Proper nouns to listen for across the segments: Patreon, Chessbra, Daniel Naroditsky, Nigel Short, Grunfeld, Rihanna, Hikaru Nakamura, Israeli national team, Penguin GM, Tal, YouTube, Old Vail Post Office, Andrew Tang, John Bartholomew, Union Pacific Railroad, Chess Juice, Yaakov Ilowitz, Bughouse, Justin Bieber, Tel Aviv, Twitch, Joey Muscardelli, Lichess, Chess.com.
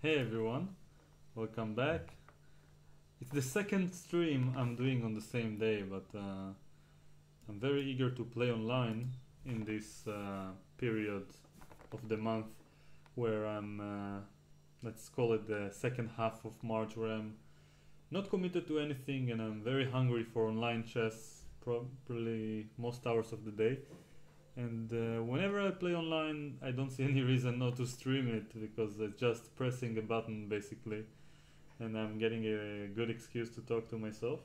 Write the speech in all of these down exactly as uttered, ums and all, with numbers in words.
Hey everyone, welcome back. It's the second stream I'm doing on the same day, but uh, I'm very eager to play online in this uh, period of the month where I'm, uh, let's call it the second half of March, where I'm not committed to anything and I'm very hungry for online chess, probably most hours of the day. And uh, whenever I play online, I don't see any reason not to stream it, because it's just pressing a button basically, and I'm getting a good excuse to talk to myself.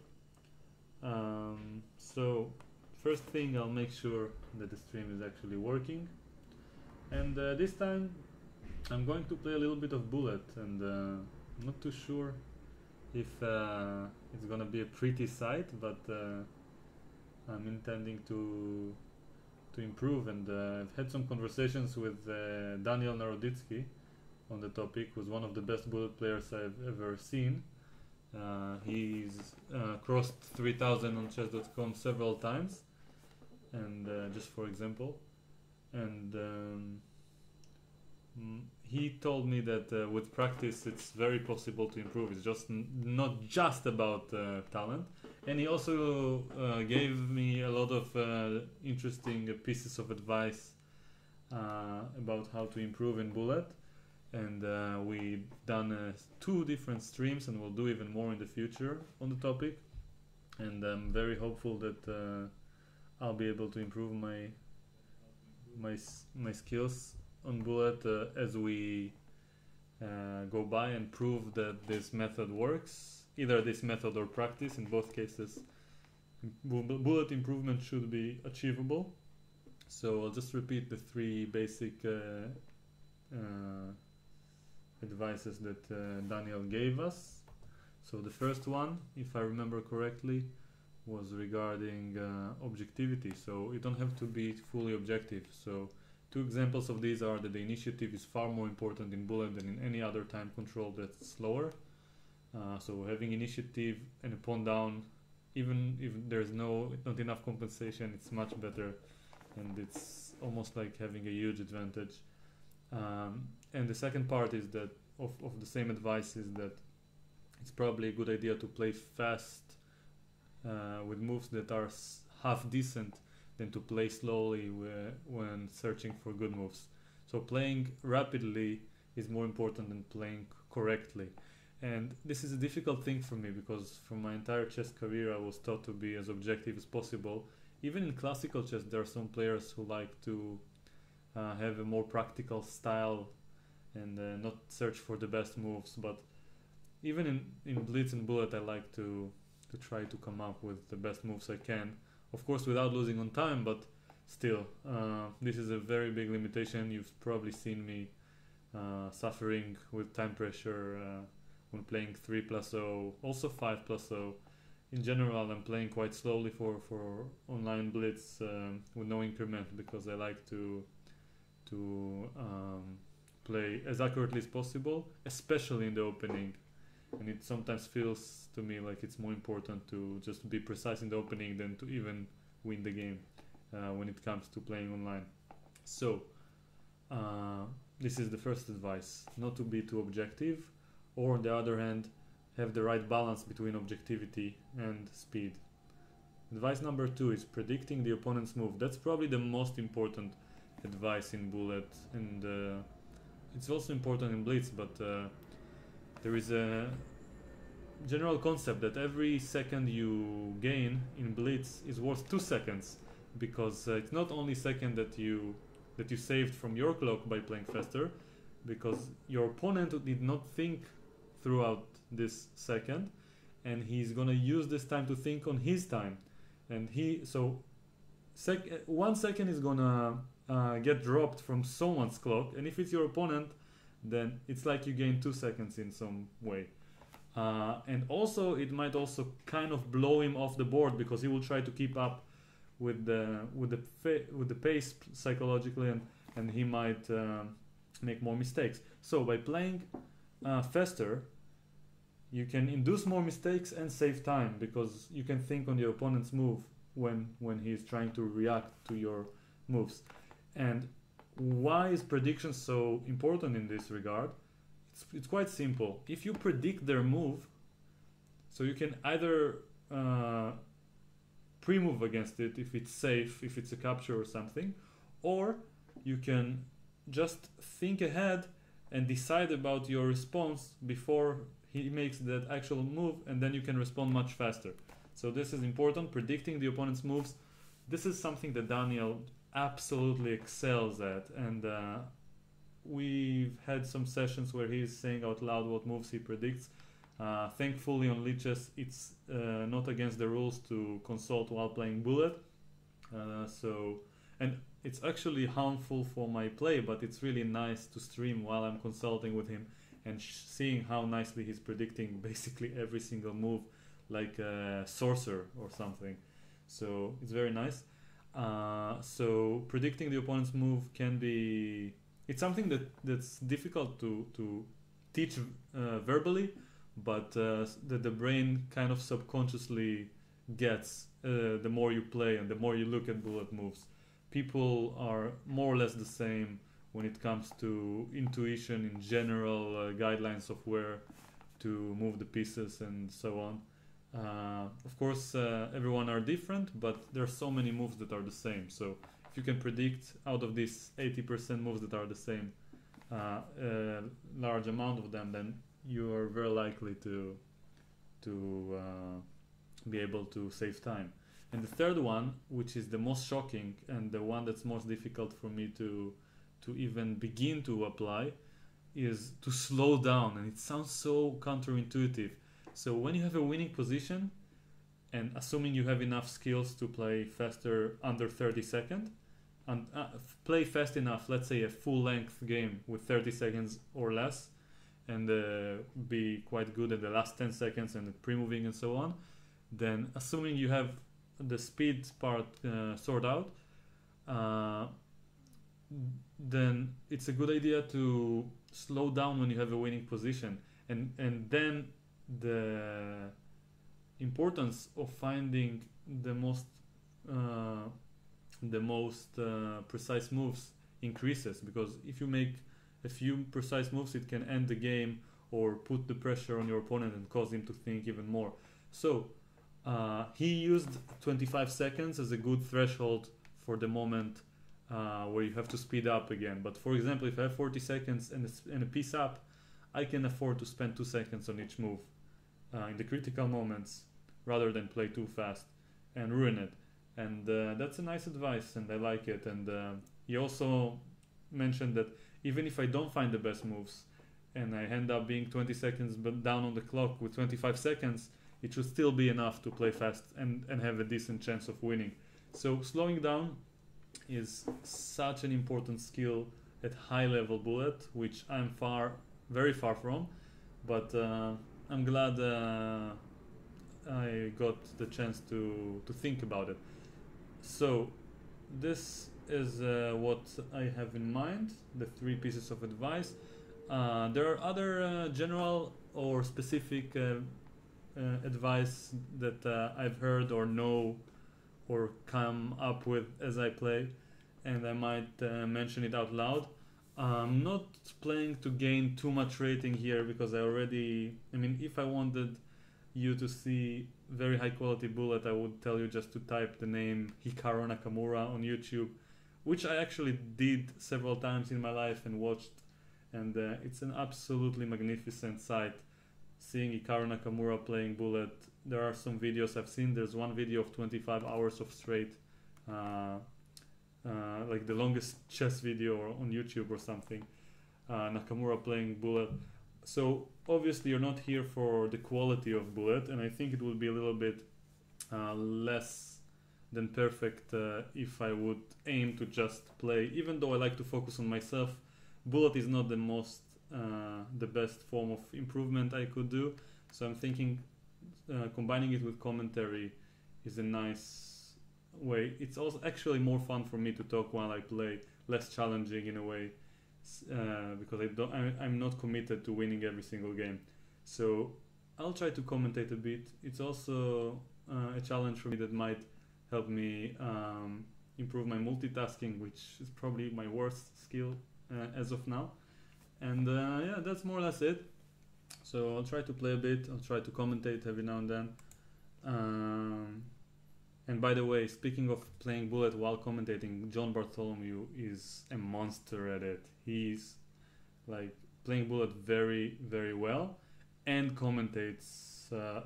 Um, so first thing, I'll make sure that the stream is actually working. And uh, this time I'm going to play a little bit of Bullet, and uh, I'm not too sure if uh, it's gonna be a pretty sight, but uh, I'm intending to to improve, and uh, I've had some conversations with uh, Daniel Naroditsky on the topic, who's one of the best Bullet players I've ever seen. Uh, he's uh, crossed three thousand on Chess dot com several times, and uh, just for example, and um, he told me that uh, with practice it's very possible to improve. It's just n not just about uh, talent. And he also uh, gave me a lot of uh, interesting uh, pieces of advice uh, about how to improve in Bullet. And uh, we've done uh, two different streams, and we'll do even more in the future on the topic. And I'm very hopeful that uh, I'll be able to improve my my my skills on Bullet uh, as we uh, go by and prove that this method works. Either this method or practice, in both cases, Bullet improvement should be achievable. So I'll just repeat the three basic uh, uh, advices that uh, Daniel gave us. So the first one, if I remember correctly, was regarding uh, objectivity. So you don't have to be fully objective. So two examples of these are that the initiative is far more important in Bullet than in any other time control that's slower. Uh, so having initiative and a pawn down, even if there's no not enough compensation, it's much better, and it's almost like having a huge advantage. Um, and the second part is that of, of the same advice is that it's probably a good idea to play fast uh, with moves that are s half decent than to play slowly wh when searching for good moves. So playing rapidly is more important than playing correctly. And this is a difficult thing for me, because from my entire chess career I was taught to be as objective as possible. Even in classical chess there are some players who like to uh, have a more practical style and uh, not search for the best moves, but even in, in Blitz and Bullet I like to, to try to come up with the best moves I can. Of course without losing on time, but still, uh, this is a very big limitation. You've probably seen me uh, suffering with time pressure uh, when playing three plus zero, also five plus zero. In general, I'm playing quite slowly for, for online Blitz um, with no increment, because I like to, to um, play as accurately as possible, especially in the opening. And it sometimes feels to me like it's more important to just be precise in the opening than to even win the game uh, when it comes to playing online. So, uh, this is the first advice, not to be too objective. Or on the other hand, have the right balance between objectivity and speed. Advice number two is predicting the opponent's move. That's probably the most important advice in Bullet, and uh, it's also important in Blitz, but uh, there is a general concept that every second you gain in Blitz is worth two seconds, because uh, it's not only second that you that you saved from your clock by playing faster, because your opponent did not think throughout this second, and he's gonna use this time to think on his time, and he so sec one second is gonna uh, get dropped from someone's clock, and if it's your opponent, then it's like you gain two seconds in some way, uh, and also it might also kind of blow him off the board, because he will try to keep up with the with the fa with the pace psychologically, and and he might uh, make more mistakes. So by playing Uh, faster, you can induce more mistakes and save time, because you can think on your opponent's move when when he is trying to react to your moves. And why is prediction so important in this regard? It's, it's quite simple. If you predict their move, so you can either uh, pre-move against it if it's safe, if it's a capture or something, or you can just think ahead and decide about your response before he makes that actual move, and then you can respond much faster. So this is important, predicting the opponent's moves. This is something that Daniel absolutely excels at, and uh, we've had some sessions where he's saying out loud what moves he predicts. Uh, thankfully on Lichess it's uh, not against the rules to consult while playing bullet, uh, so, and it's actually harmful for my play, but it's really nice to stream while I'm consulting with him and sh seeing how nicely he's predicting basically every single move, like a sorcerer or something. So it's very nice. Uh, so predicting the opponent's move can be, it's something that that's difficult to to teach uh, verbally, but uh, that the brain kind of subconsciously gets uh, the more you play and the more you look at bullet moves. People are more or less the same when it comes to intuition in general, uh, guidelines of where to move the pieces and so on. Uh, of course, uh, everyone are different, but there are so many moves that are the same. So if you can predict out of these eighty percent moves that are the same, uh, a large amount of them, then you are very likely to to uh, be able to save time. And the third one, which is the most shocking and the one that's most difficult for me to to even begin to apply, is to slow down. And it sounds so counterintuitive. So when you have a winning position, and assuming you have enough skills to play faster under thirty seconds, and uh, play fast enough, let's say a full-length game with thirty seconds or less, and uh, be quite good at the last ten seconds and pre-moving and so on, then assuming you have the speed part uh, sorted out, uh, then it's a good idea to slow down when you have a winning position. And, and then the importance of finding the most uh, the most uh, precise moves increases, because if you make a few precise moves, it can end the game or put the pressure on your opponent and cause him to think even more. So uh, he used twenty-five seconds as a good threshold for the moment uh, where you have to speed up again. But for example, if I have forty seconds and a, and a piece up, I can afford to spend two seconds on each move uh, in the critical moments, rather than play too fast and ruin it. And uh, that's a nice advice, and I like it. And uh, he also mentioned that even if I don't find the best moves and I end up being twenty seconds but down on the clock with twenty-five seconds, it should still be enough to play fast and, and have a decent chance of winning. So slowing down is such an important skill at high level bullet, which I'm far very far from, but uh, I'm glad uh, I got the chance to, to think about it. So this is uh, what I have in mind, the three pieces of advice. Uh, there are other uh, general or specific uh, uh, advice that uh, I've heard or know or come up with as I play, and I might uh, mention it out loud. I'm not planning to gain too much rating here, because I already, I mean, if I wanted you to see very high quality bullet, I would tell you just to type the name Hikaru Nakamura on YouTube, which I actually did several times in my life and watched, and uh, it's an absolutely magnificent sight, seeing Hikaru Nakamura playing bullet. There are some videos I've seen. There's one video of twenty-five hours of straight uh, Uh, like the longest chess video on YouTube or something, uh, Nakamura playing bullet. So obviously you're not here for the quality of bullet, and I think it would be a little bit uh, less than perfect uh, if I would aim to just play, even though I like to focus on myself. Bullet is not the most uh, the best form of improvement I could do, so I'm thinking uh, combining it with commentary is a nice way. It's also actually more fun for me to talk while I play, less challenging in a way, uh, because I don't, I, I'm not committed to winning every single game. So I'll try to commentate a bit. It's also uh, a challenge for me that might help me um, improve my multitasking, which is probably my worst skill uh, as of now. And uh, yeah, that's that's more or less it. So I'll try to play a bit. I'll try to commentate every now and then. Um, and by the way, speaking of playing bullet while commentating, John Bartholomew is a monster at it. He's like playing bullet very, very well and commentates uh,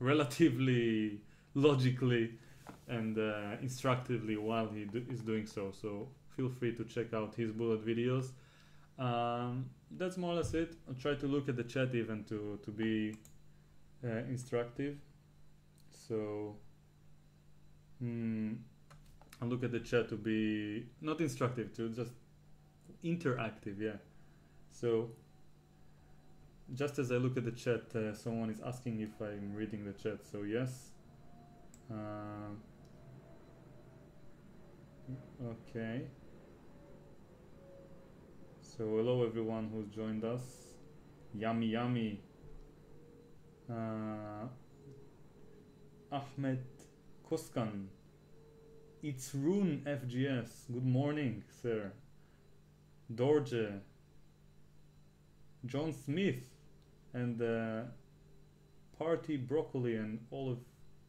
relatively logically and uh, instructively while he do is doing so. So feel free to check out his bullet videos. Um, that's more or less it. I'll try to look at the chat even to, to be uh, instructive. So mm, I'll look at the chat to be not instructive, to just interactive, yeah. So just as I look at the chat, uh, someone is asking if I'm reading the chat, so yes. Uh, okay. So hello everyone who's joined us. Yummy, yummy. Uh, Ahmed Koskan. It's Rune F G S. Good morning, sir. Dorje. John Smith. And uh, Party Broccoli and all of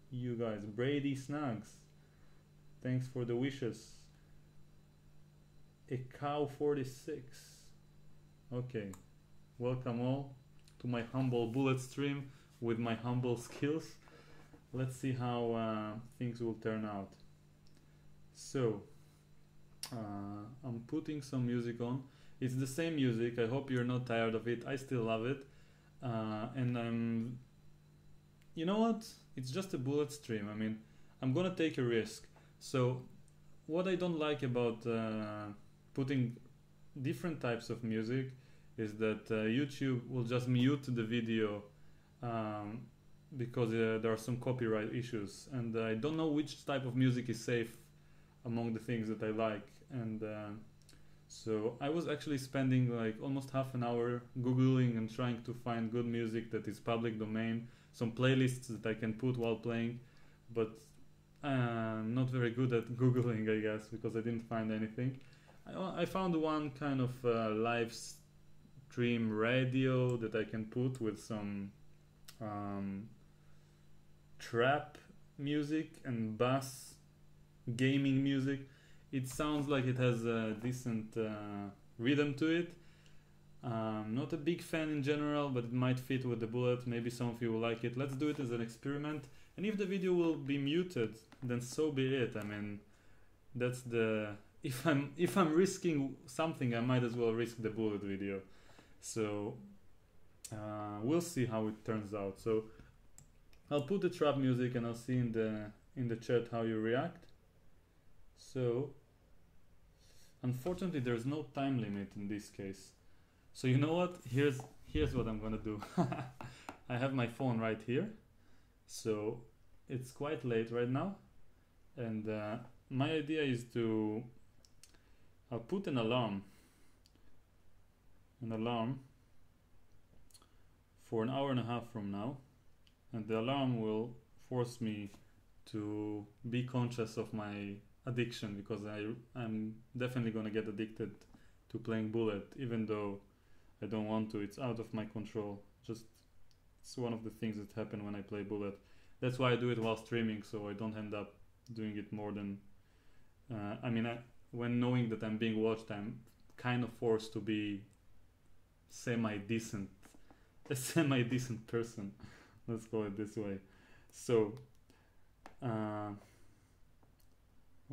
you guys. Brady Snags. Thanks for the wishes. A cow forty-six. Okay, welcome all to my humble bullet stream with my humble skills. Let's see how uh, things will turn out. So, uh, I'm putting some music on. It's the same music, I hope you're not tired of it. I still love it. Uh, and I'm... You know what? It's just a bullet stream. I mean, I'm gonna take a risk. So, what I don't like about uh, putting different types of music is that uh, YouTube will just mute the video um, because uh, there are some copyright issues, and uh, I don't know which type of music is safe among the things that I like. And uh, so I was actually spending like almost half an hour googling and trying to find good music that is public domain, some playlists that I can put while playing, but I'm not very good at googling, I guess, because I didn't find anything. I found one kind of uh, live stream radio that I can put with some um, trap music and bass gaming music. It sounds like it has a decent uh, rhythm to it. Um, not a big fan in general, but it might fit with the bullet. Maybe some of you will like it. Let's do it as an experiment. And if the video will be muted, then so be it. I mean, that's the... If I'm if I'm risking something, I might as well risk the bullet video. So uh, we'll see how it turns out. So I'll put the trap music and I'll see in the in the chat how you react. So unfortunately, there's no time limit in this case. So you know what? Here's here's what I'm gonna do. I have my phone right here. So it's quite late right now, and uh, my idea is to. I'll put an alarm, an alarm for an hour and a half from now, and the alarm will force me to be conscious of my addiction, because I, I'm definitely gonna get addicted to playing bullet, even though I don't want to. It's out of my control. Just it's one of the things that happen when I play bullet. That's why I do it while streaming, so I don't end up doing it more than, uh, I mean, I, when knowing that I'm being watched, I'm kind of forced to be semi-decent, a semi-decent person, let's call it this way. So, uh,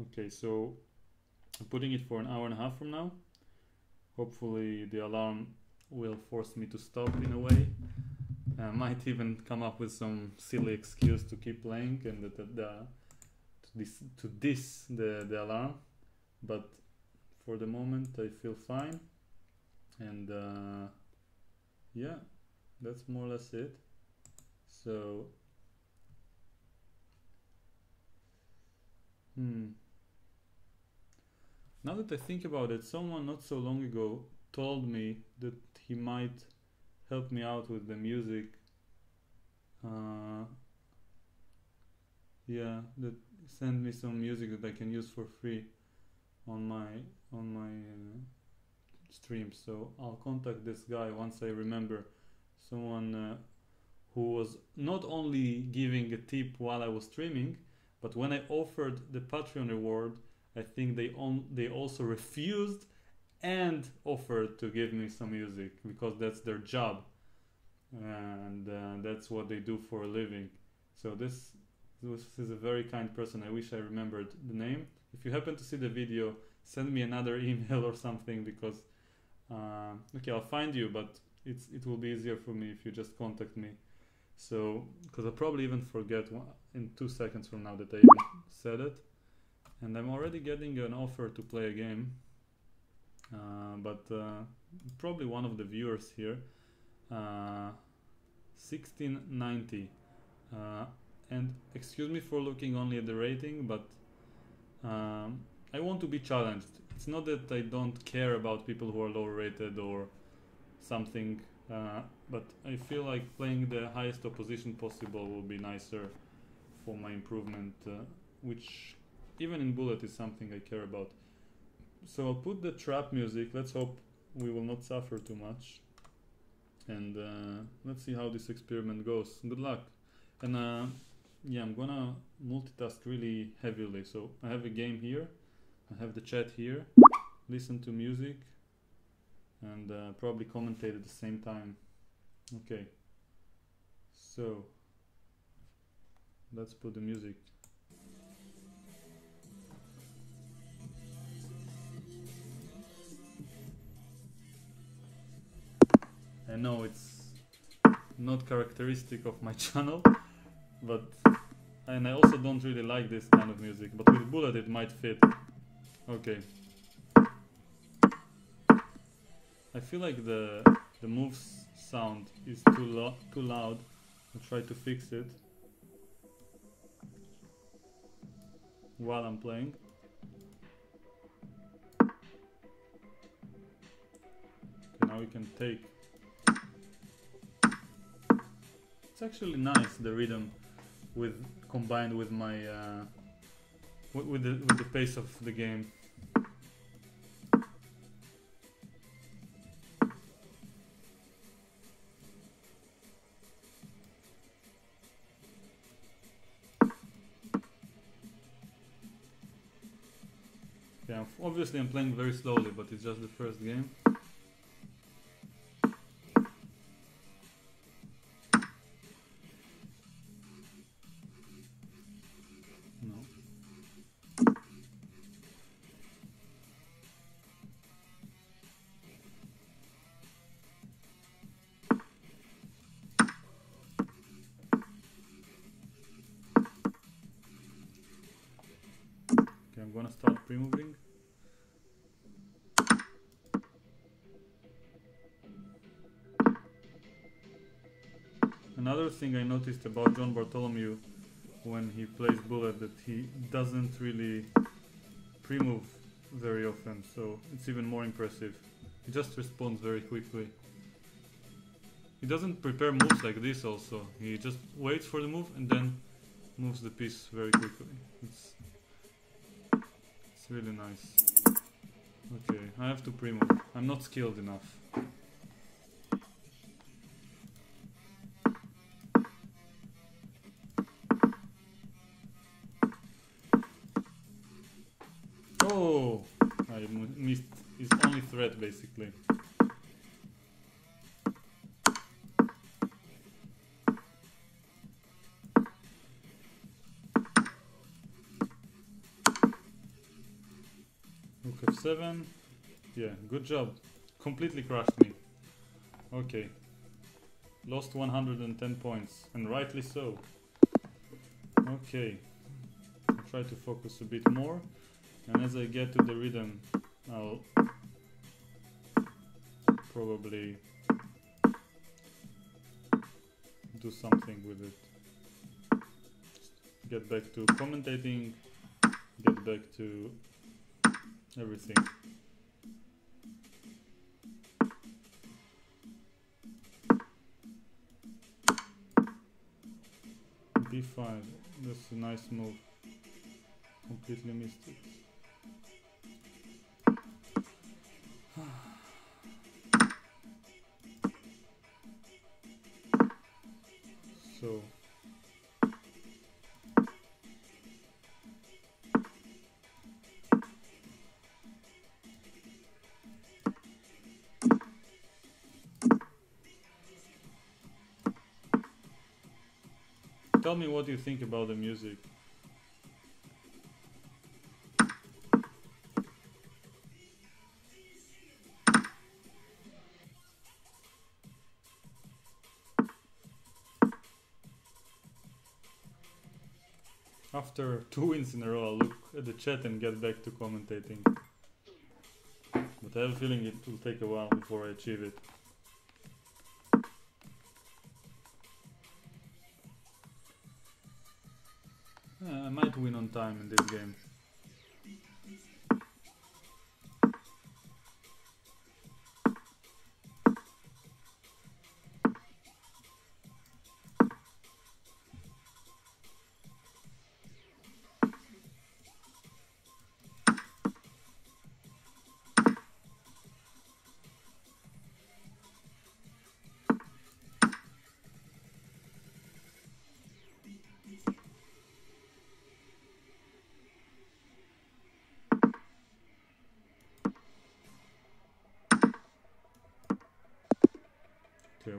okay, so I'm putting it for an hour and a half from now. Hopefully the alarm will force me to stop in a way. I might even come up with some silly excuse to keep playing and the, the, the, to this, to this the, the alarm. But for the moment I feel fine, and uh, yeah, that's more or less it. So hmm. Now that I think about it, someone not so long ago told me that he might help me out with the music. Uh, yeah, that send me some music that I can use for free on my on my uh, stream, so I'll contact this guy once I remember. Someone uh, who was not only giving a tip while I was streaming, but when I offered the Patreon reward, I think they on they also refused and offered to give me some music, because that's their job and uh, that's what they do for a living. So this this is a very kind person. I wish I remembered the name. If you happen to see the video, send me another email or something, because uh, okay, I'll find you, but it's it will be easier for me if you just contact me. So because I'll probably even forget one, in two seconds from now that I even said it, and I'm already getting an offer to play a game. Uh, but uh, probably one of the viewers here, uh, sixteen ninety, uh, and excuse me for looking only at the rating, but um, I want to be challenged. It's not that I don't care about people who are lower rated or something, uh, but I feel like playing the highest opposition possible will be nicer for my improvement, uh, which even in Bullet is something I care about. So I'll put the trap music. Let's hope we will not suffer too much, and uh, let's see how this experiment goes. Good luck. And uh, yeah, I'm gonna multitask really heavily. So I have a game here, I have the chat here, listen to music, and uh, probably commentate at the same time. Okay, so let's put the music. I know it's not characteristic of my channel, but and I also don't really like this kind of music, but with Bullet it might fit. Okay. I feel like the the moves sound is too lo too loud. I'll try to fix it while I'm playing. Okay, now we can take. It's actually nice, the rhythm with combined with my uh, with the with the pace of the game. Yeah, obviously I'm playing very slowly, but it's just the first game. Thing I noticed about John Bartholomew when he plays Bullet, that he doesn't really pre-move very often, so it's even more impressive. He just responds very quickly. He doesn't prepare moves like this also. He just waits for the move and then moves the piece very quickly. It's, it's really nice. Okay, I have to pre-move. I'm not skilled enough. Basically, rook f seven. Yeah, good job. Completely crushed me. Okay, lost one hundred ten points, and rightly so. Okay, I'll try to focus a bit more, and as I get to the rhythm, I'll probably do something with it. Get back to commentating, get back to everything. b five, that's a nice move. Completely missed it. So tell me what you think about the music. After two wins in a row, I'll look at the chat and get back to commentating. But I have a feeling it will take a while before I achieve it. Yeah, I might win on time in this game.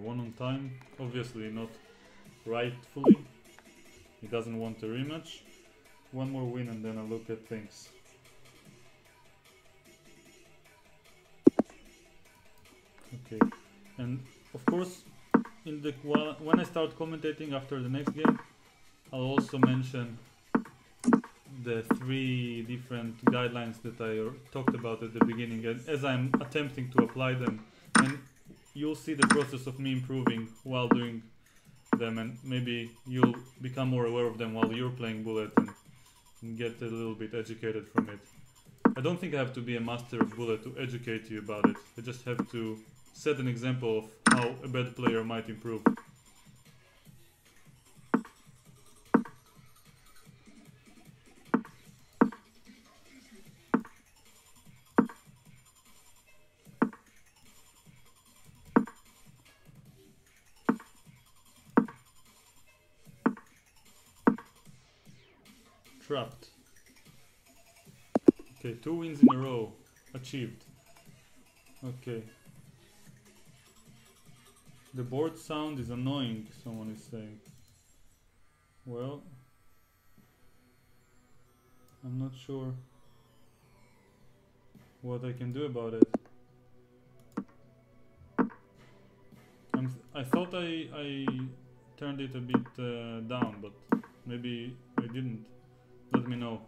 One on time, obviously not rightfully. He doesn't want a rematch. One more win and then I'll look at things. Okay, and of course, in the when I start commentating after the next game, I'll also mention the three different guidelines that I talked about at the beginning, and as I'm attempting to apply them. And you'll see the process of me improving while doing them, and maybe you'll become more aware of them while you're playing Bullet and, and get a little bit educated from it. I don't think I have to be a master of Bullet to educate you about it. I just have to set an example of how a bad player might improve. Trapped. Okay, two wins in a row achieved. Okay. The board sound is annoying, someone is saying. Well, I'm not sure what I can do about it. I'm th I thought I, I turned it a bit uh, down, but maybe I didn't. Let me know.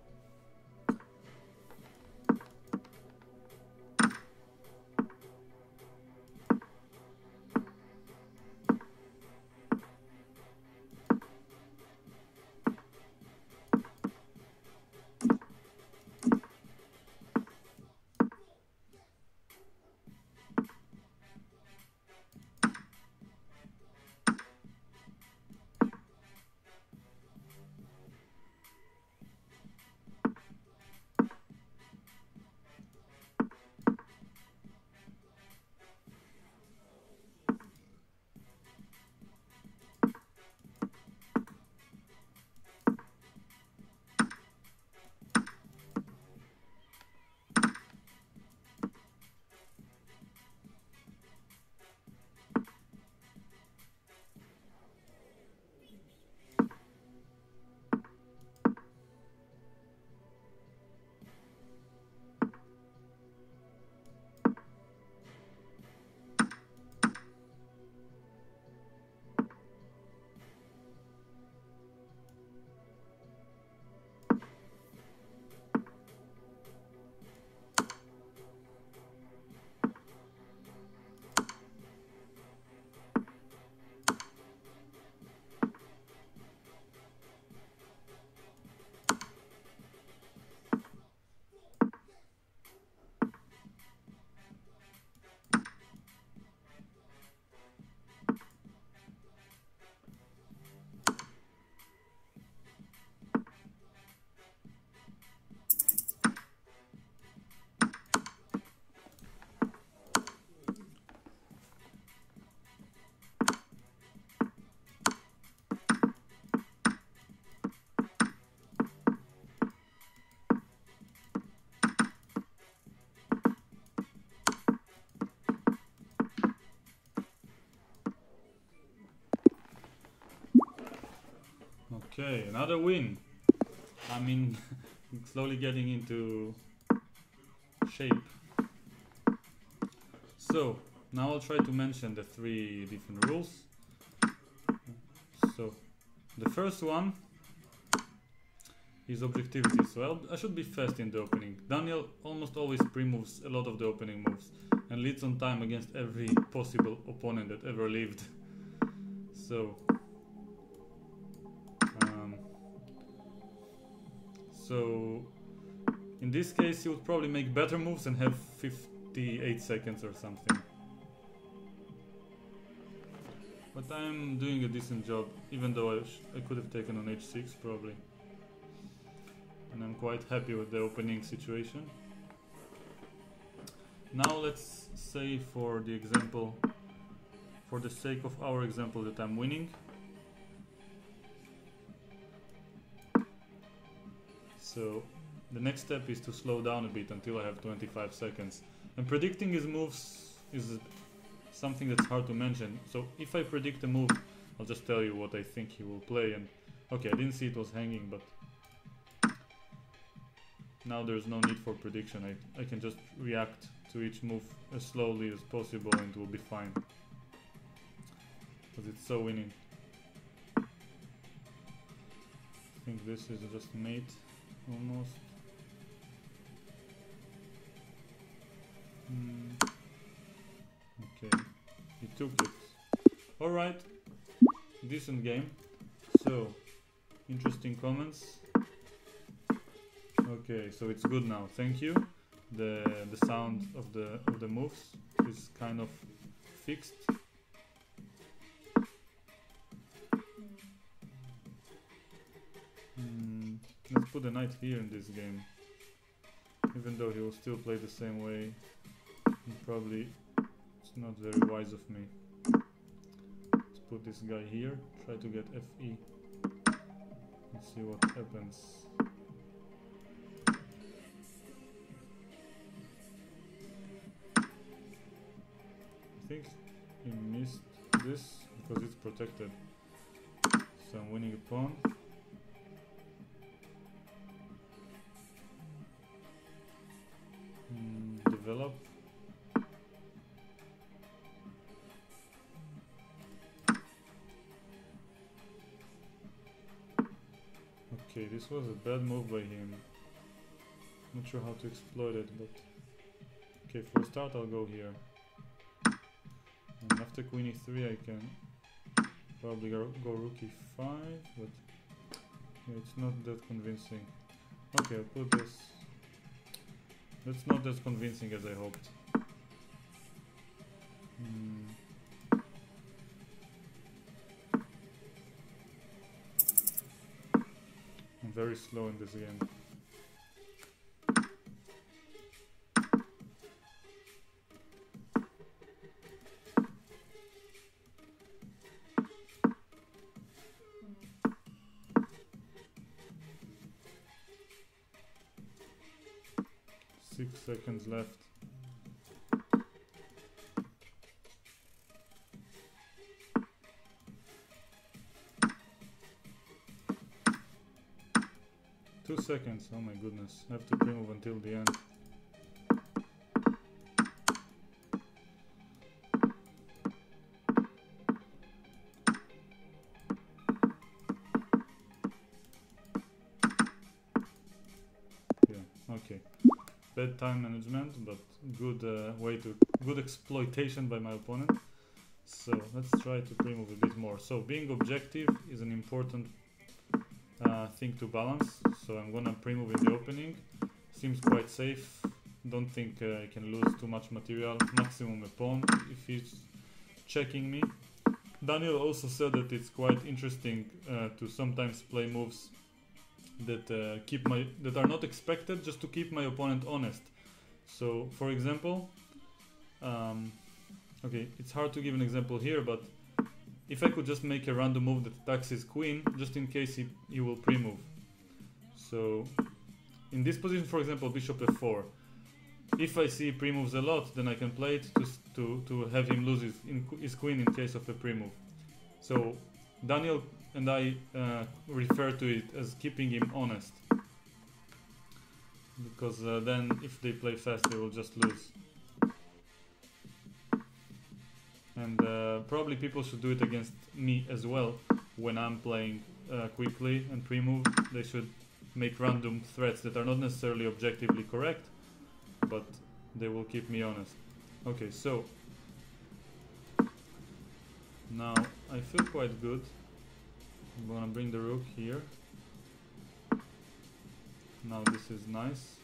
Okay, another win. I mean, slowly getting into shape. So now I'll try to mention the three different rules. So the first one is objectivity. So I'll, I should be fast in the opening. Daniel almost always pre-moves a lot of the opening moves and leads on time against every possible opponent that ever lived. So um, so in this case he would probably make better moves and have fifty-eight seconds or something. But I'm doing a decent job, even though I, sh I could have taken on h six probably. And I'm quite happy with the opening situation. Now let's say, for the example, for the sake of our example, that I'm winning. So the next step is to slow down a bit until I have twenty-five seconds. And predicting his moves is something that's hard to mention. So if I predict a move, I'll just tell you what I think he will play. And okay, I didn't see it was hanging, but now there's no need for prediction. I, I can just react to each move as slowly as possible and it will be fine, because it's so winning. I think this is just mate, almost. Okay, he took it. Alright, decent game. So, interesting comments. Okay, so it's good now, thank you. The the sound of the of the moves is kind of fixed. Mm, let's put a knight here in this game, even though he will still play the same way. Probably it's not very wise of me. Let's put this guy here, try to get F E. Let's see what happens. I think he missed this because it's protected. So I'm winning a pawn. Mm, develop. Okay, this was a bad move by him. Not sure how to exploit it, but okay, for a start I'll go here. And after queen e three I can probably go, go rook e five, but yeah, it's not that convincing. Okay, I'll put this. That's not as convincing as I hoped. Mm. I'm very slow in this game. Seconds left. Two seconds, oh my goodness. I have to pre-move until the end. Bad time management, but good uh, way to good exploitation by my opponent. So let's try to pre-move a bit more. So being objective is an important uh, thing to balance. So I'm gonna pre-move in the opening. Seems quite safe. Don't think uh, I can lose too much material. Maximum a pawn if he's checking me. Daniel also said that it's quite interesting uh, to sometimes play moves that uh, keep my that are not expected, just to keep my opponent honest. So, for example, um, okay, it's hard to give an example here, but if I could just make a random move that attacks his queen, just in case he he will pre-move. So, in this position, for example, bishop f four. If I see pre-moves a lot, then I can play it to to to have him lose his, his queen in case of a pre-move. So, Daniel and I uh, refer to it as keeping him honest. Because uh, then if they play fast, they will just lose. And uh, probably people should do it against me as well. When I'm playing uh, quickly and pre-move, they should make random threats that are not necessarily objectively correct, but they will keep me honest. Okay, so now I feel quite good. I'm gonna bring the rook here. Now this is nice.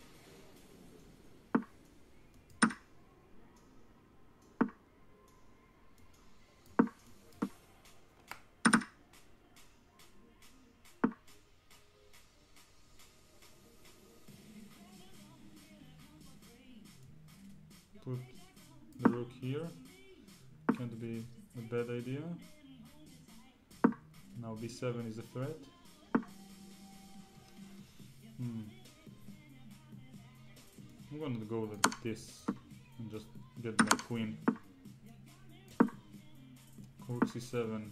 Put the rook here. Can't be a bad idea. Now b seven is a threat. Hmm. I'm gonna go like this and just get my queen. Rook c seven.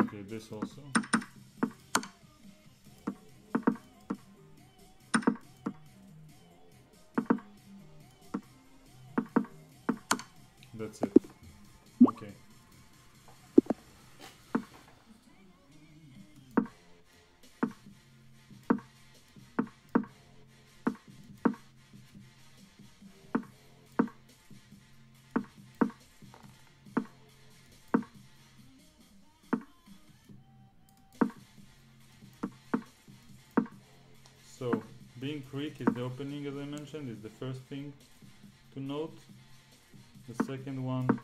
Okay, this also. That's it. Okay. So, being quick is the opening, as I mentioned, is the first thing to note. The second one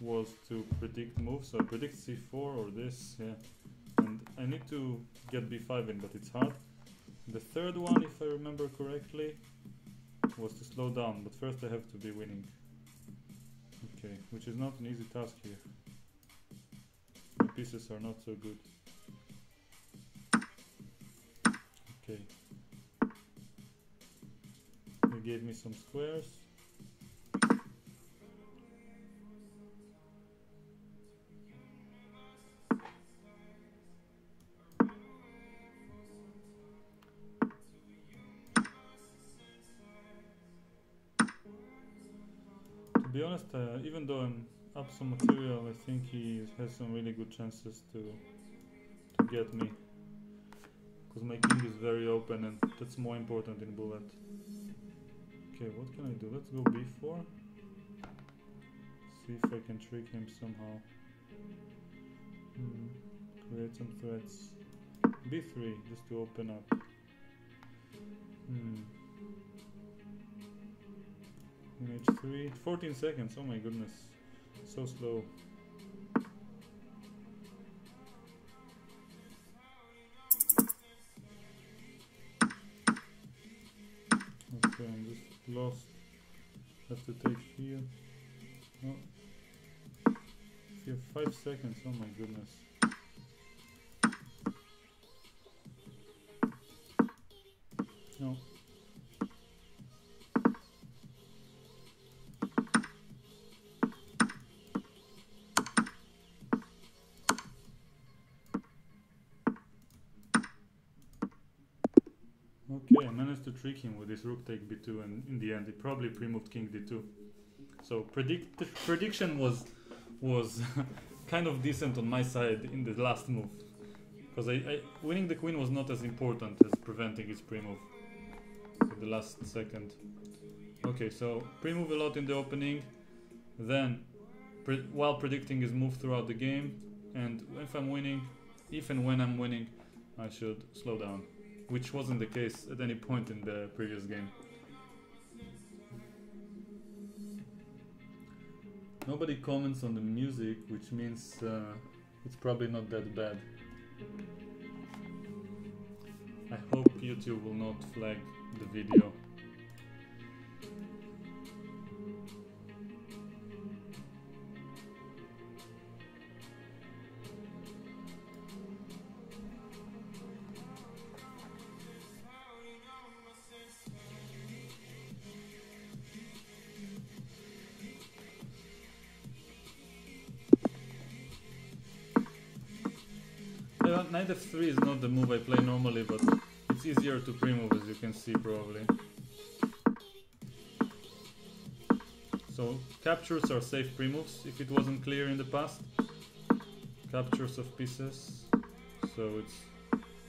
was to predict moves, so I predict c four or this, yeah, and I need to get b five in, but it's hard. The third one, if I remember correctly, was to slow down, but first I have to be winning. Okay, which is not an easy task here. My pieces are not so good. Okay. They gave me some squares. To be honest, uh, even though I'm up some material, I think he has some really good chances to, to get me. Because my king is very open, and that's more important in bullet. Okay, what can I do? Let's go b four. See if I can trick him somehow. Hmm. Create some threats. b three, just to open up. Hmm. In h three, fourteen seconds, oh my goodness, so slow. Okay, I'm just lost, have to take here, oh, here five seconds, oh my goodness. No. I managed to trick him with this rook take b two, and in the end he probably pre-moved king d two. So predict prediction was was kind of decent on my side in the last move, because I, I winning the queen was not as important as preventing his pre-move at the last second. Okay, so pre-move a lot in the opening, then pre while predicting his move throughout the game, and if I'm winning, if and when I'm winning, I should slow down, which wasn't the case at any point in the previous game. Nobody comments on the music, which means uh, it's probably not that bad. I hope YouTube will not flag the video. not knight f three is not the move I play normally, but it's easier to pre-move, as you can see probably. So captures are safe pre-moves, if it wasn't clear in the past. Captures of pieces. So it's.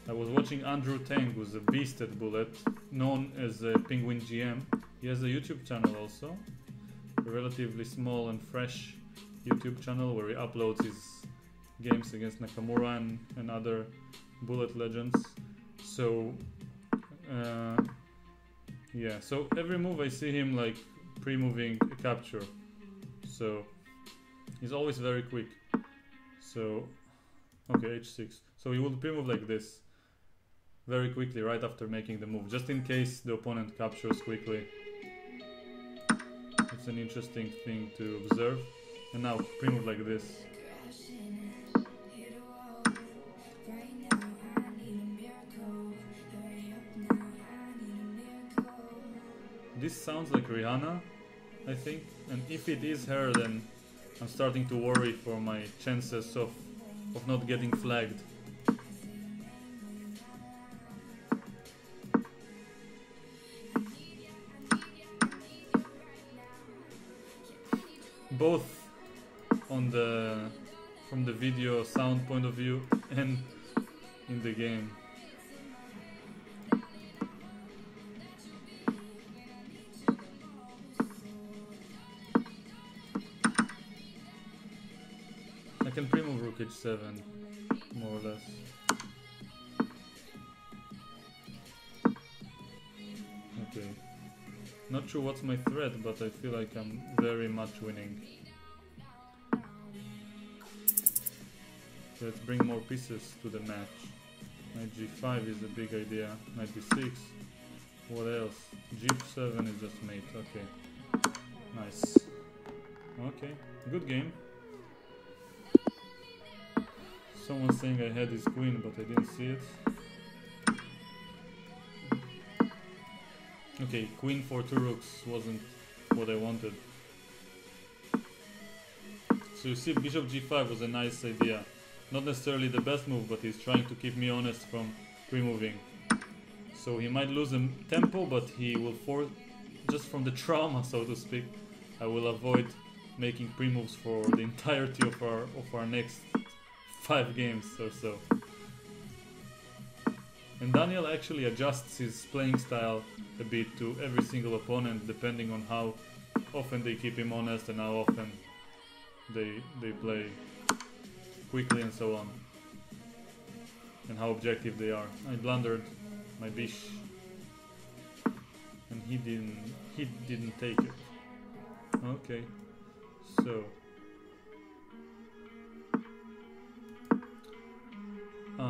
I was watching Andrew Tang, who's a beast at bullet, known as a Penguin G M. He has a YouTube channel also, a relatively small and fresh YouTube channel where he uploads his games against Nakamura and, and other bullet legends. So, uh, yeah. So every move I see him like pre-moving a capture. So he's always very quick. So okay, h six. So he would pre-move like this. Very quickly right after making the move, just in case the opponent captures quickly. It's an interesting thing to observe. And now pre-move like this. This sounds like Rihanna, I think, and if it is her, then I'm starting to worry for my chances of, of not getting flagged. Both on the from the video sound point of view and in the game. I can pre-move rook h seven, more or less. Okay. Not sure what's my threat, but I feel like I'm very much winning. Let's bring more pieces to the match. Knight g five is a big idea. Knight b six. What else? g seven is just mate. Okay. Nice. Okay. Good game. Someone's saying I had his queen, but I didn't see it. Okay, queen for two rooks wasn't what I wanted. So you see, bishop g five was a nice idea. Not necessarily the best move, but he's trying to keep me honest from pre-moving. So he might lose a tempo, but he will for... just from the trauma, so to speak, I will avoid making pre-moves for the entirety of our, of our next five games or so. And Daniel actually adjusts his playing style a bit to every single opponent, depending on how often they keep him honest and how often they they play quickly and so on, and how objective they are. I blundered my bish, and he didn't he didn't take it. Okay, so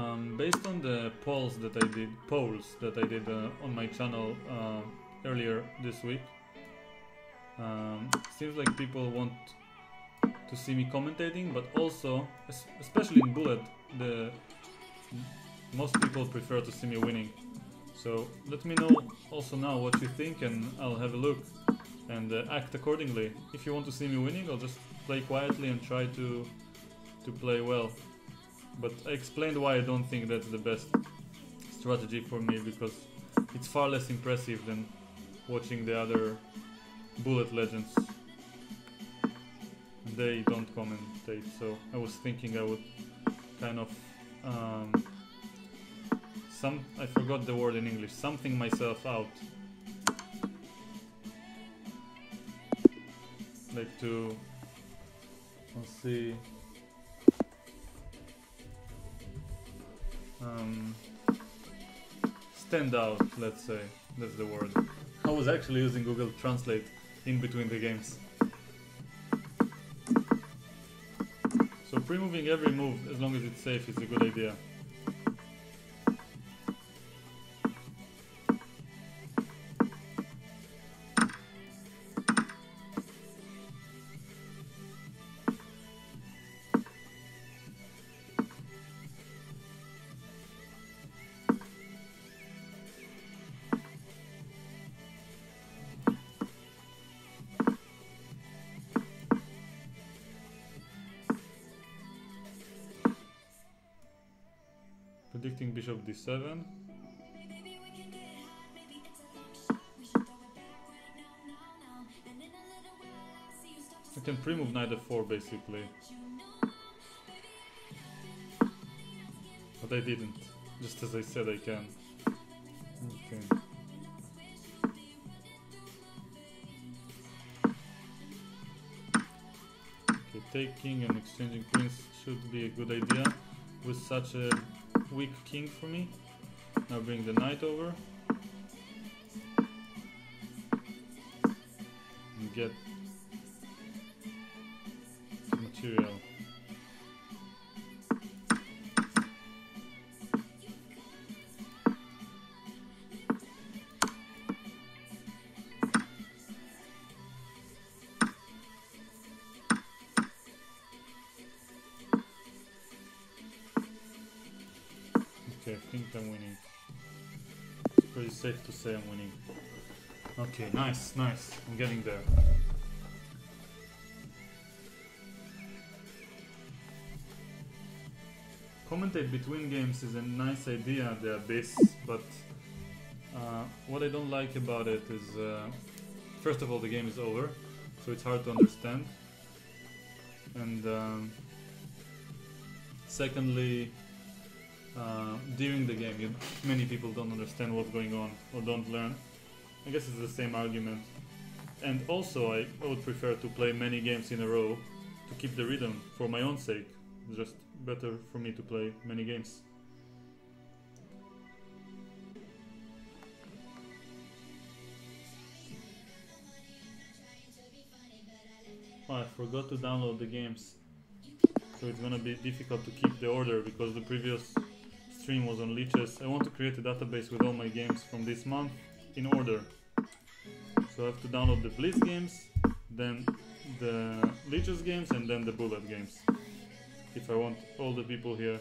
Um, based on the polls that I did, polls that I did uh, on my channel uh, earlier this week, um, seems like people want to see me commentating, but also, especially in bullet, the most people prefer to see me winning. So let me know also now what you think, and I'll have a look and uh, act accordingly. If you want to see me winning, I'll just play quietly and try to to play well. But I explained why I don't think that's the best strategy for me, because it's far less impressive than watching the other bullet legends. They don't commentate, so I was thinking I would kind of um, some I forgot the word in English, something myself out, like to let's see. Um, stand out, let's say, that's the word. I was actually using Google Translate in between the games. So pre-moving every move, as long as it's safe, is a good idea. predicting bishop d seven. I can pre-move knight f four basically, but I didn't, just as I said I can. Okay. Taking and exchanging queens should be a good idea with such a weak king for me. Now bring the knight over and get the material. Safe to say I'm winning. Okay, nice, nice. I'm getting there. Commentate between games is a nice idea, the Abyss, but uh, what I don't like about it is, uh, first of all, the game is over, so it's hard to understand. And um, secondly, Uh, during the game, you, many people don't understand what's going on or don't learn. I guess it's the same argument. And also, I would prefer to play many games in a row to keep the rhythm for my own sake. It's just better for me to play many games. Oh, I forgot to download the games, so it's gonna be difficult to keep the order because the previous stream was on Lichess. I want to create a database with all my games from this month in order. So I have to download the Blitz games, then the Lichess games, and then the Bullet games. If I want all the people here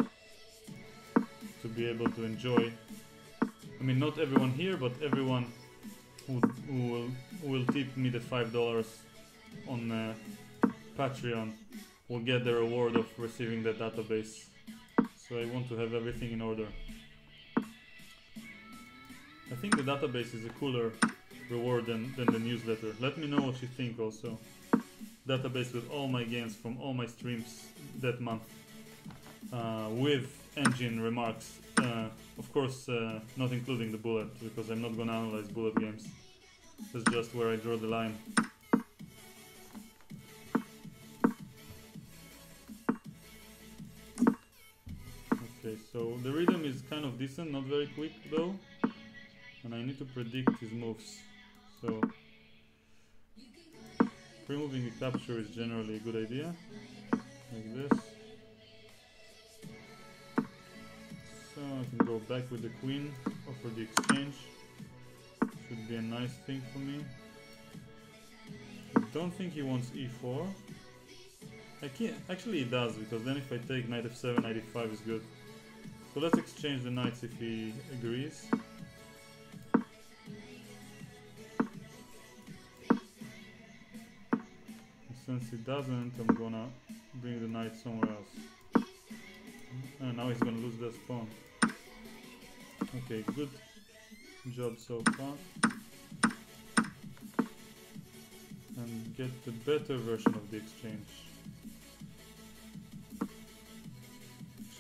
to be able to enjoy. I mean, not everyone here, but everyone who, who, will, who will tip me the five dollars on uh, Patreon will get the reward of receiving the database. So I want to have everything in order. I think the database is a cooler reward than, than the newsletter. Let me know what you think also. Database with all my games from all my streams that month. Uh, with engine remarks. Uh, of course, uh, not including the bullet, because I'm not gonna analyze bullet games. That's just where I draw the line. So the rhythm is kind of decent, not very quick though, and I need to predict his moves. So removing the capture is generally a good idea, like this. So I can go back with the queen, offer the exchange, should be a nice thing for me. I don't think he wants e four. I can't, actually he does, because then if I take knight f seven, knight e five is good. So let's exchange the knights if he agrees. And since he doesn't, I'm gonna bring the knight somewhere else. And now he's gonna lose that pawn. Okay, good job so far. And get the better version of the exchange.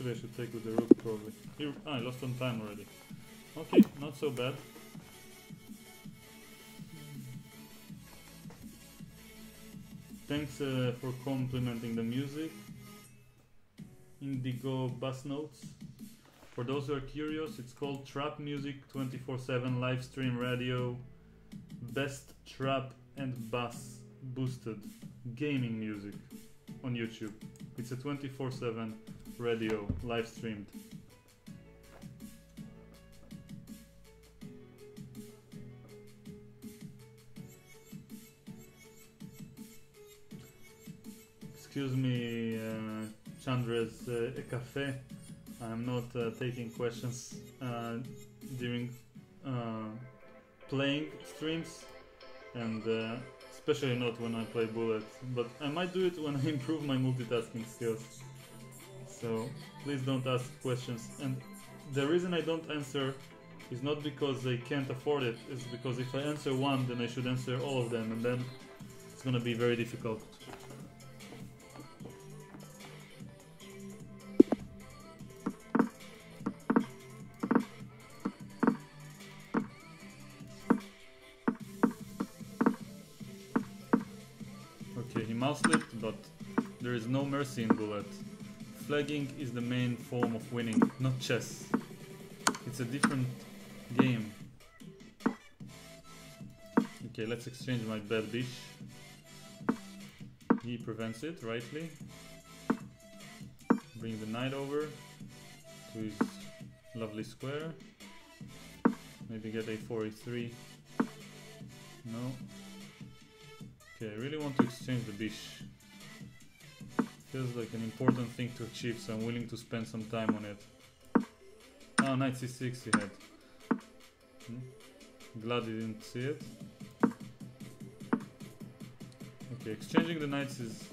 Actually, I should take with the rook probably. Here, ah, I lost on time already. Okay, not so bad. Thanks uh, for complimenting the music. Indigo Bass Notes. For those who are curious, it's called Trap Music twenty-four seven Live Stream Radio. Best Trap and Bass Boosted Gaming Music on YouTube. It's a twenty-four seven radio live streamed. Excuse me, uh, Chandra's uh, a cafe. I'm not uh, taking questions uh, during uh, playing streams, and uh, especially not when I play Bullet. But I might do it when I improve my multitasking skills. So please don't ask questions, and the reason I don't answer is not because I can't afford it, it's because if I answer one, then I should answer all of them, and then it's gonna be very difficult. Okay, he mouse slipped, but there is no mercy in roulette. Flagging is the main form of winning, not chess. It's a different game. Okay, let's exchange my bad bitch. He prevents it, rightly. Bring the knight over to his lovely square. Maybe get a four, a three. No. Okay, I really want to exchange the bish. Feels like an important thing to achieve, so I'm willing to spend some time on it. Oh, knight c six he had. Hmm? Glad he didn't see it. Okay, exchanging the knights is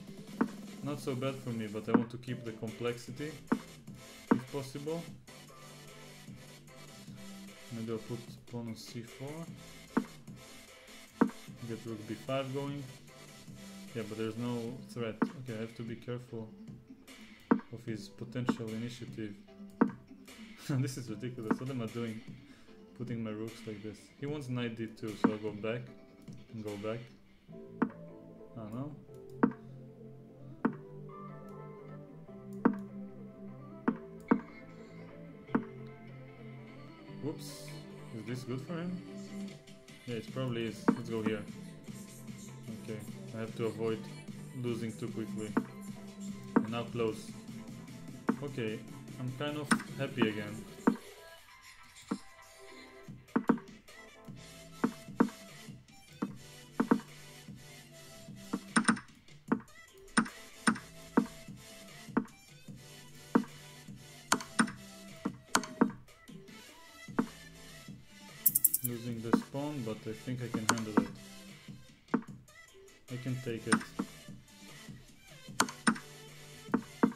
not so bad for me, but I want to keep the complexity, if possible. Maybe I'll put pawn on c four. Get rook b five going. Yeah, but there's no threat. Okay, I have to be careful of his potential initiative. This is ridiculous. What am I doing? Putting my rooks like this. He wants knight d two, so I'll go back and go back. I don't know. Whoops. Is this good for him? Yeah, it probably is. Let's go here. Okay, I have to avoid losing too quickly. And now close. Okay, I'm kind of happy again. Losing this pawn, but I think I can handle it. I can take it.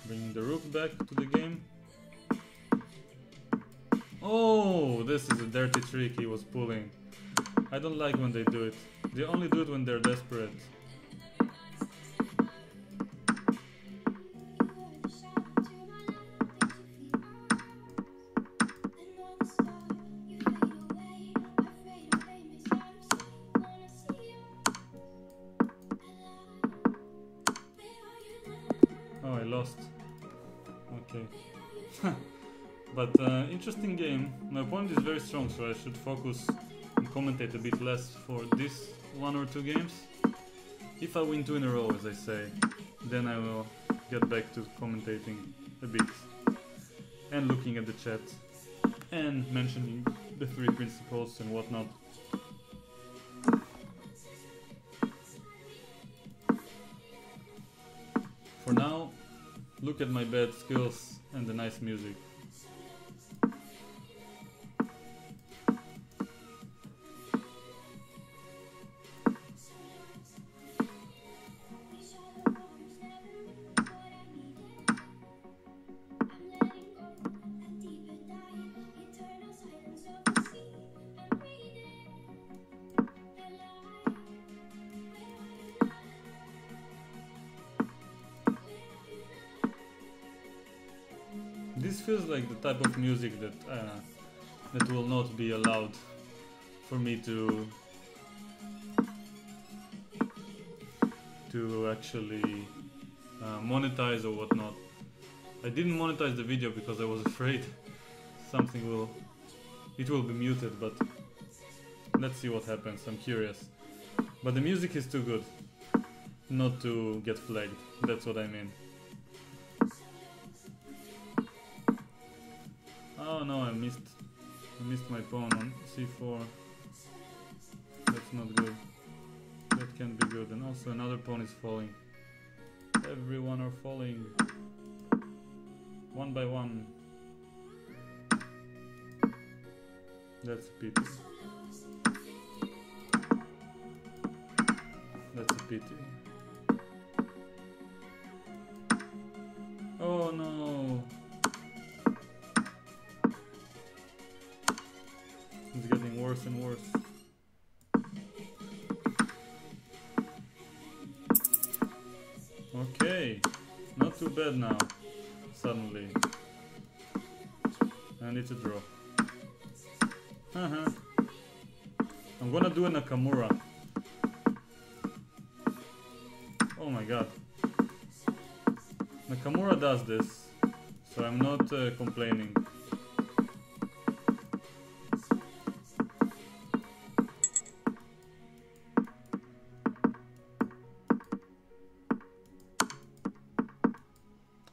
Bringing the rook back to the game. Oh, this is a dirty trick he was pulling. I don't like when they do it. They only do it when they're desperate. Interesting game. My opponent is very strong, so I should focus and commentate a bit less for this one or two games. If I win two in a row, as I say, then I will get back to commentating a bit and looking at the chat and mentioning the three principles and whatnot. For now, look at my bad skills and the nice music. Feels like the type of music that uh, that will not be allowed for me to to actually uh, monetize or whatnot. I didn't monetize the video because I was afraid something will it will be muted, but let's see what happens. I'm curious, but the music is too good not to get flagged. That's what I mean. Oh no, I missed I missed my pawn on c four. That's not good. That can't be good. And also another pawn is falling. Everyone are falling. One by one. That's a pity. That's a pity. Oh no. too bad now, suddenly. I need to draw. Uh-huh. I'm gonna do a Nakamura. Oh my god. Nakamura does this, so I'm not uh, complaining.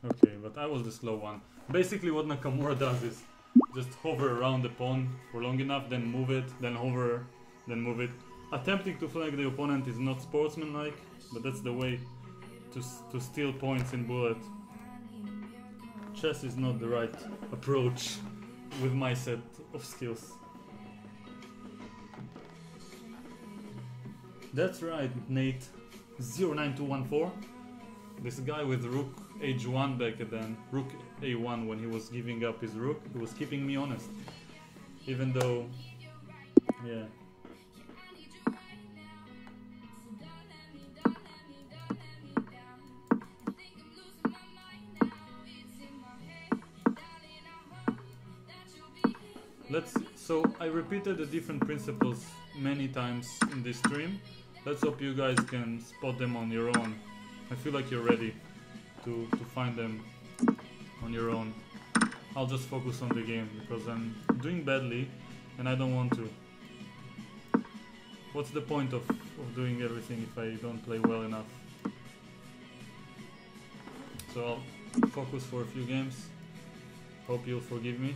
Okay, but I was the slow one. Basically what Nakamura does is just hover around the pawn for long enough, then move it, then hover, then move it. Attempting to flag the opponent is not sportsmanlike, but that's the way to, to steal points in bullet. Chess is not the right approach with my set of skills. That's right, Nate. zero nine two one four. This guy with rook H one back at then, rook A one when he was giving up his rook, he was keeping me honest. Even though, yeah. Let's, so I repeated the different principles many times in this stream. Let's hope you guys can spot them on your own. I feel like you're ready to, to find them on your own. I'll just focus on the game because I'm doing badly and I don't want to. What's the point of, of doing everything if I don't play well enough? So I'll focus for a few games. Hope you'll forgive me.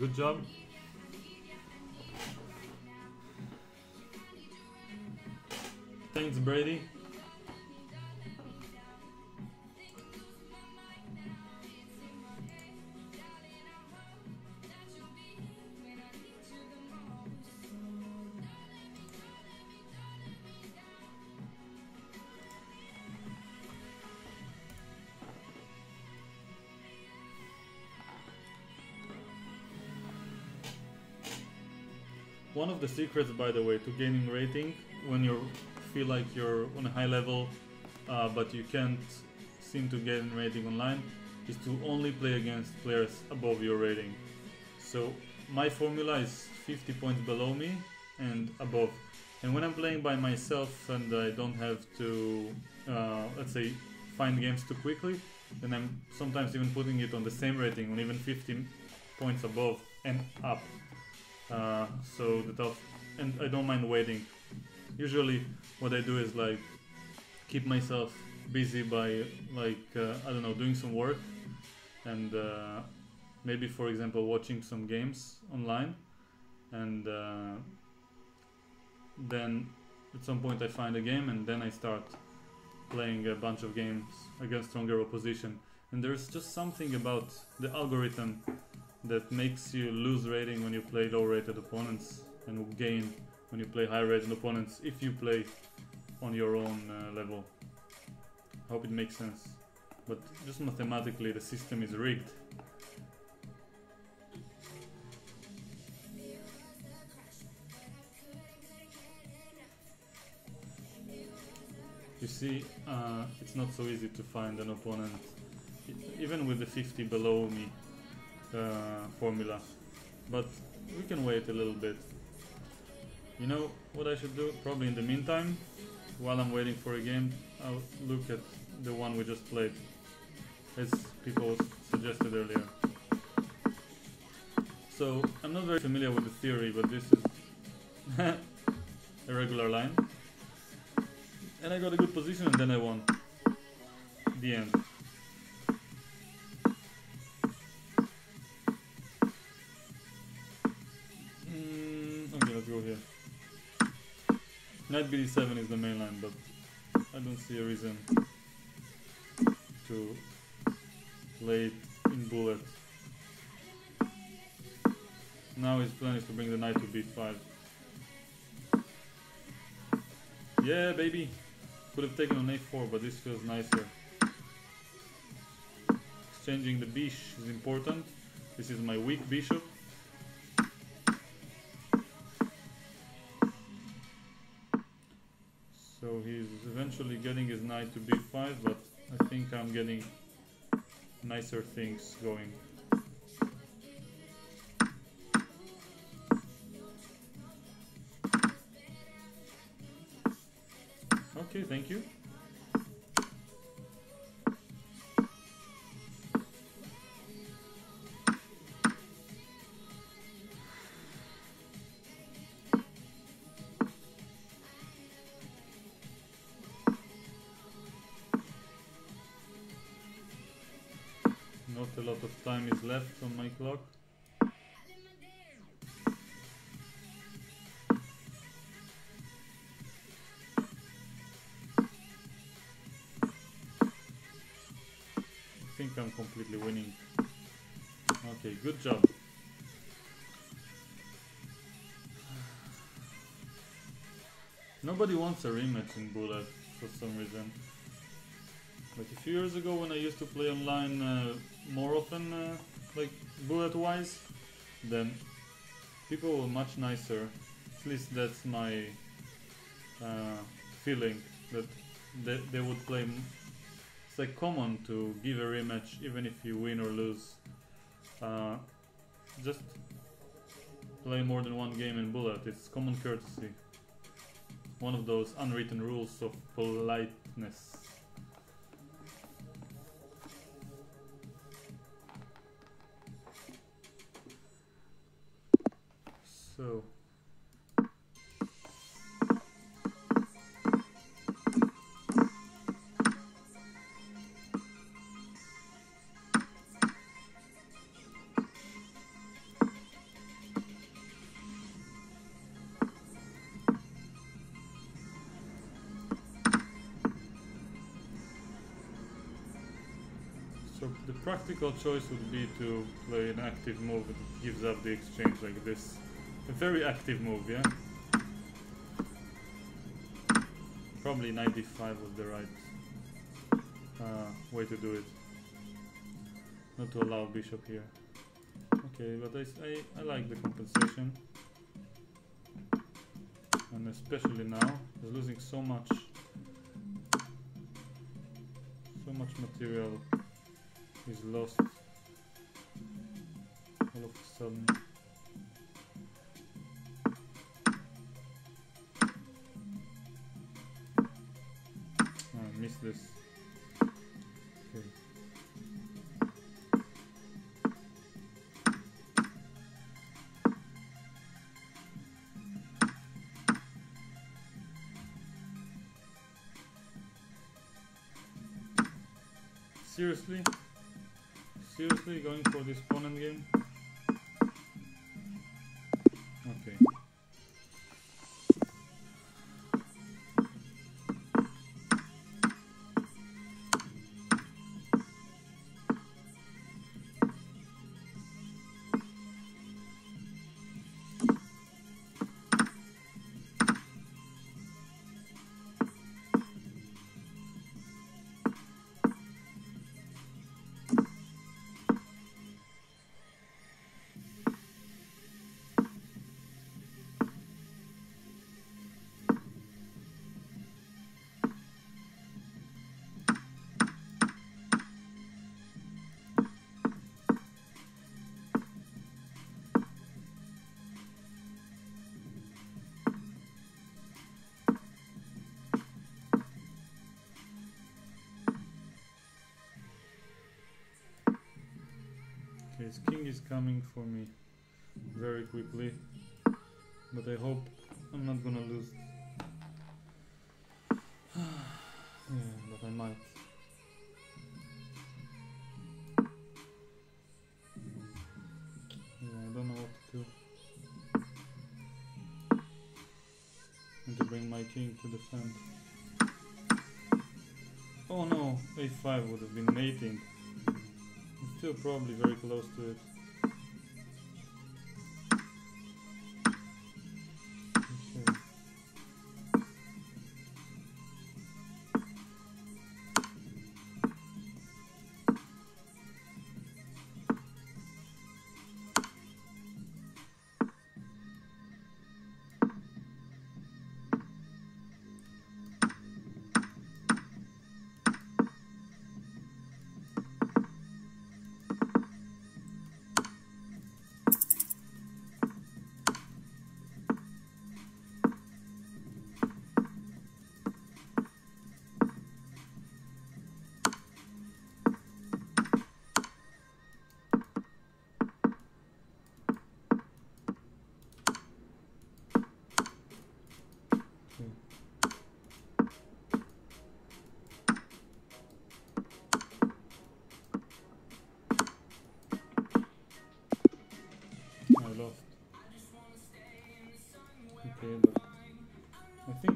Good job. Thanks, Brady. One of the secrets, by the way, to gaining rating when you feel like you're on a high level uh, but you can't seem to gain rating online is to only play against players above your rating. So my formula is fifty points below me and above. And when I'm playing by myself and I don't have to, uh, let's say, find games too quickly, then I'm sometimes even putting it on the same rating, on even fifty points above and up. Uh, so the tough, and I don't mind waiting. Usually what I do is like keep myself busy by like uh, I don't know, doing some work and uh, maybe for example watching some games online, and uh, then at some point I find a game and then I start playing a bunch of games against stronger opposition. And there's just something about the algorithm that makes you lose rating when you play low-rated opponents and gain when you play high-rated opponents if you play on your own uh, level. I hope it makes sense, but just mathematically the system is rigged. You see, uh, it's not so easy to find an opponent, even with the fifty below me. Uh, formula, but we can wait a little bit. You know what I should do? Probably in the meantime, while I'm waiting for a game, I'll look at the one we just played, as people suggested earlier. So I'm not very familiar with the theory, but this is a regular line, and I got a good position and then I won. The end. Knight b d seven is the main line, but I don't see a reason to play it in bullet. Now his plan is to bring the knight to b five. Yeah, baby! Could have taken on a four, but this feels nicer. Exchanging the bish is important. This is my weak bishop. So he's eventually getting his knight to b five, but I think I'm getting nicer things going. Okay, thank you. Not a lot of time is left on my clock. I think I'm completely winning. Okay, good job. Nobody wants a rematch in bullet for some reason. Like a few years ago when I used to play online uh, more often, uh, like bullet-wise, then people were much nicer. At least that's my uh, feeling, that they, they would play. It's like common to give a rematch even if you win or lose. Uh, just play more than one game in bullet. It's common courtesy. One of those unwritten rules of politeness. So. The practical choice would be to play an active move that gives up the exchange like this. A very active move, yeah? Probably knight d five was the right uh, way to do it. Not to allow bishop here. Okay, but I, I, I like the compensation. And especially now, he's losing so much, so much material. He's lost all of a sudden. Oh, I missed this. Okay. Seriously? Seriously, going for this pawn endgame? Okay. His king is coming for me very quickly, but I hope I'm not gonna lose. Yeah, but I might. Yeah, I don't know what to do. I need to bring my my king to defend. Oh no, a five would have been mating. It's still probably very close to it.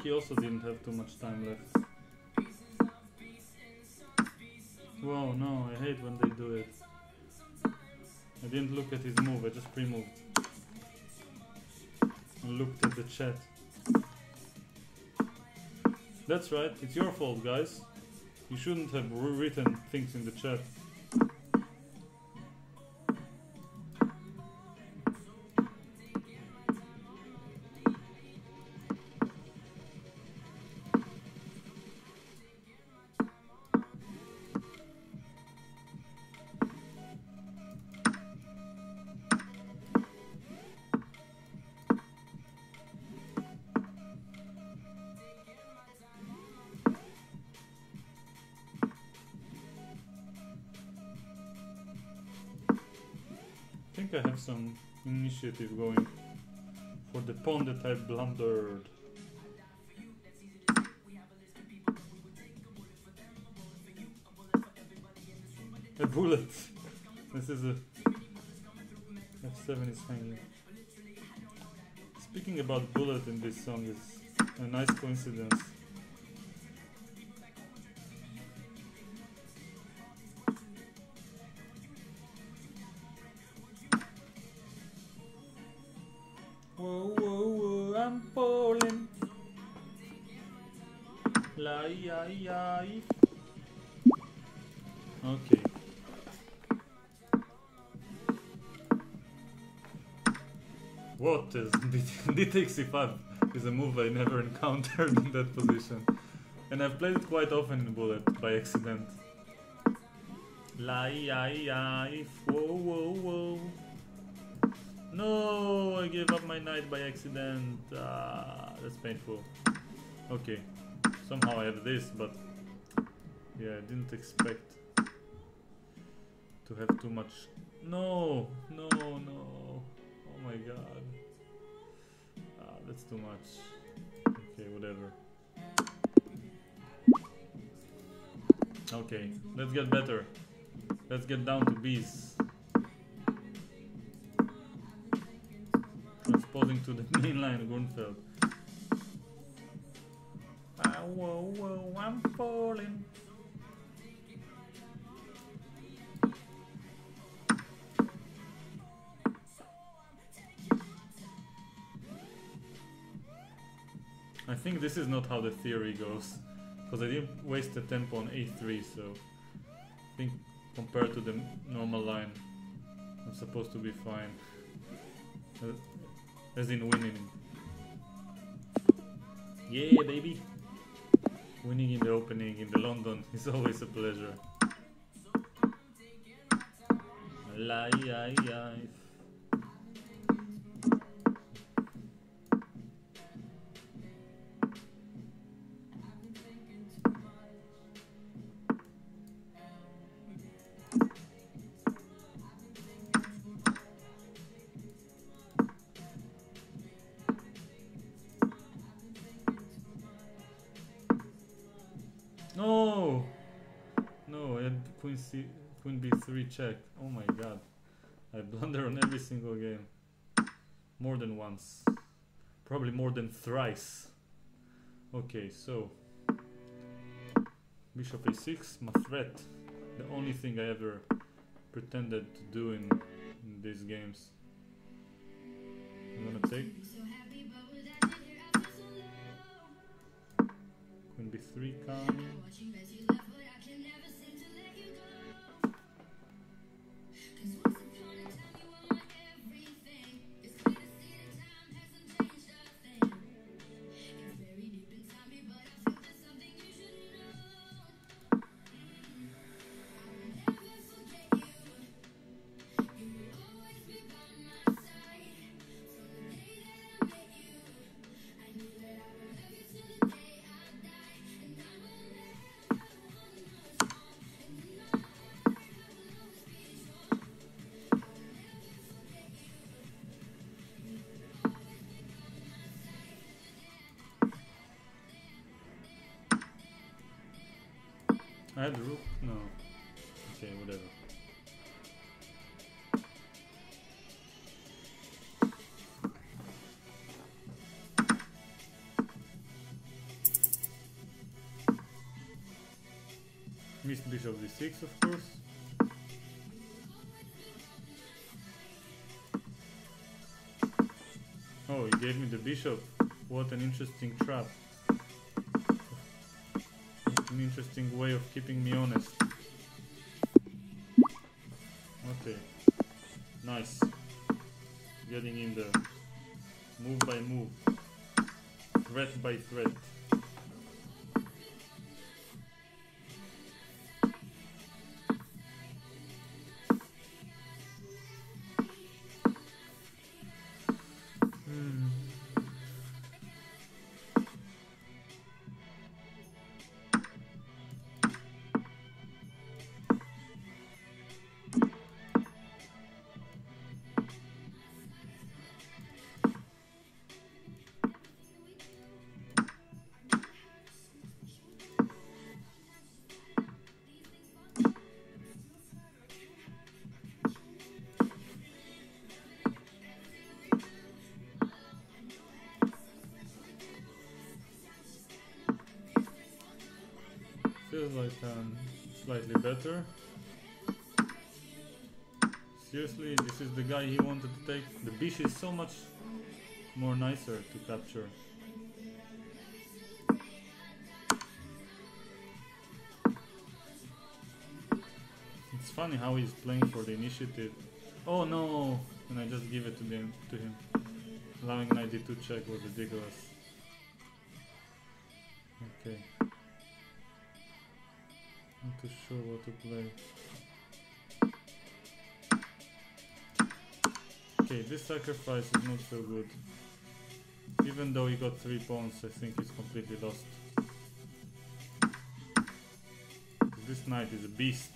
He also didn't have too much time left. Whoa, no, I hate when they do it. I didn't look at his move, I just pre-moved. And looked at the chat. That's right, it's your fault, guys. You shouldn't have rewritten things in the chat. I have some initiative going for the pawn that I blundered. A bullet! This is a... F seven is hanging. Speaking about bullet in this song is a nice coincidence. Okay. What is d takes e five is a move I never encountered in that position, and I've played it quite often in bullet by accident. Life, whoa whoa whoa. No, I gave up my knight by accident. Ah, that's painful. Okay. Somehow I have this, but yeah, I didn't expect to have too much. No, no, no. Oh my god. Ah, that's too much. Okay, whatever. Okay, let's get better. Let's get down to bees. Transposing to the mainline Grunfeld. Whoa, whoa, I'm falling. I think this is not how the theory goes, because I didn't waste the tempo on a three, so I think compared to the normal line, I'm supposed to be fine, as in winning. Yeah, baby. Winning in the opening in the London is always a pleasure. Life. Check. Oh my god. I blunder on every single game. More than once. Probably more than thrice. Okay, so bishop a six, my threat, the only thing I ever pretended to do in, in these games. I'm gonna take queen b three, come I had the rook? No. Okay, whatever. Missed bishop d six, of course. Oh, he gave me the bishop. What an interesting trap. An interesting way of keeping me honest. Okay, nice. Getting in there, move by move, threat by threat. Like um, slightly better. Seriously, this is the guy he wanted to take. The bish is so much more nicer to capture. It's funny how he's playing for the initiative. Oh no! And I just give it to him. To him, allowing knight d two check was ridiculous. Okay. Not too sure what to play. Okay, this sacrifice is not so good. Even though he got three pawns, I think he's completely lost. This knight is a beast.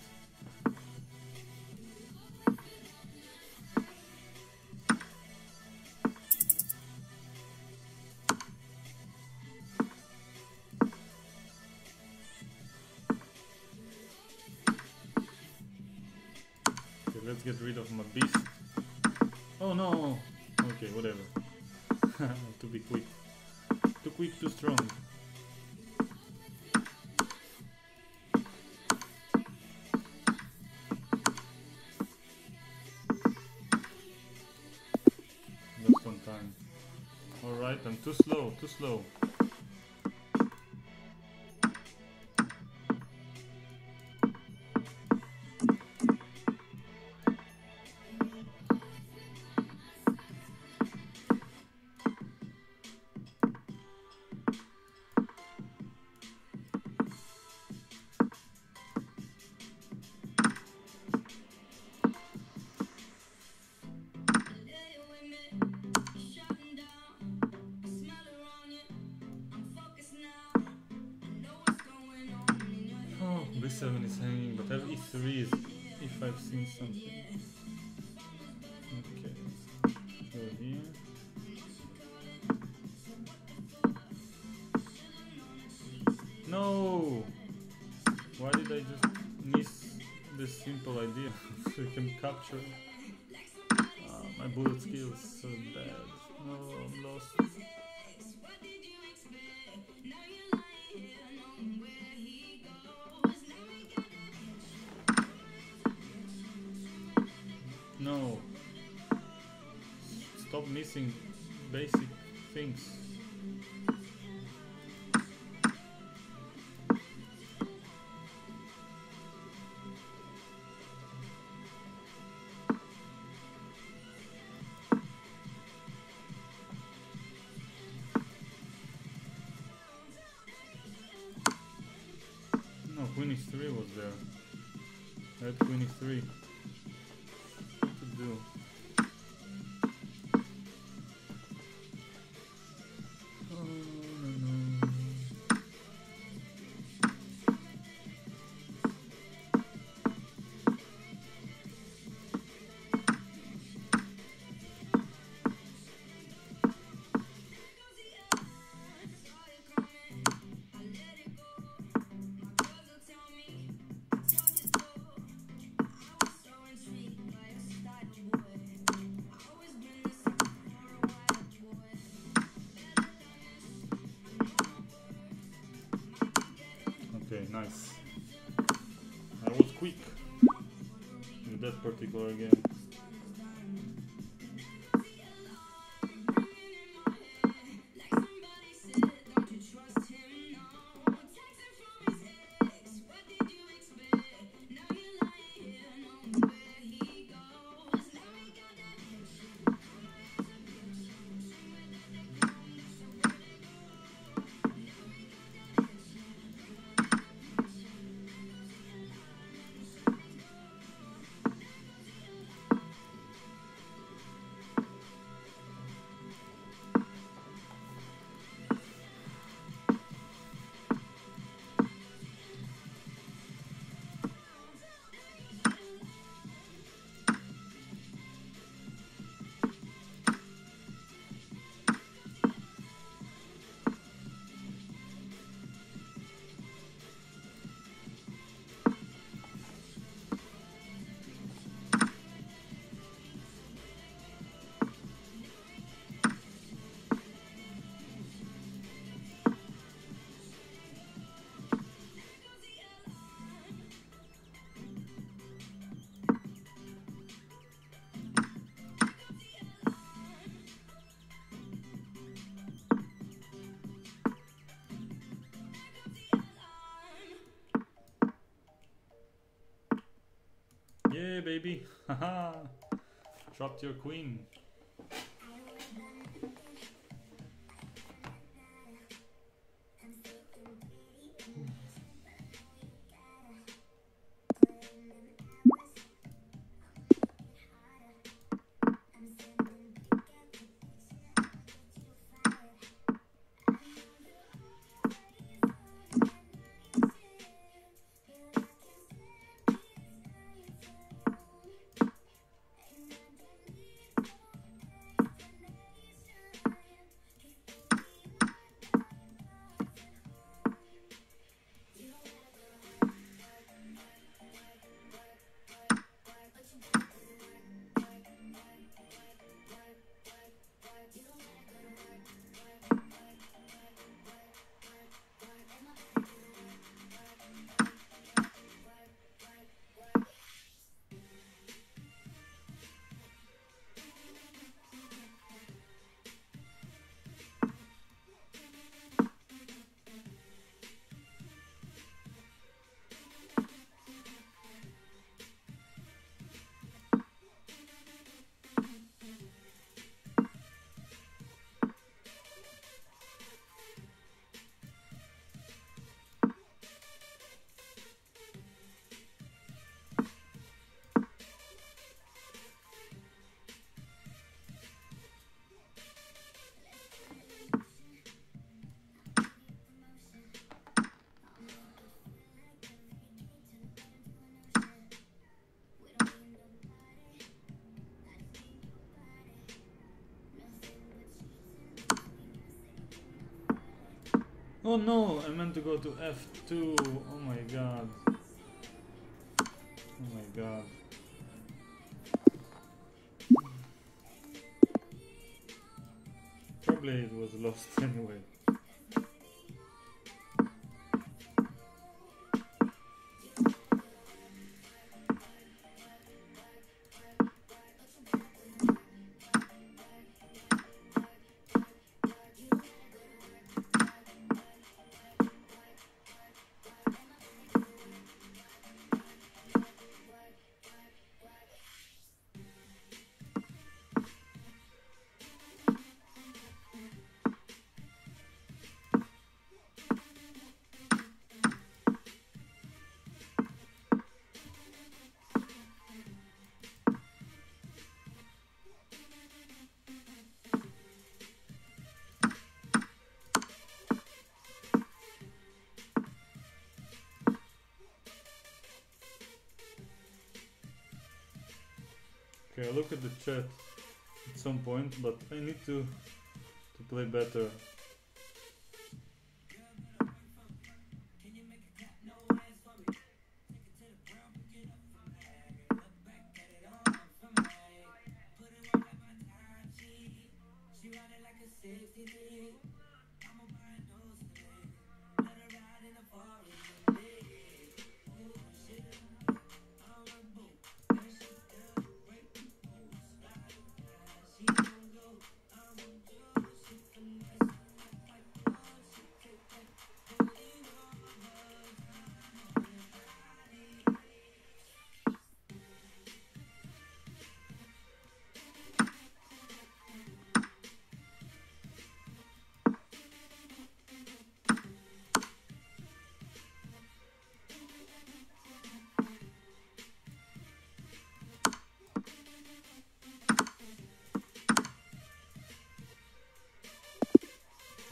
Get rid of my beast. Oh no! Okay, whatever. Too be quick. Too quick, too strong. Just one time. Alright, I'm too slow, too slow. b seven is hanging, but e three is if I've seen something. Okay, go here. No! Why did I just miss this simple idea? So you can capture. Oh, my bullet skill is so bad. No, I'm lost. No. Stop missing basic things. No, queen e three was there. I had queen e three. What to do? Nice. I was quick in that particular game. Yeah, baby, haha, dropped your queen. Oh no, I meant to go to F two. Oh my god. Oh my god. Probably it was lost anyway. Okay, I look at the chat at some point, but I need to to play better.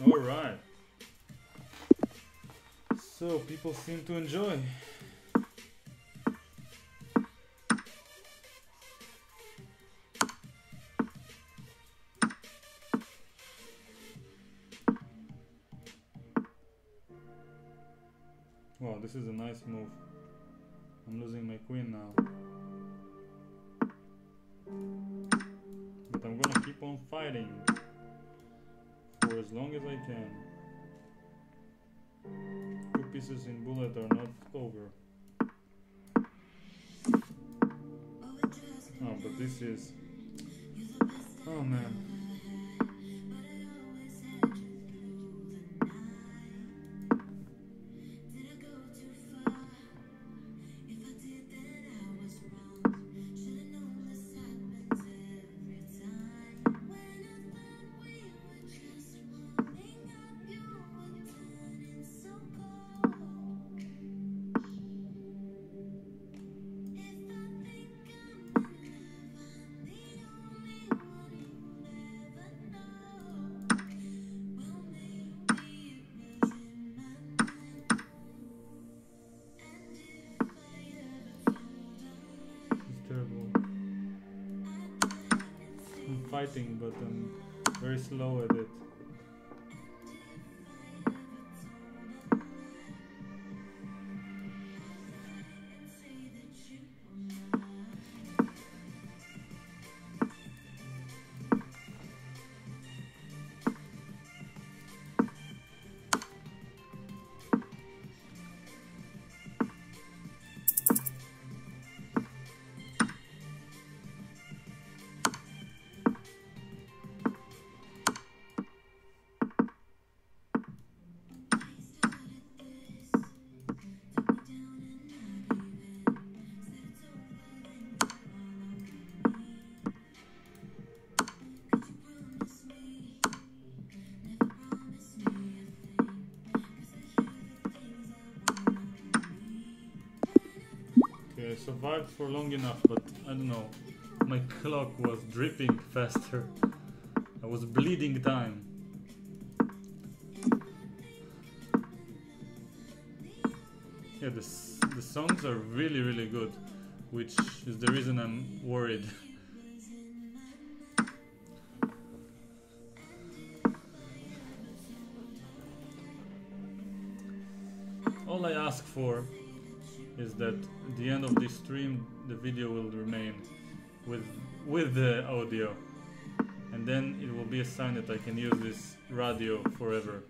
Alright, so people seem to enjoy. Wow, this is a nice move. I'm losing my queen now. But I'm gonna keep on fighting. As long as I can. Two pieces in bullet are not over. Oh, but this is... Oh man. Fighting, but I'm very slow at it. I survived for long enough, but I don't know, my clock was dripping faster. I was bleeding time. Yeah, the, the songs are really, really good, which is the reason I'm worried. All I ask for is that at the end of this stream the video will remain with with the audio, and then it will be a sign that I can use this radio forever.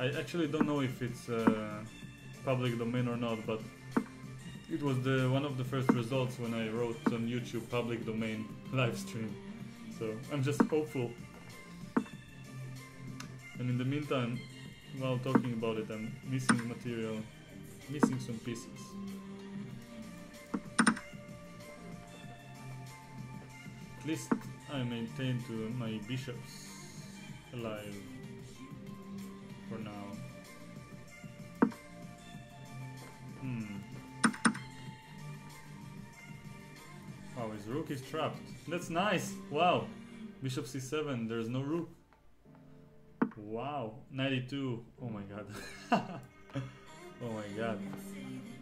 I actually don't know if it's uh, public domain or not, but it was the one of the first results when I wrote on YouTube public domain live stream, so I'm just hopeful. And in the meantime, while talking about it, I'm missing material. Missing some pieces. At least I maintain to my bishops alive for now. Hmm. Wow, his rook is trapped. That's nice. Wow. Bishop c seven. There's no rook. Wow. ninety-two. Oh my god. Oh my god.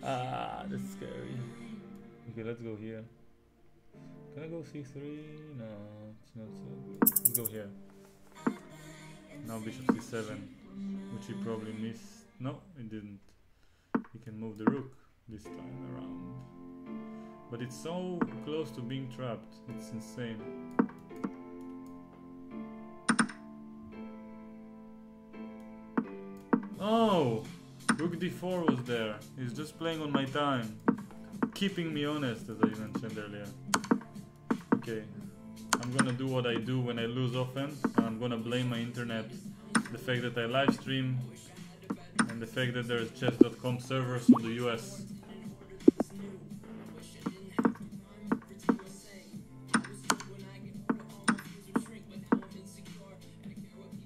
Ah, that's scary. Okay, let's go here. Can I go c three? No, it's not so good. Let's go here. Now bishop c seven, which he probably missed. No, it didn't. He can move the rook this time around. But it's so close to being trapped. It's insane. Oh! Rook d four was there. He's just playing on my time. Keeping me honest, as I mentioned earlier. Okay, I'm gonna do what I do when I lose offense. I'm gonna blame my internet, the fact that I live stream, and the fact that there's chess dot com servers from the U S.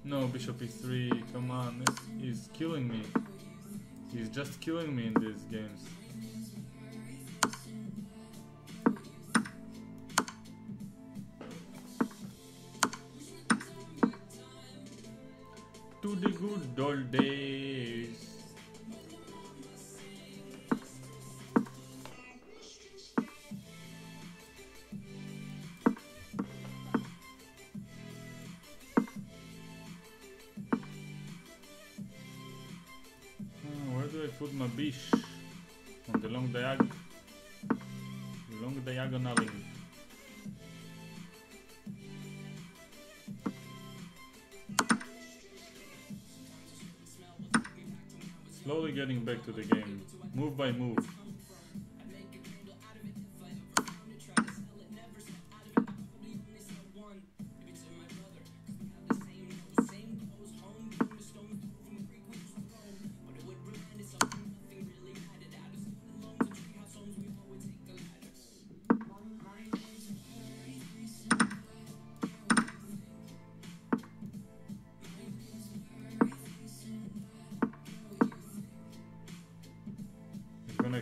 No, bishop e three, come on, he's killing me. He's just killing me in these games. To the good old days. Put my bish on the long diag long diagonaling. Slowly getting back to the game, move by move.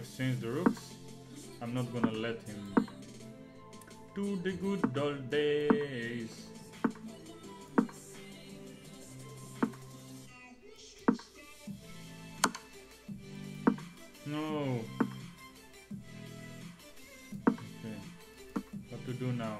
Exchange the rooks. I'm not gonna let him. To the good old days. No. Okay. What to do now?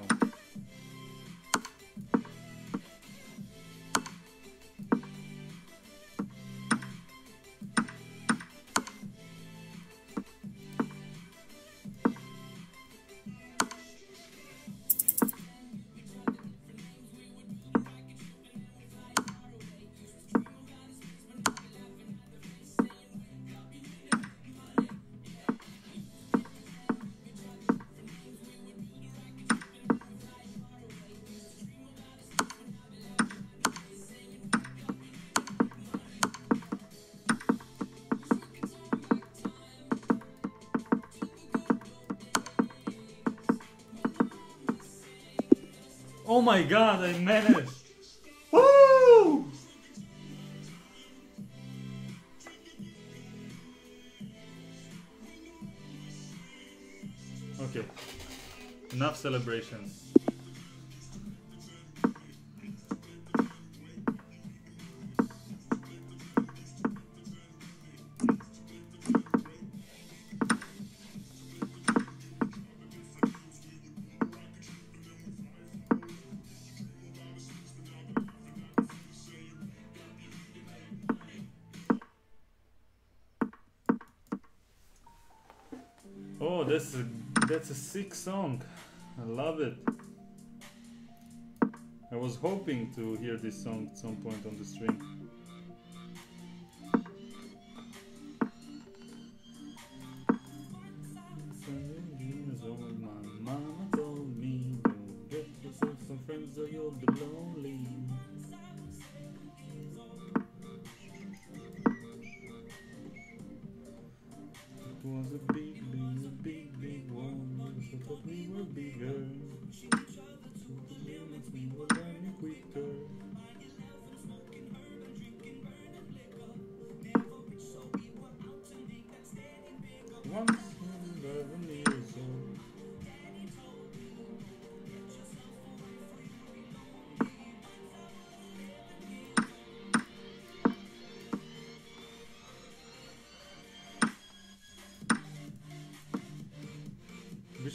Oh my god, I managed! Woo! Okay, enough celebrations. That's a, that's a sick song. I love it. I was hoping to hear this song at some point on the stream.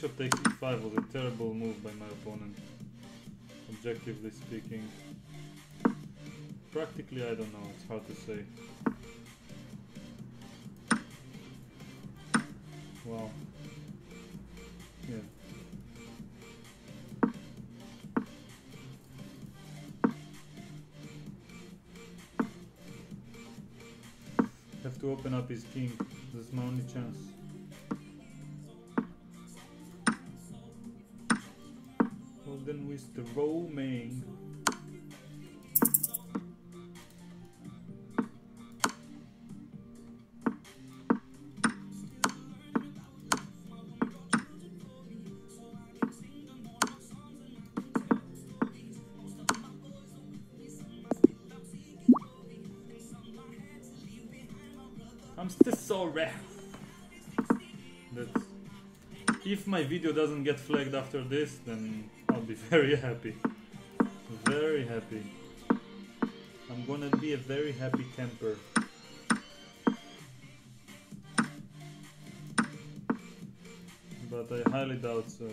Bishop takes e five was a terrible move by my opponent, objectively speaking. Practically, I don't know, it's hard to say. Wow. Yeah. Have to open up his king, that's my only chance. Golden with the roaming. That's, if my video doesn't get flagged after this, then I'll be very happy. Very happy. I'm gonna be a very happy camper. But I highly doubt so.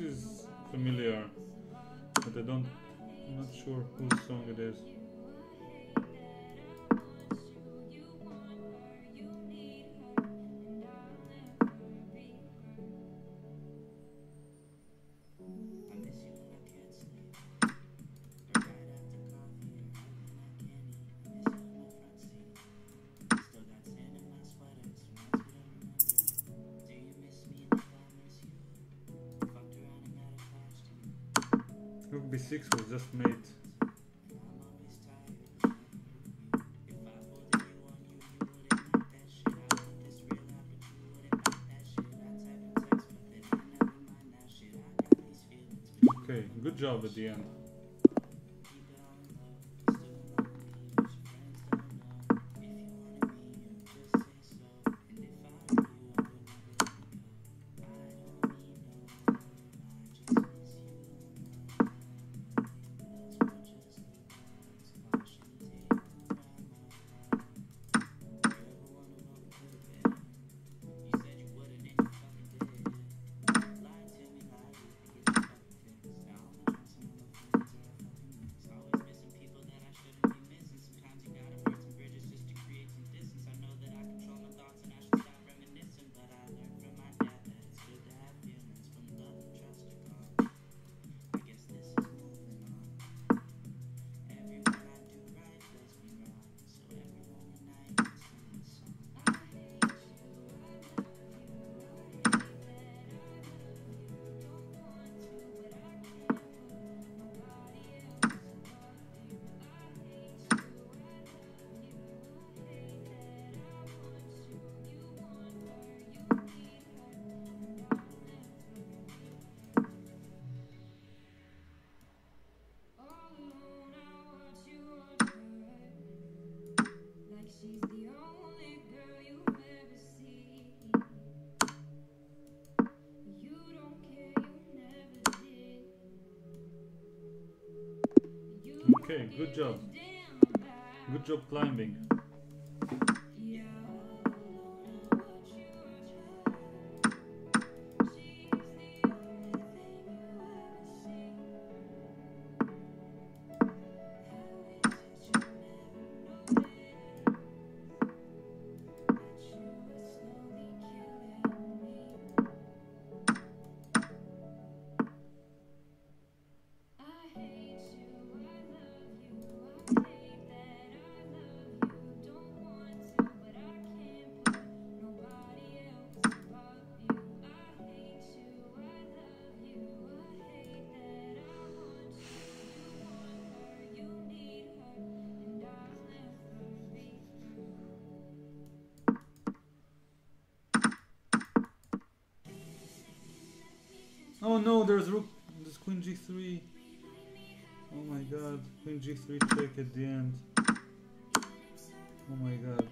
Is familiar, but I don't, I'm not sure whose song it is. Six was just made. Okay, good job at the end. Okay, good job. Good job climbing. Oh no, there's rook. There's queen g three. Oh my god. Queen g three check at the end. Oh my god.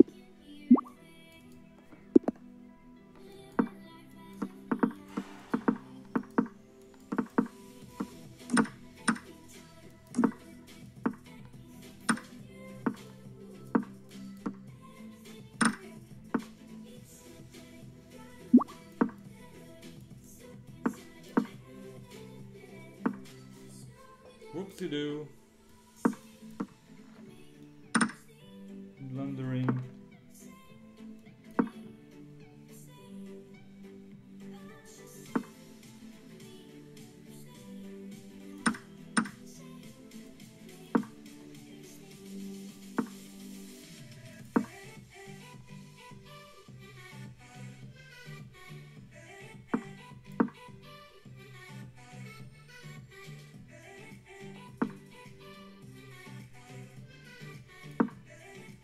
To do blundering.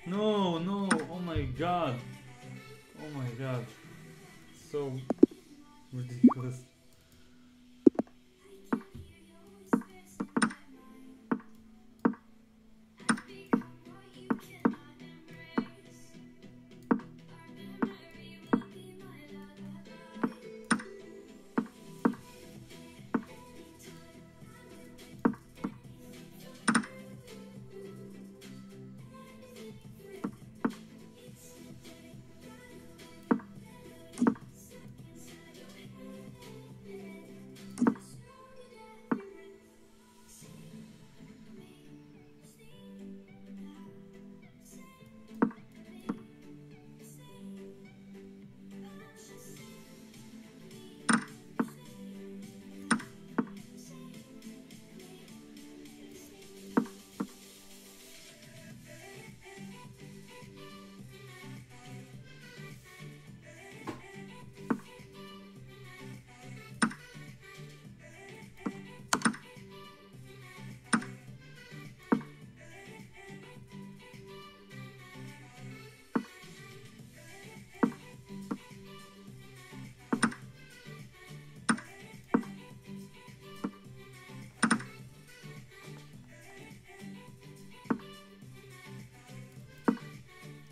No, no, oh my god. Oh my god. So ridiculous.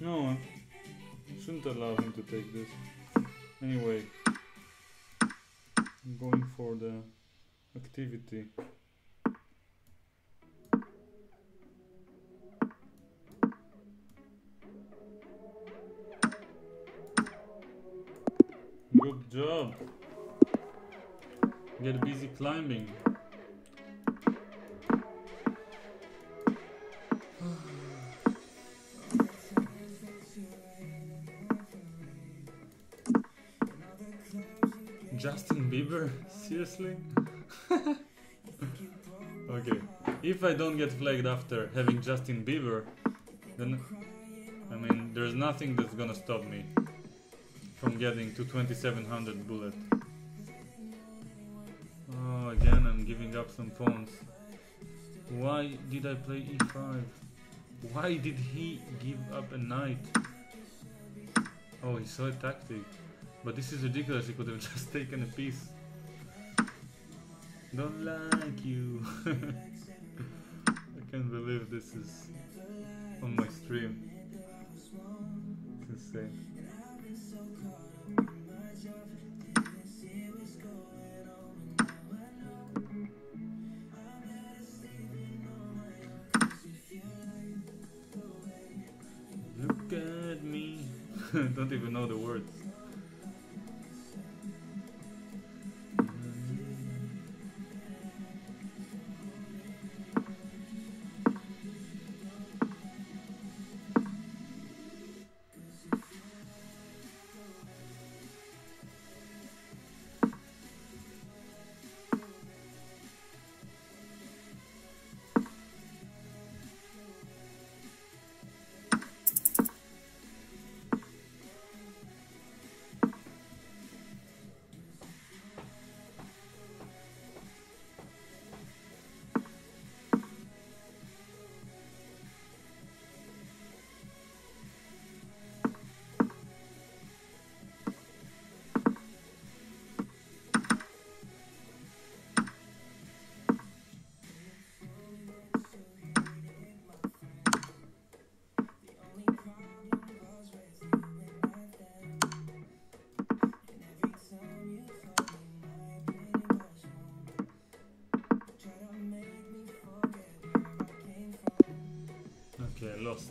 No, I shouldn't allow him to take this. Anyway, I'm going for the activity. Good job. Get busy climbing. Justin Bieber? Seriously? Okay. If I don't get flagged after having Justin Bieber, then I mean there's nothing that's gonna stop me from getting to twenty-seven hundred bullet. Oh, again I'm giving up some pawns. Why did I play e five? Why did he give up a knight? Oh, he saw a tactic. But this is ridiculous, he could have just taken a piece. Don't like you. I can't believe this is on my stream. It's insane. Look at me. Don't even know the words. and lost.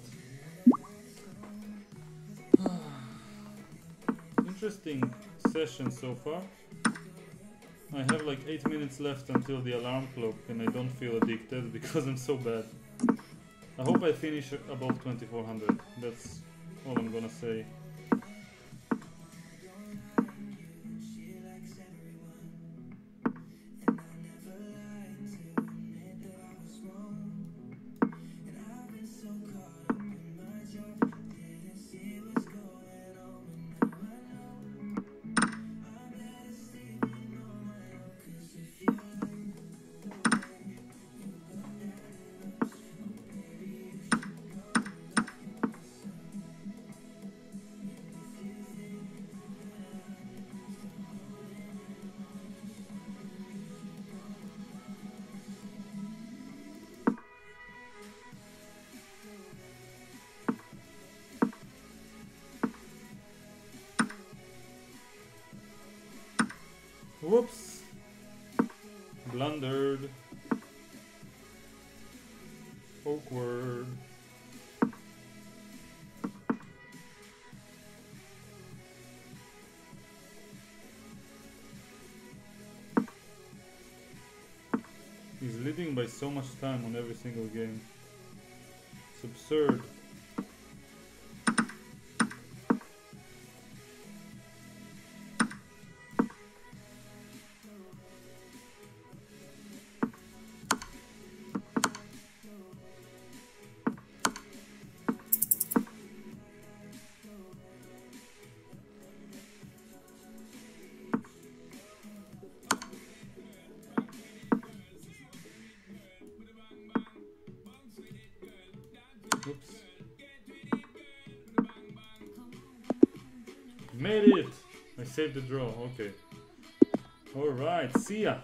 Interesting session so far. I have like eight minutes left until the alarm clock and I don't feel addicted because I'm so bad. I hope I finish above twenty-four hundred. That's all I'm gonna say. Whoops, blundered, awkward. He's leading by so much time on every single game. It's absurd. Save the draw, okay. Alright, see ya!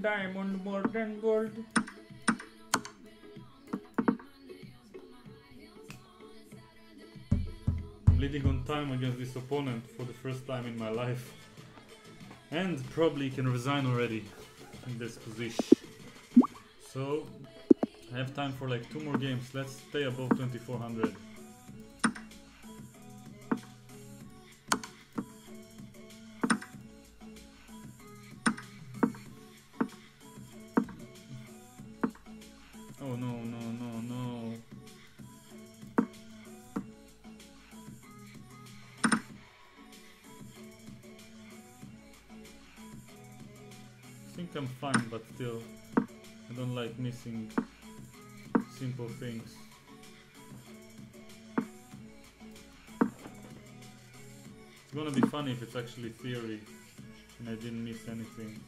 Diamond more than gold. I'm leading on time against this opponent for the first time in my life. And probably can resign already in this position. So I have time for like two more games. Let's stay above twenty-four hundred. I don't like missing simple things. It's gonna be funny if it's actually theory and I didn't miss anything.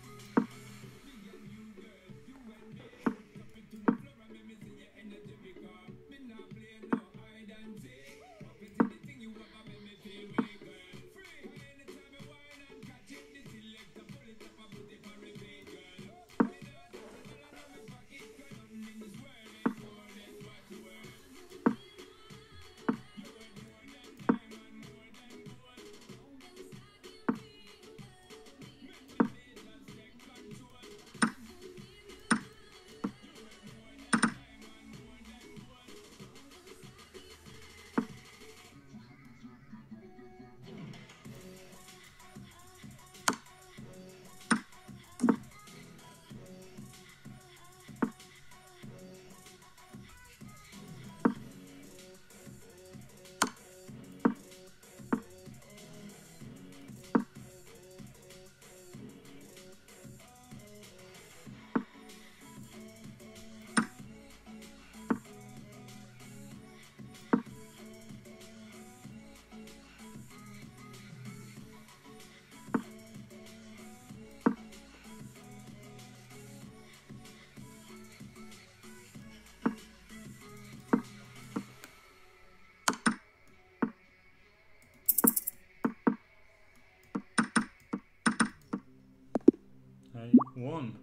I won.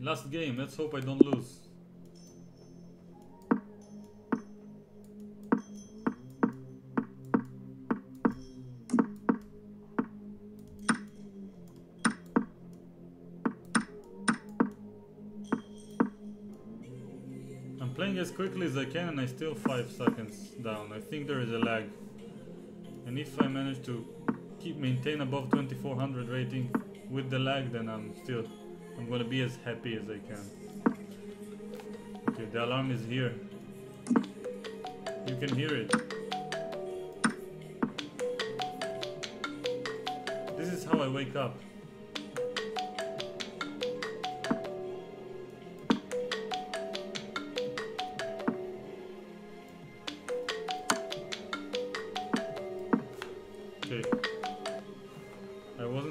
Last game, let's hope I don't lose. I'm playing as quickly as I can and I still five seconds down. I think there is a lag. And if I manage to keep maintain above twenty-four hundred rating with the lag, then I'm still I'm gonna be as happy as I can. Okay, the alarm is here. You can hear it. This is how I wake up.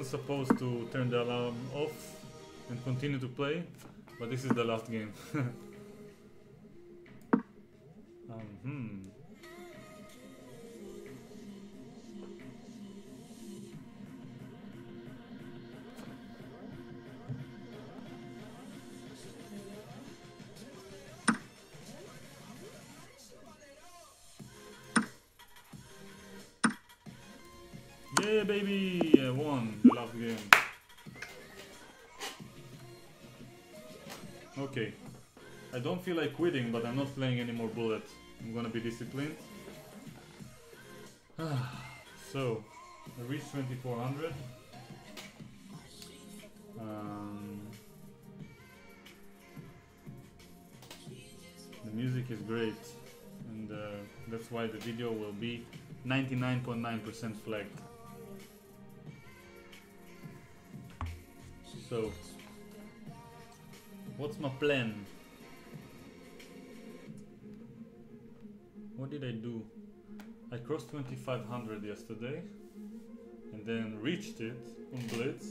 Supposed to turn the alarm off and continue to play, but this is the last game. um, hmm. Yeah, baby, I won the last game. Okay, I don't feel like quitting, but I'm not playing any more bullets. I'm gonna be disciplined. So, I reached twenty-four hundred. Um, the music is great, and uh, that's why the video will be ninety-nine point nine percent flagged. So, what's my plan? What did I do? I crossed twenty-five hundred yesterday and then reached it on Blitz.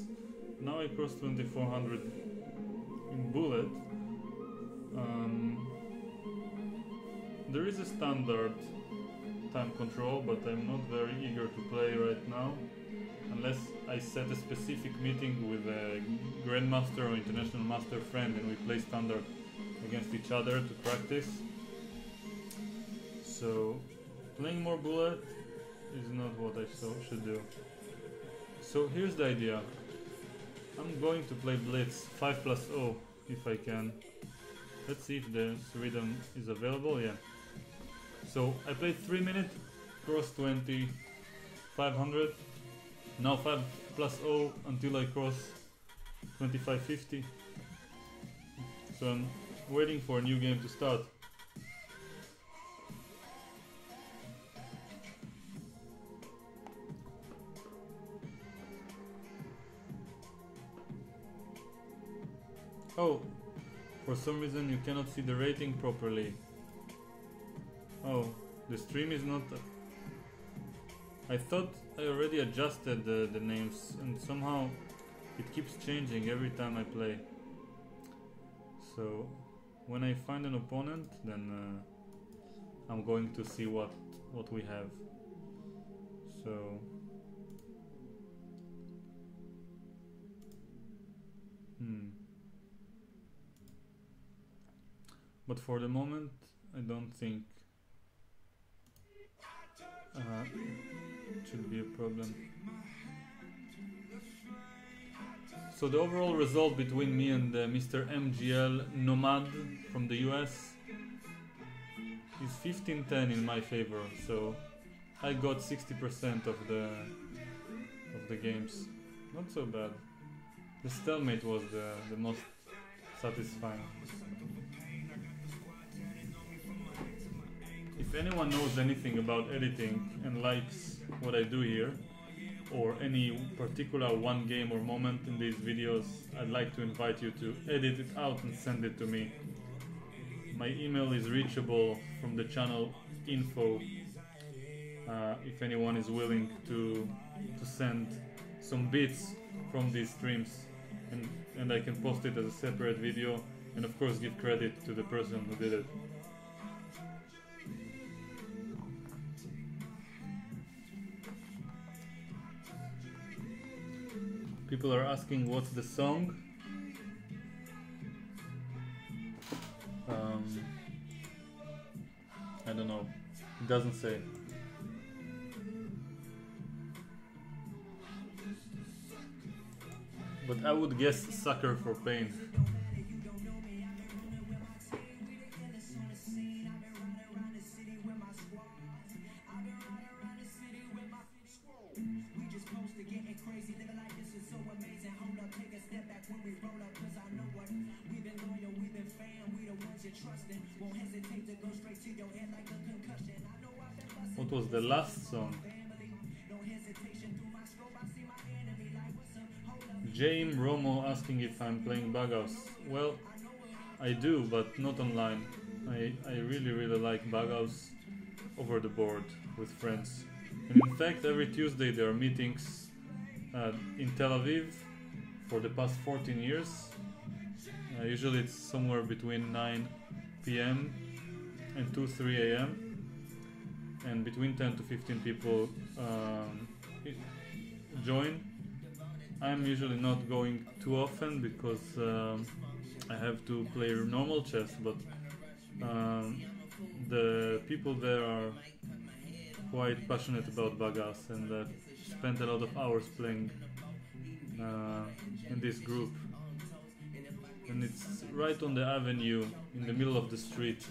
Now I crossed twenty-four hundred in Bullet. Um, there is a standard time control, but I'm not very eager to play right now. Unless I set a specific meeting with a grandmaster or international master friend and we play standard against each other to practice. So playing more bullet is not what I so should do. So here's the idea. I'm going to play blitz five plus zero if I can. Let's see if the rhythm is available. Yeah. So I played three minute, cross twenty-five hundred. Now five plus zero until I cross twenty-five fifty. So I'm waiting for a new game to start. Oh, for some reason you cannot see the rating properly. Oh, the stream is not... I thought I already adjusted the, the names and somehow it keeps changing every time I play. So when I find an opponent, then uh, I'm going to see what what we have. So hmm. But for the moment, I don't think uh, should be a problem. So the overall result between me and uh, Mister M G L Nomad from the U S is fifteen ten in my favor. So I got sixty percent of the of the games. Not so bad. The stalemate was the, the most satisfying. If anyone knows anything about editing and likes what I do here, or any particular one game or moment in these videos, I'd like to invite you to edit it out and send it to me. My email is reachable from the channel info, uh, if anyone is willing to, to send some bits from these streams, and, and I can post it as a separate video and of course give credit to the person who did it. People are asking what's the song. Um, I don't know. It doesn't say. But I would guess Sucker for Pain. What was the last song? James Romo asking if I'm playing Bughouse. Well, I do, but not online. I, I really, really like Bughouse over the board with friends. And in fact, every Tuesday there are meetings uh, in Tel Aviv for the past fourteen years. Uh, usually it's somewhere between nine p m and two to three a m And between ten to fifteen people um, join. I'm usually not going too often because um, I have to play normal chess, but um, the people there are quite passionate about Bughouse, and I uh, spent a lot of hours playing uh, in this group. And it's right on the avenue, in the middle of the street.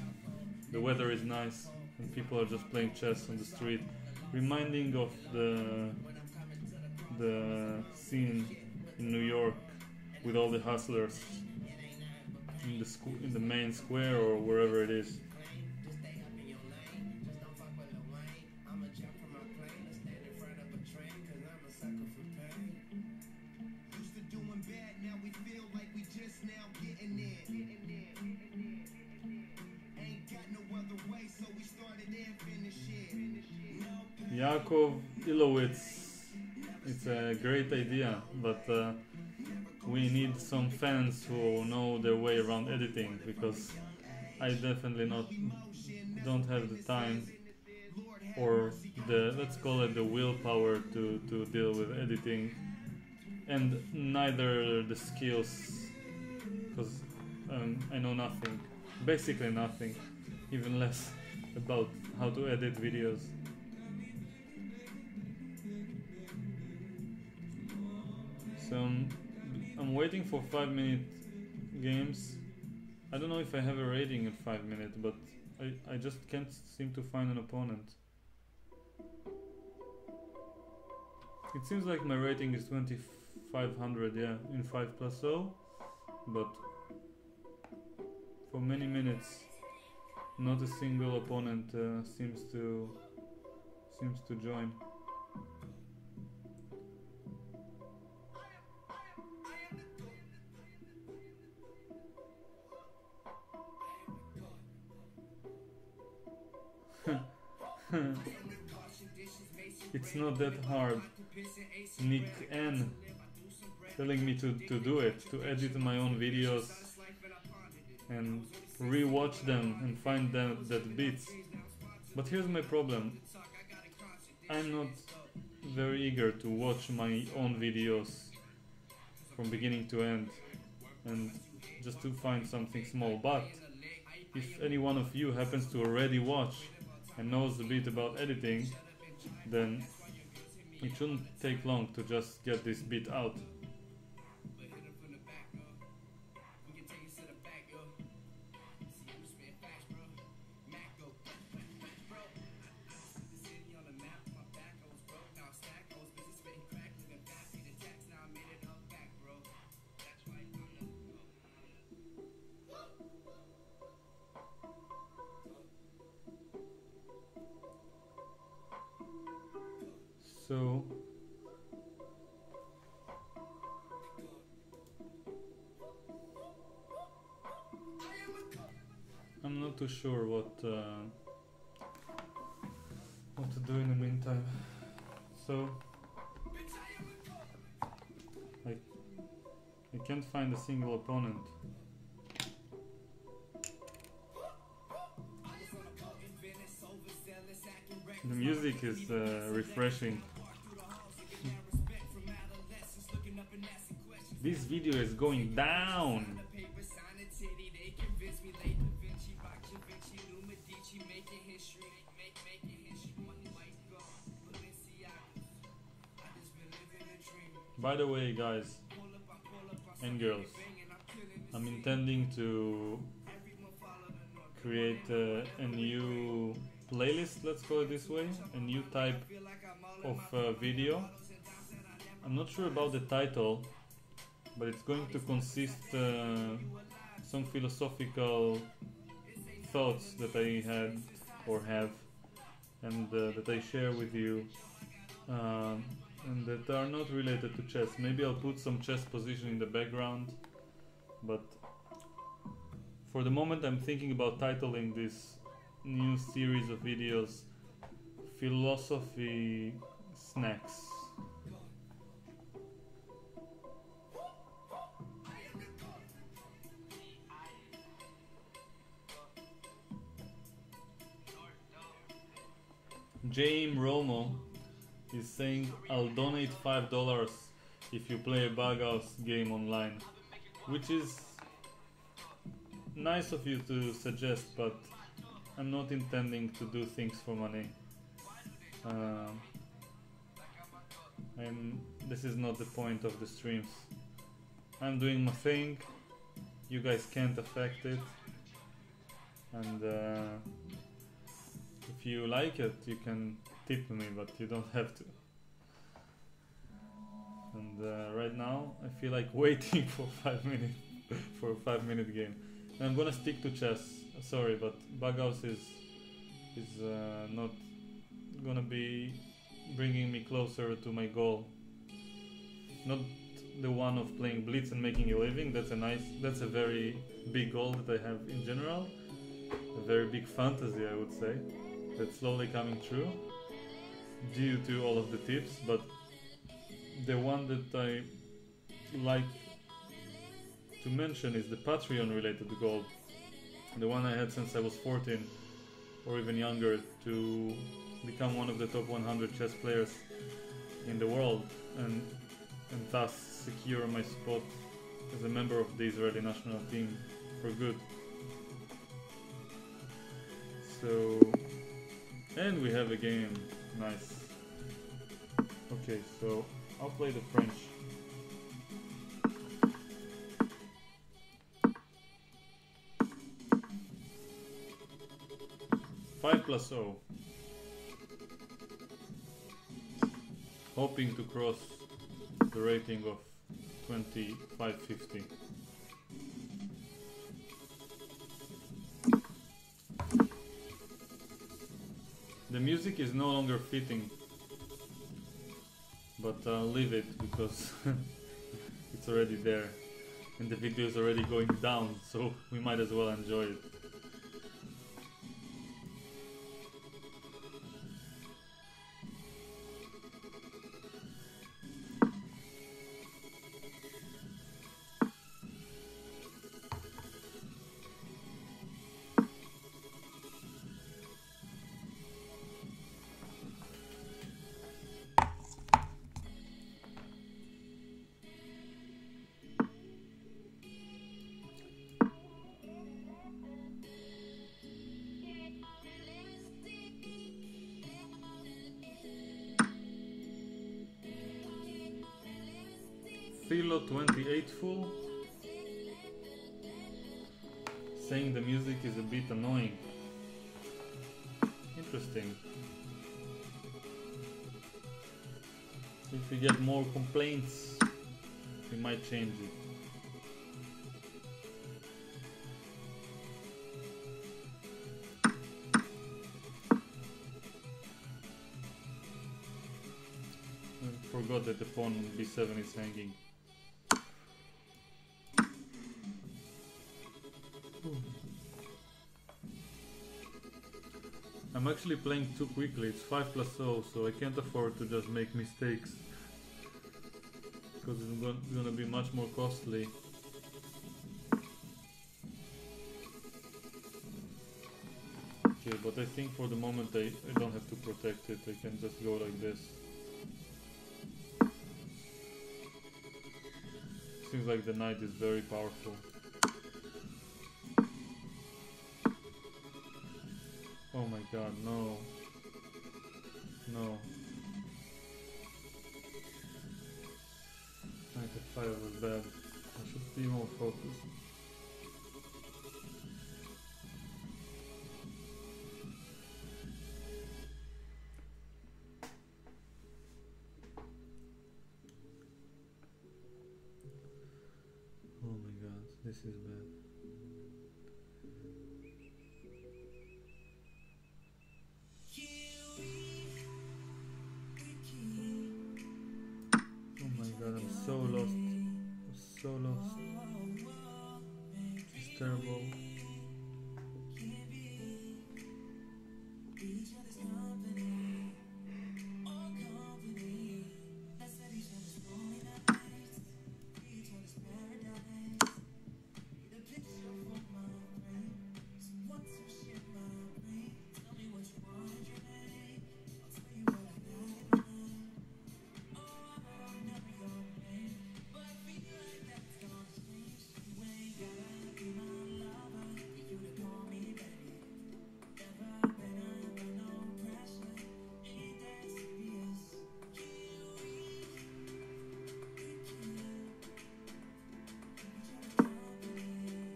The weather is nice, and people are just playing chess on the street, reminding of the the scene in New York with all the hustlers in the school, in the main square or wherever it is. Yaakov Ilowitz. It's a great idea, but uh, we need some fans who know their way around editing, because I definitely not don't have the time or the, let's call it, the willpower to, to deal with editing, and neither the skills, because um, I know nothing, basically nothing, even less about how to edit videos. Um, I'm waiting for five minute games. I don't know if I have a rating at five minutes, but I, I just can't seem to find an opponent. It seems like my rating is twenty-five hundred, yeah, in five plus zero, but for many minutes not a single opponent uh, seems to seems to join. It's not that hard. Nick N telling me to, to do it, to edit my own videos and re-watch them and find that, that beats. But here's my problem. I'm not very eager to watch my own videos from beginning to end and just to find something small. But if any one of you happens to already watch and knows a bit about editing, then it shouldn't take long to just get this bit out. So I'm not too sure what uh, what to do in the meantime. So I I can't find a single opponent. The music is uh, refreshing. This video is going down. By the way, guys and girls, I'm intending to create a, a new playlist, let's call it this way, a new type of uh, video. I'm not sure about the title, but it's going to consist uh, some philosophical thoughts that I had or have, and uh, that I share with you, uh, and that are not related to chess. Maybe I'll put some chess position in the background, but for the moment I'm thinking about titling this new series of videos Philosophy Snacks. James Romo is saying, I'll donate five dollars if you play a Bughouse game online, which is nice of you to suggest, but I'm not intending to do things for money. Uh, I'm, this is not the point of the streams. I'm doing my thing, you guys can't affect it, and uh, if you like it, you can tip me, but you don't have to. And uh, right now, I feel like waiting for five minutes for a five-minute game. And I'm gonna stick to chess. Sorry, but Bughouse is is uh, not gonna be bringing me closer to my goal. Not the one of playing Blitz and making a living. That's a nice. That's a very big goal that I have in general. A very big fantasy, I would say. That's slowly coming true due to all of the tips, but the one that I like to mention is the Patreon related goal, the one I had since I was fourteen or even younger, to become one of the top one hundred chess players in the world, and, and thus secure my spot as a member of the Israeli national team for good. So, and we have a game, nice. Okay, so I'll play the French. five plus zero. Hoping to cross the rating of twenty-five fifty. The music is no longer fitting, but I'll leave it because it's already there and the video is already going down, so we might as well enjoy it. twenty-eight full, saying the music is a bit annoying. Interesting. If we get more complaints, we might change it. I forgot that the pawn on b seven is hanging. I'm actually playing too quickly, it's five plus zero, so I can't afford to just make mistakes because it's gonna be much more costly. Okay, but I think for the moment I, I don't have to protect it, I can just go like this. seems like the knight is very powerful. Oh my god, no. No. Knight f five was bad. I should be more focused. Oh my god, this is bad.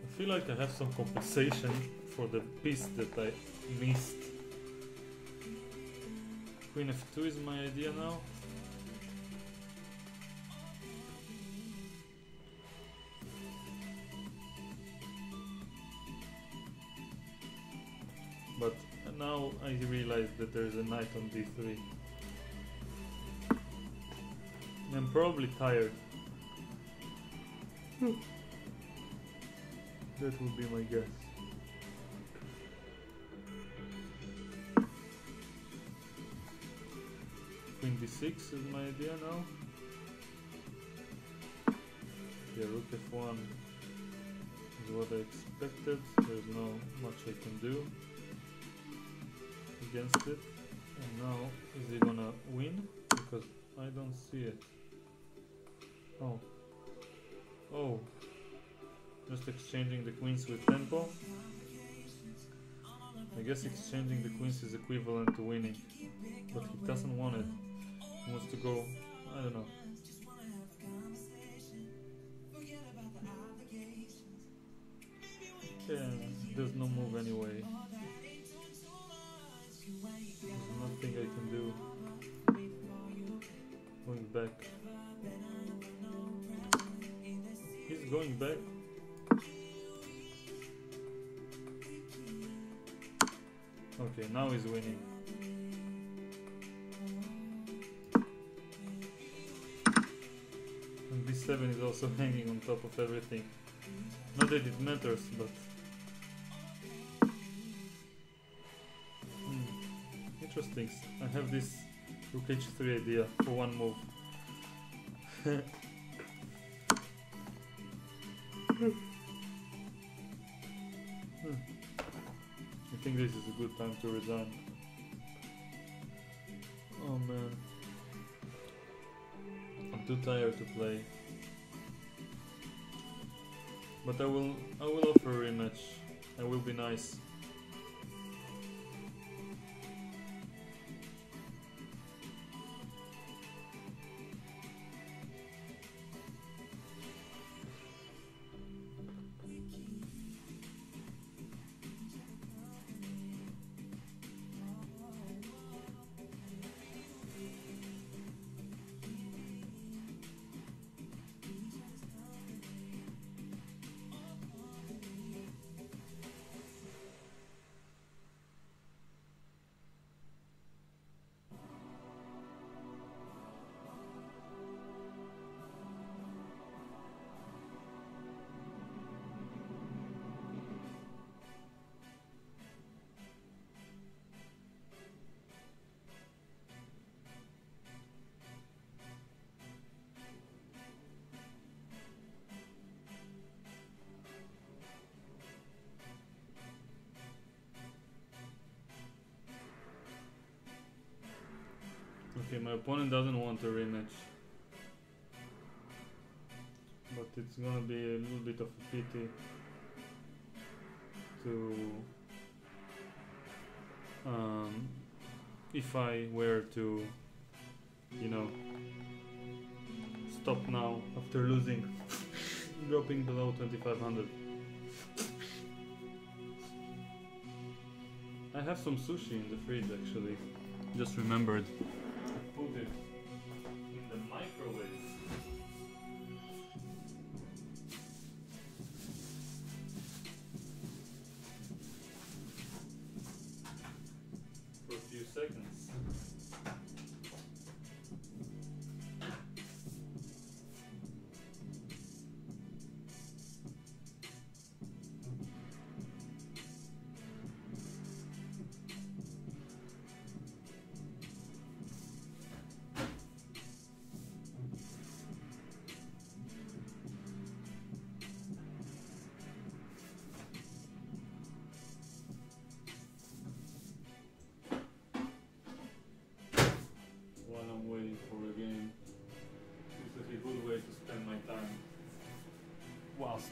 I feel like I have some compensation for the piece that I missed. Queen f two is my idea now. But now I realize that there is a knight on d three. I'm probably tired. Hmm. That would be my guess. Queen d six is my idea now. Yeah, rook f one is what I expected. There's no much I can do against it. And now, is he gonna win? Because I don't see it. Oh. Oh. Just exchanging the queens with tempo. I guess exchanging the queens is equivalent to winning, but he doesn't want it. He wants to go, I don't know. Yeah, there's no move anyway. There's nothing I can do. Going back. He's going back. Okay, now he's winning. And b seven is also hanging on top of everything. Not that it matters, but... Hmm. Interesting. I have this rook h three idea for one move. hmm. I think this is a good time to resign. Oh man, I'm too tired to play. But I will, I will offer a rematch. I will be nice. Okay, my opponent doesn't want a rematch, but it's gonna be a little bit of a pity to um, if I were to, you know, stop now after losing, dropping below twenty-five hundred. I have some sushi in the fridge actually, just remembered. I put it in the microwave. Seconds.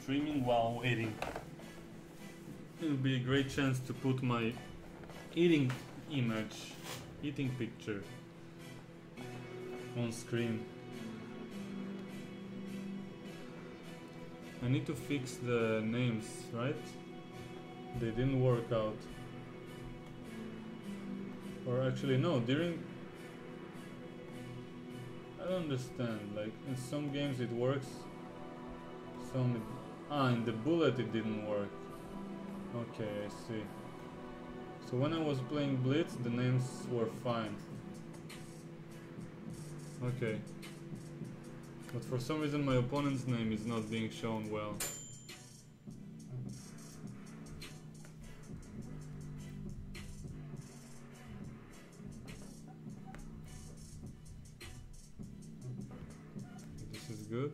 Streaming while waiting. It will be a great chance to put my eating image, eating picture on screen. I need to fix the names, right? They didn't work out. Or actually no, during... I don't understand, like in some games it works, some it Ah, in the bullet it didn't work. Okay, I see. So when I was playing Blitz, the names were fine. Okay. But for some reason my opponent's name is not being shown well. This is good.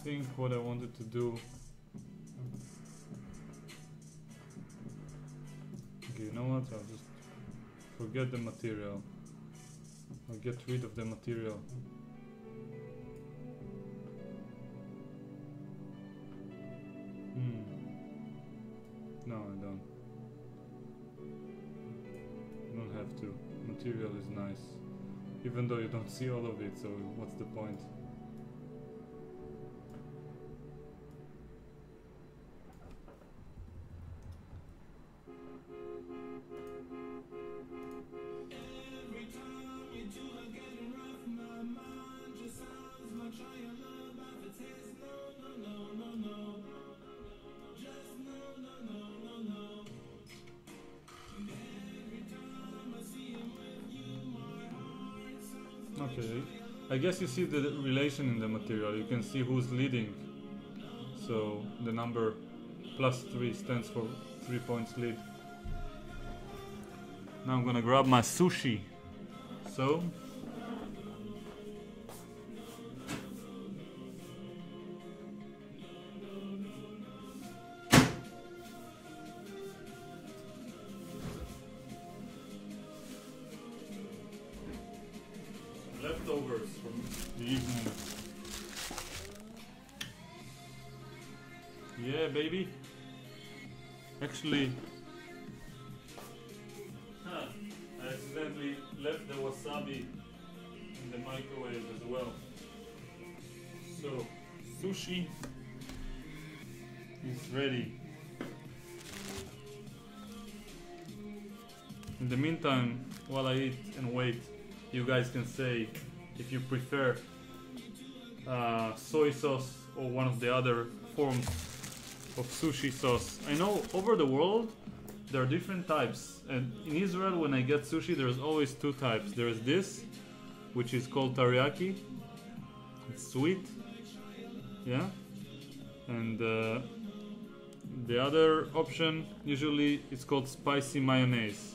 I think what I wanted to do, okay, you know what, I'll just forget the material, I'll get rid of the material. Hmm. No, I don't, you don't have to, material is nice, even though you don't see all of it, so what's the point? I guess you see the relation in the material, you can see who's leading, so the number plus three stands for three points lead. Now I'm gonna grab my sushi, so actually, huh, I accidentally left the wasabi in the microwave as well. So, sushi is ready. In the meantime, while I eat and wait, you guys can say if you prefer uh, soy sauce or one of the other forms of sushi sauce. I know over the world there are different types, and in Israel when I get sushi there's always two types. There is this, which is called teriyaki, it's sweet, yeah, and uh, the other option usually it's called spicy mayonnaise.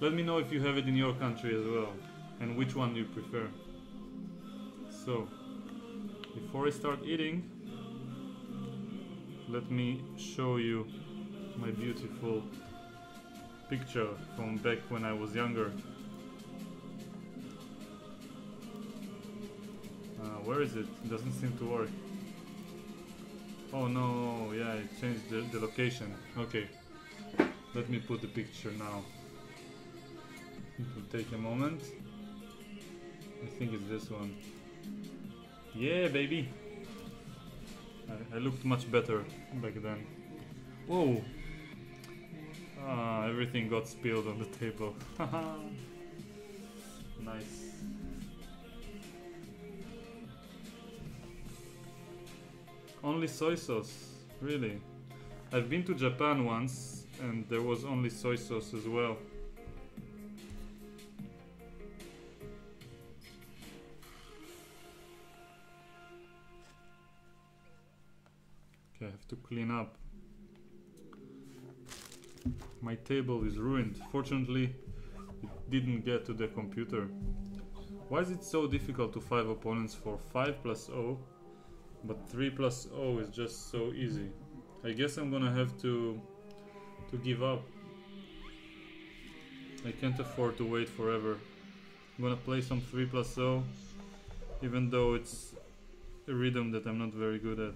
Let me know if you have it in your country as well and which one you prefer. So before I start eating, let me show you my beautiful picture from back when I was younger. Uh, where is it? It doesn't seem to work. Oh no, yeah, it changed the, the location. Okay, let me put the picture now. It will take a moment. I think it's this one. Yeah, baby! I, I looked much better back then. Whoa! Ah, everything got spilled on the table. Haha! Nice. Only soy sauce, really. I've been to Japan once and there was only soy sauce as well. Okay, I have to clean up. My table is ruined. Fortunately, it didn't get to the computer. Why is it so difficult to five opponents for five plus zero? But three plus zero is just so easy. I guess I'm gonna have to to give up. I can't afford to wait forever. I'm gonna play some three plus zero, even though it's a rhythm that I'm not very good at.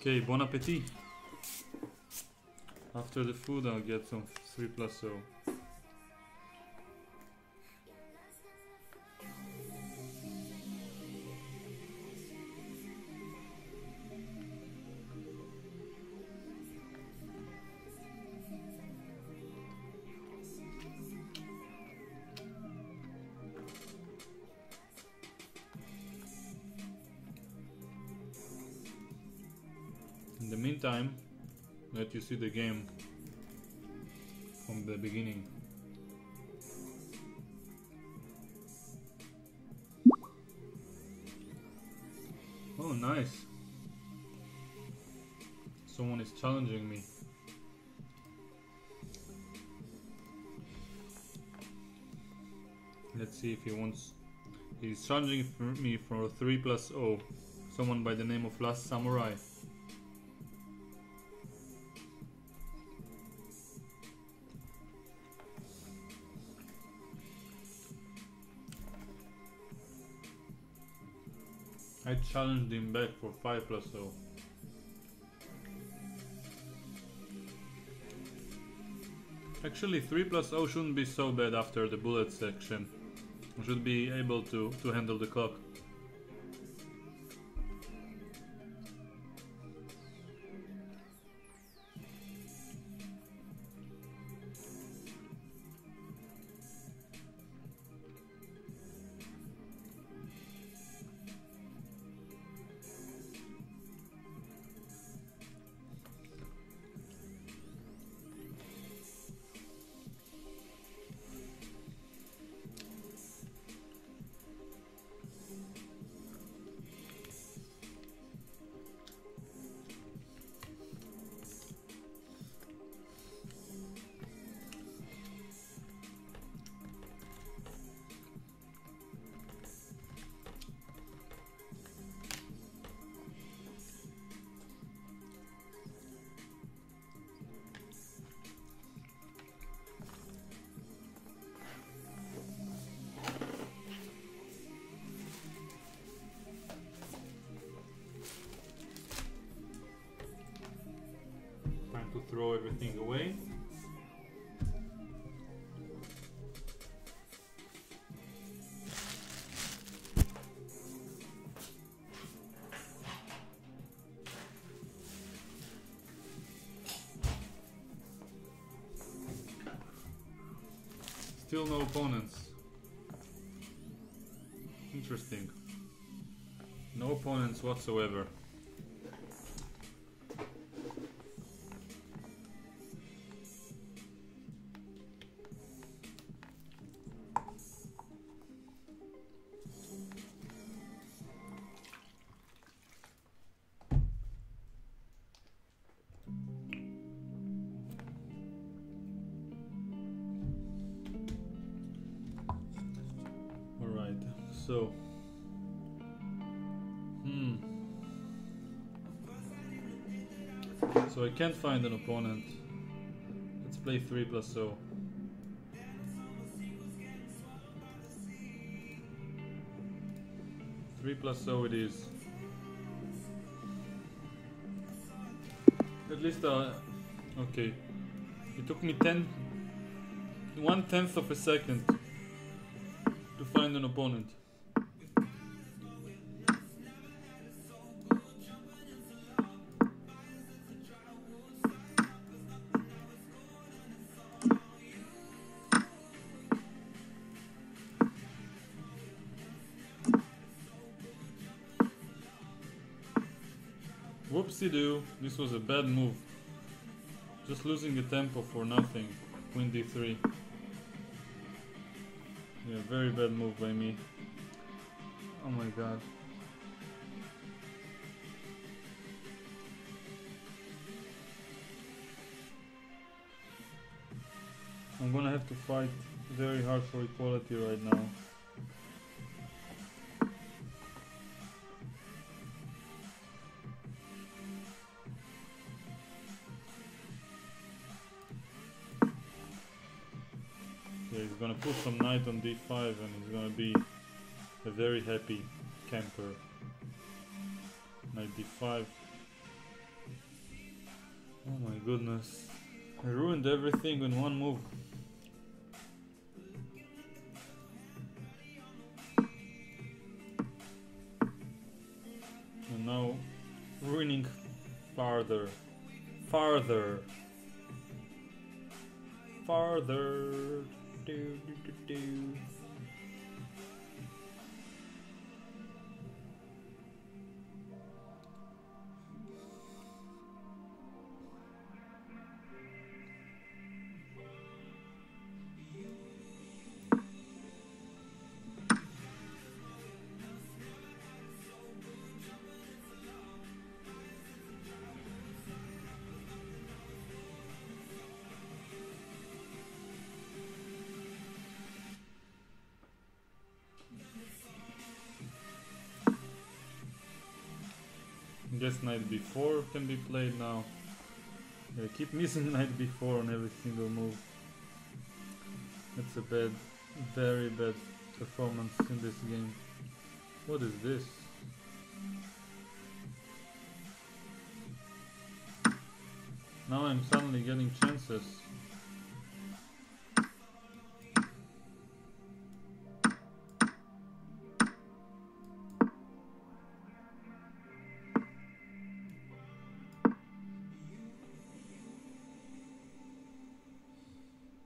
Okay, bon appetit. After the food I'll get some three plus zero. Time that you see the game from the beginning. Oh, nice. Someone is challenging me. Let's see if he wants. He's challenging me for three plus zero. Someone by the name of Last Samurai. I challenged him back for five plus zero. Actually, three plus zero shouldn't be so bad after the bullet section. I should be able to, to handle the clock. Throw everything away. Still no opponents. Interesting. No opponents whatsoever. So, hmm. So I can't find an opponent. Let's play three plus zero. three plus, so it is. At least, uh, okay. It took me ten, one tenth of a second to find an opponent. Whoopsie-doo, this was a bad move. Just losing a tempo for nothing. Queen d three. Yeah, very bad move by me. Oh my god. I'm gonna have to fight very hard for equality right now. Gonna put some knight on d five and he's gonna be a very happy camper. Knight d five. Oh my goodness. I ruined everything in one move. And now ruining farther. Farther. Farther. Do, do, do, do. Guess knight b four can be played now. I keep missing knight b four on every single move. That's a bad, very bad performance in this game. What is this? Now I'm suddenly getting chances.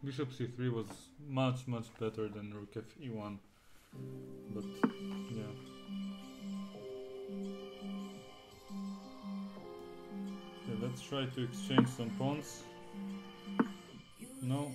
Bishop c three was much much better than rook f e one, but yeah. Okay, let's try to exchange some pawns. No.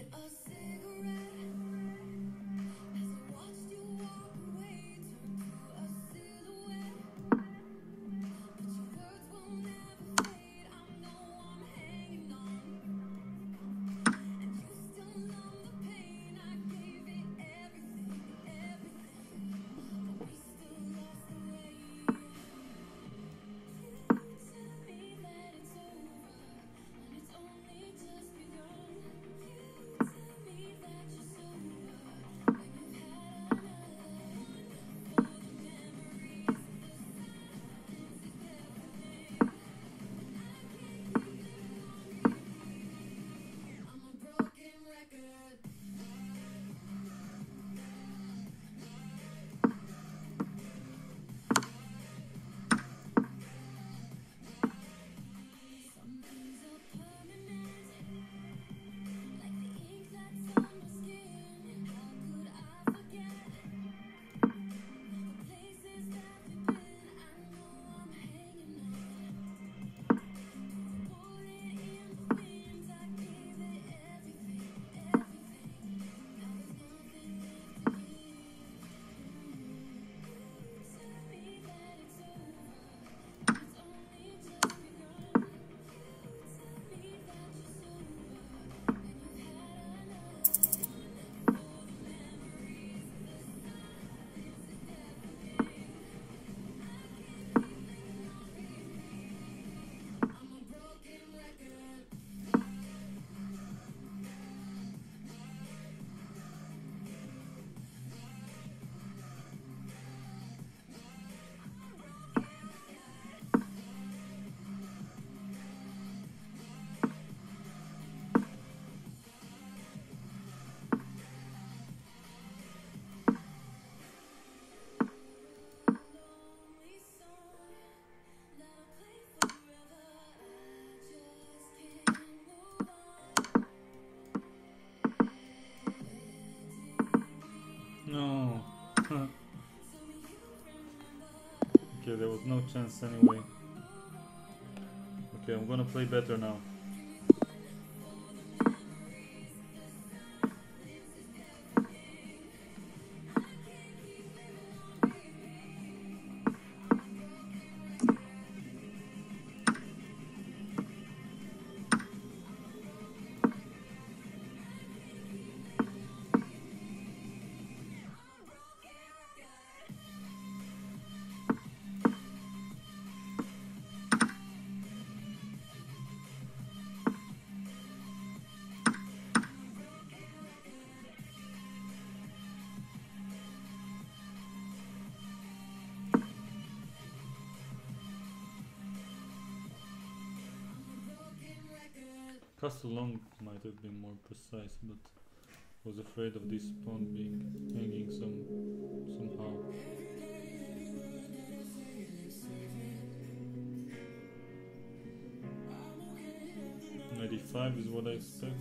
No. Okay, there was no chance anyway. Okay, I'm gonna play better now. Long might have been more precise, but was afraid of this pawn being hanging some somehow. ninety-five is what I expect.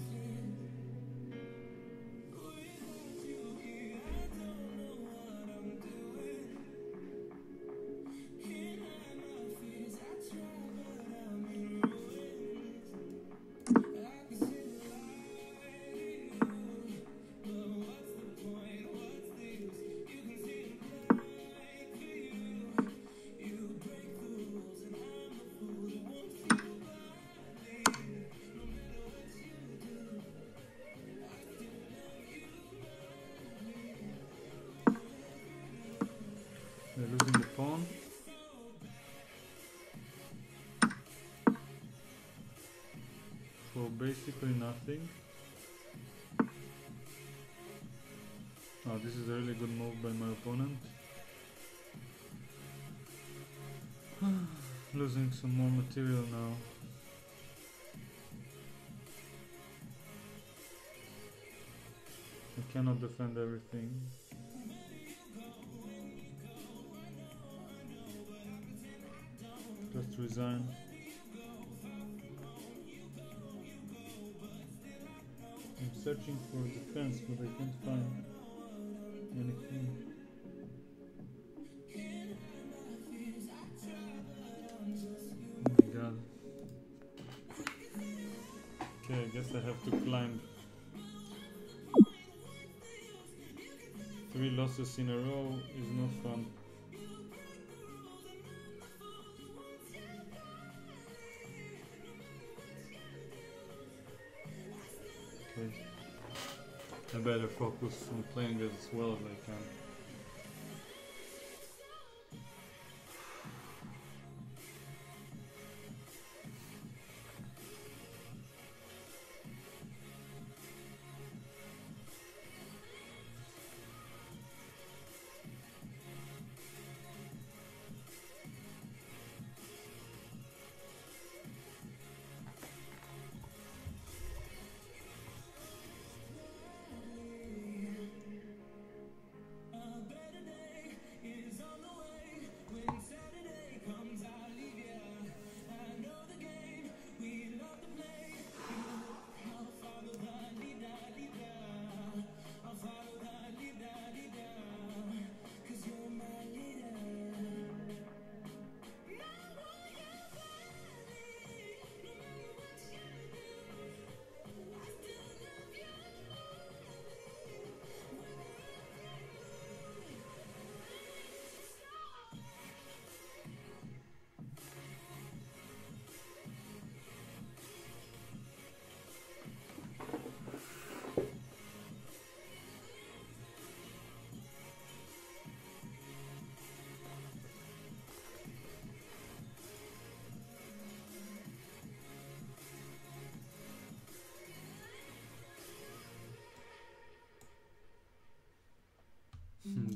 Basically nothing. Oh, this is a really good move by my opponent. Losing some more material now. I cannot defend everything. Just resign. Searching for defense, but I can't find anything. Oh my god. Okay, I guess I have to climb. Three losses in a row is no fun. I better focus on playing as well as I can.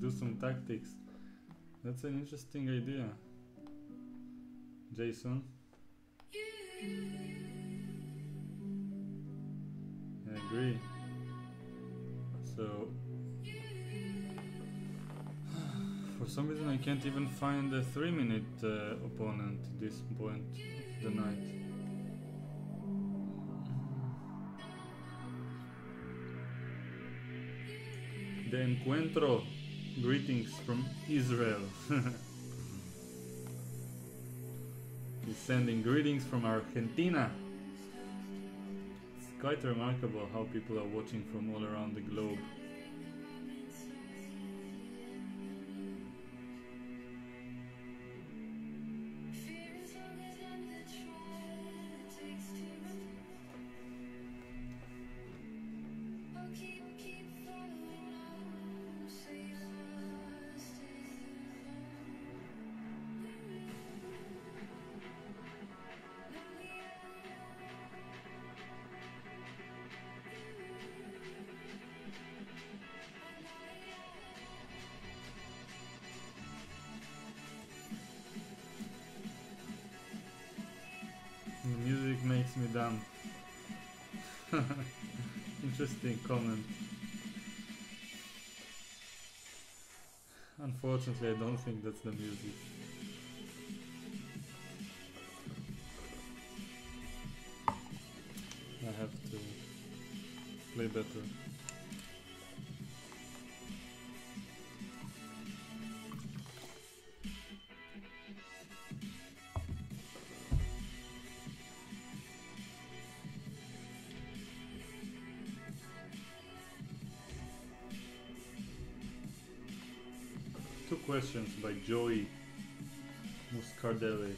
Do some tactics. That's an interesting idea, Jason. I agree. So for some reason I can't even find a three minute uh, opponent at this point of the night. de encuentro. Greetings from Israel. He's sending greetings from Argentina. It's quite remarkable how people are watching from all around the globe. Interesting comment. Unfortunately, I don't think that's the music. I have to play better. Questions by Joey Muscardelli.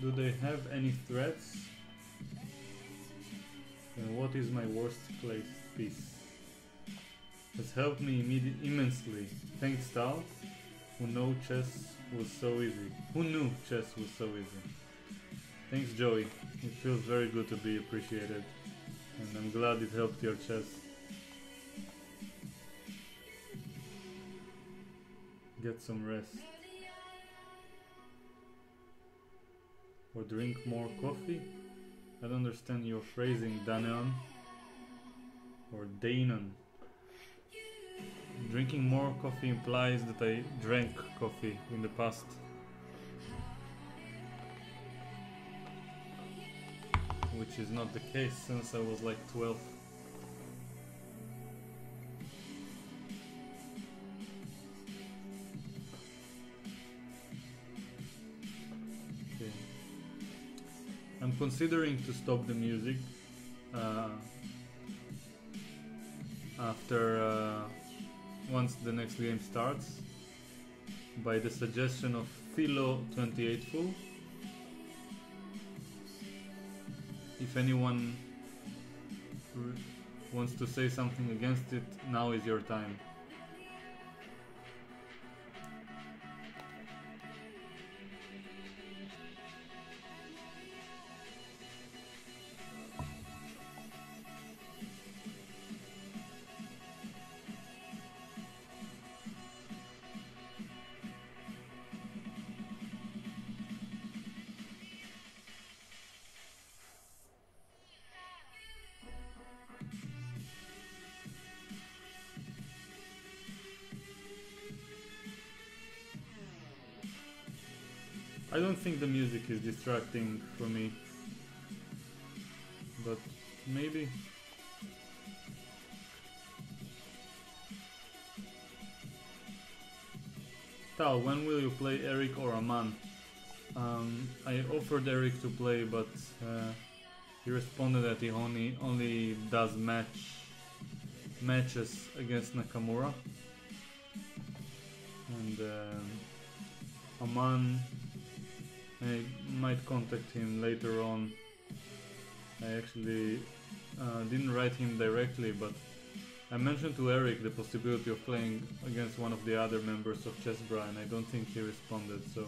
Do they have any threats? And what is my worst place piece? Has helped me immensely. Thanks, Tal, who know chess was so easy. Who knew chess was so easy? Thanks, Joey. It feels very good to be appreciated, and I'm glad it helped your chess. Get some rest or drink more coffee. I don't understand your phrasing, Danon or Danon. Drinking more coffee implies that I drank coffee in the past. Which is not the case since I was like twelve. Considering to stop the music uh, after uh, once the next game starts by the suggestion of Philo twenty-eight Fool. If anyone wants to say something against it, now is your time. I think the music is distracting for me, but maybe. Tal, when will you play Eric or Aman? Um, I offered Eric to play, but uh, he responded that he only, only does match matches against Nakamura, and uh, Aman. I might contact him later on. I actually uh, didn't write him directly, but I mentioned to Eric the possibility of playing against one of the other members of Chessbra, and I don't think he responded, so...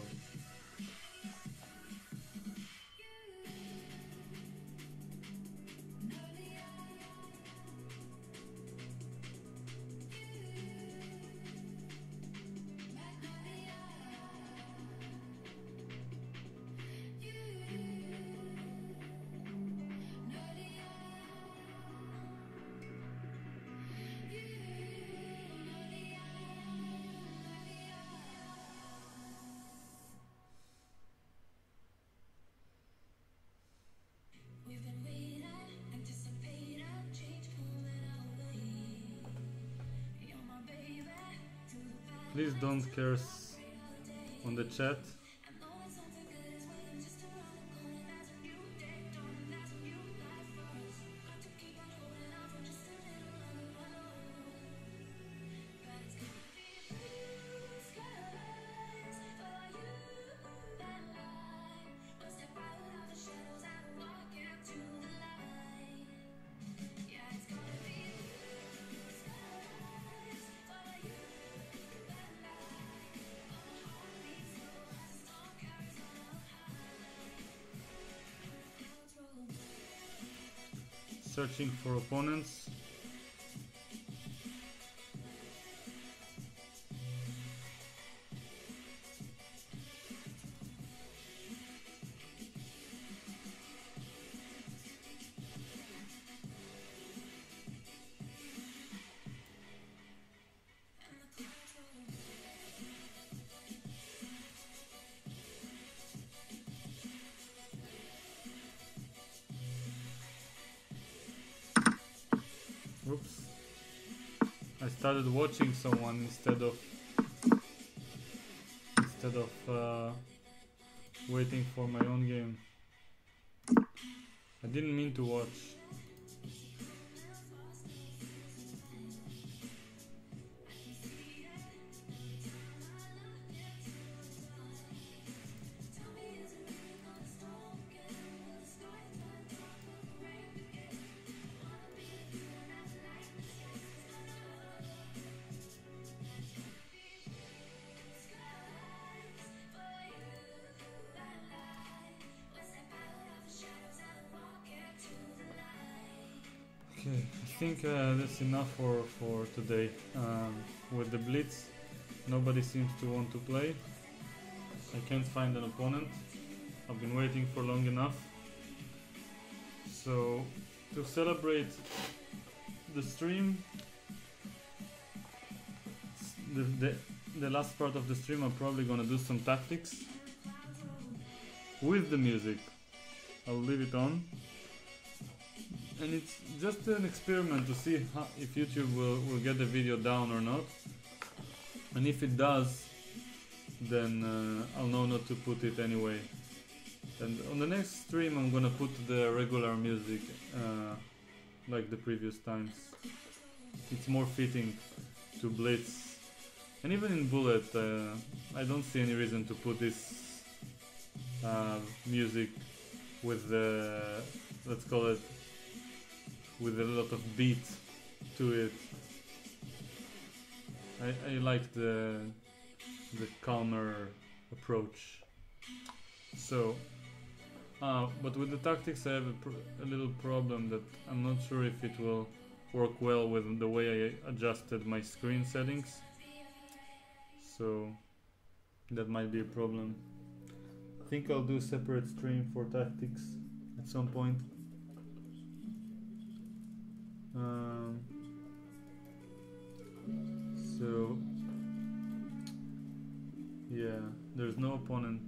Please don't curse on the chat. Searching for opponents. Started watching someone instead of instead of uh, waiting for my own game. I didn't mean to watch. Uh, that's enough for, for today. Um, with the blitz, nobody seems to want to play. I can't find an opponent. I've been waiting for long enough. So, to celebrate the stream, the, the, the last part of the stream, I'm probably gonna do some tactics with the music. I'll leave it on. And it's just an experiment to see how, if YouTube will, will get the video down or not. And if it does, then uh, I'll know not to put it anyway. And on the next stream I'm gonna put the regular music, uh, like the previous times. It's more fitting to blitz. And even in bullet, uh, I don't see any reason to put this uh, music with the, let's call it, with a lot of beat to it. I, I like the, the calmer approach. So, uh, but with the tactics I have a, pr a little problem that I'm not sure if it will work well with the way I adjusted my screen settings. So, that might be a problem. I think I'll do a separate stream for tactics at some point. Um, so yeah, there's no opponent.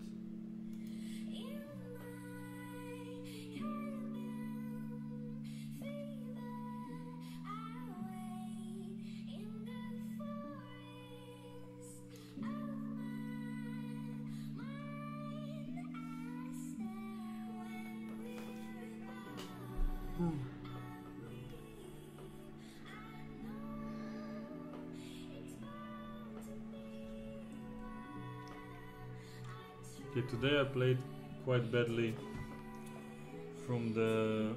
Today I played quite badly from the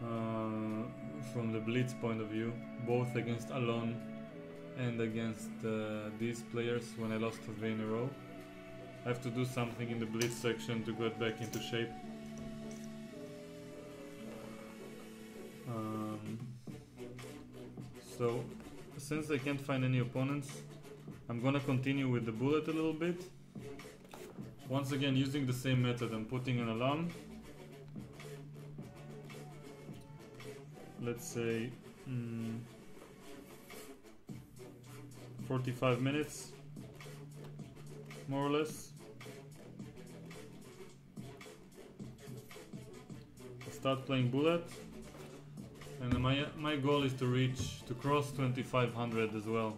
uh, from the blitz point of view, both against Alon and against uh, these players when I lost three in a row. I have to do something in the blitz section to get back into shape. Um, so since I can't find any opponents, I'm gonna continue with the bullet a little bit. Once again, using the same method, I'm putting an alarm. Let's say mm, forty-five minutes, more or less. I start playing bullet. and my my goal is to reach to cross twenty-five hundred as well.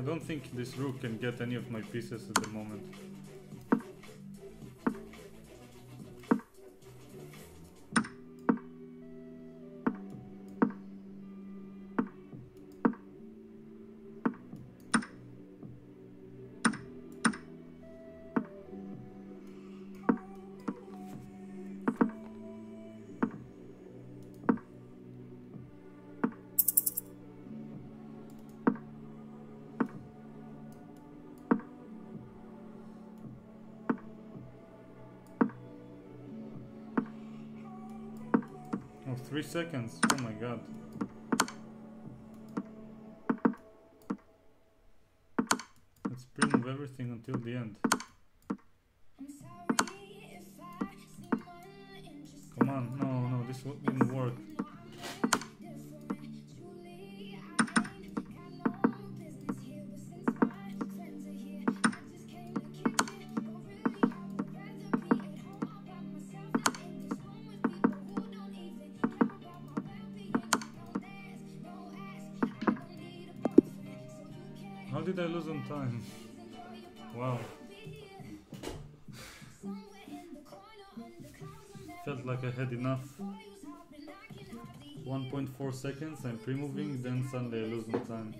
I don't think this rook can get any of my pieces at the moment. Three seconds, oh my god. Let's pre-move everything until the end. Come on, no, no, this didn't work. I lose on time. Wow. Felt like I had enough. one point four seconds, I'm pre-moving, then suddenly I lose on time.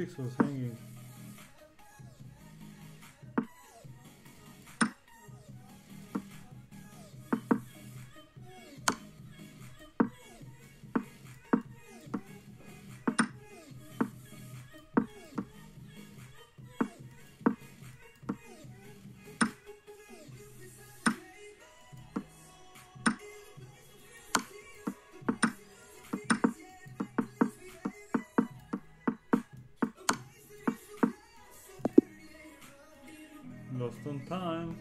six was hanging. On time.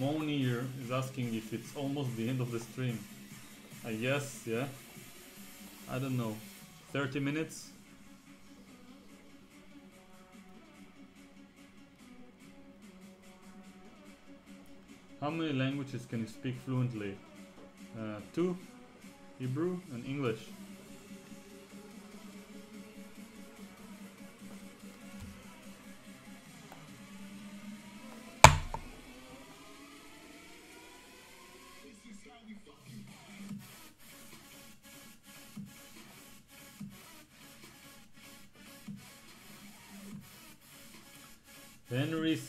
Monir is asking if it's almost the end of the stream. I guess, yeah. I don't know. thirty minutes? How many languages can you speak fluently? Uh, two. Hebrew and English.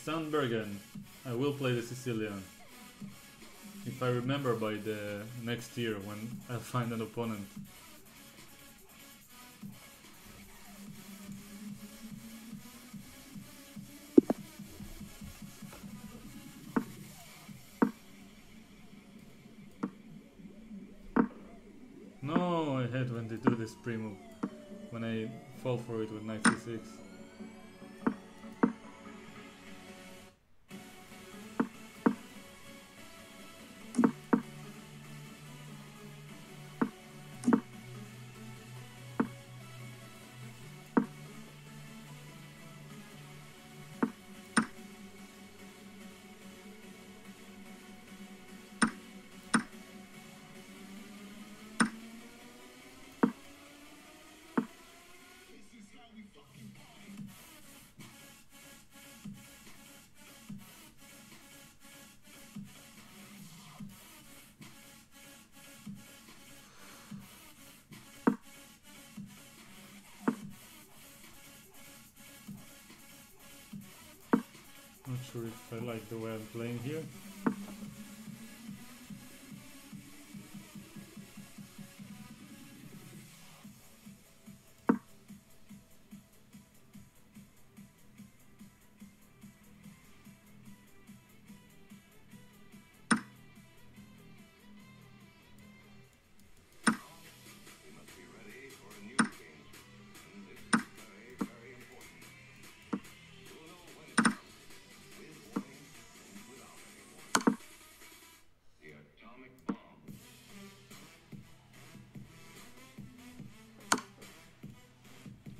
Sandbergen, I will play the Sicilian if I remember by the next year when I find an opponent. No, I hate when they do this pre-move, when I fall for it with knight c six. If I like the way I'm playing here.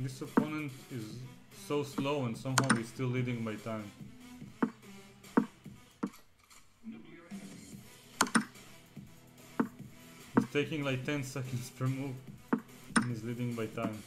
This opponent is so slow and somehow he's still leading by time. He's taking like ten seconds per move and he's leading by time.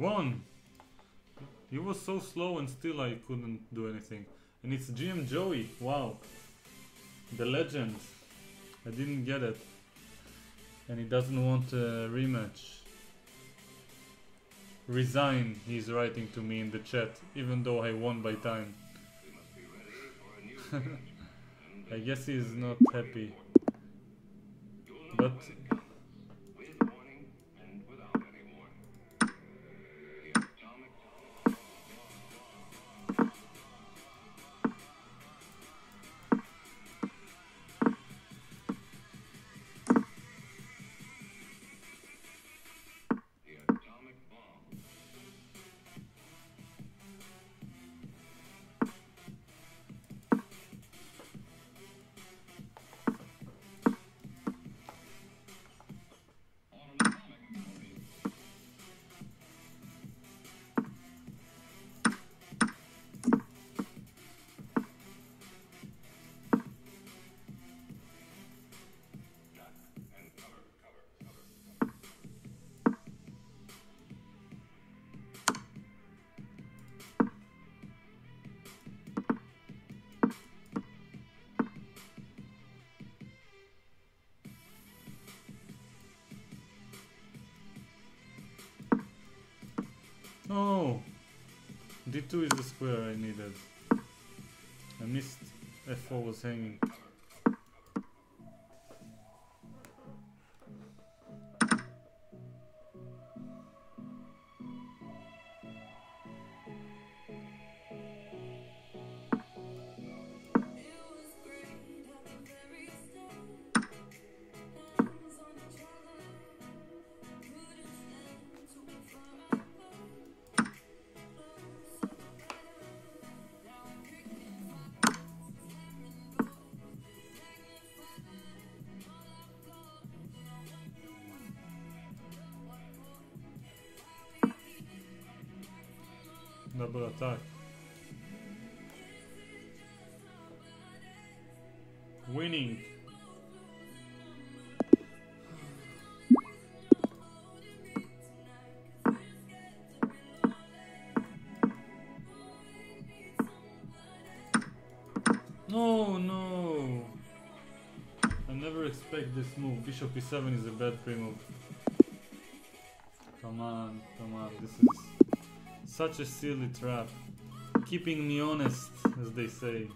Won. He was so slow and still I couldn't do anything. And it's G M Joey. Wow. The legend. I didn't get it. And he doesn't want a rematch. Resign, he's writing to me in the chat, even though I won by time. I guess he's not happy. But oh, D two is the square I needed. I missed F four was hanging. Double attack. Winning. No, no. I never expect this move. Bishop e seven is a bad pre-move. Come on, come on. This is such a silly trap, keeping me honest, as they say.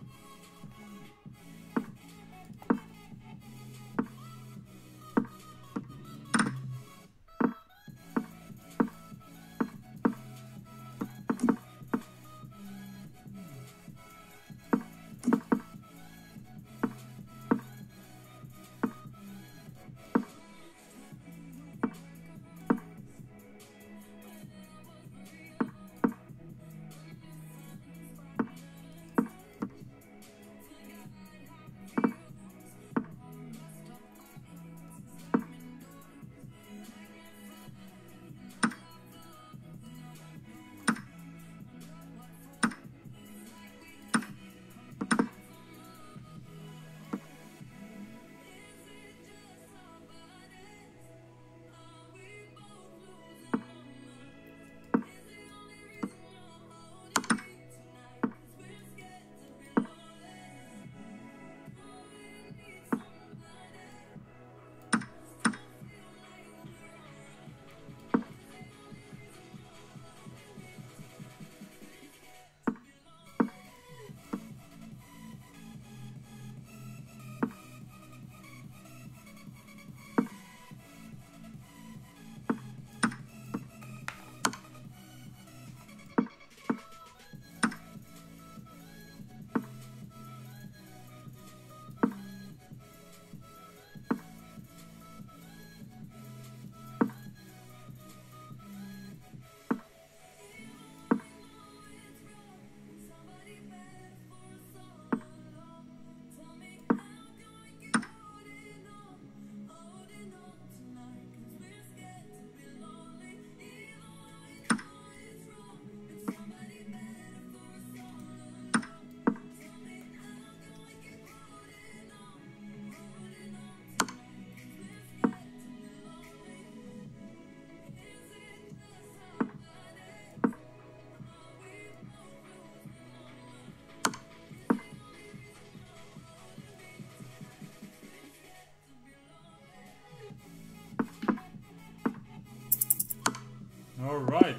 All right.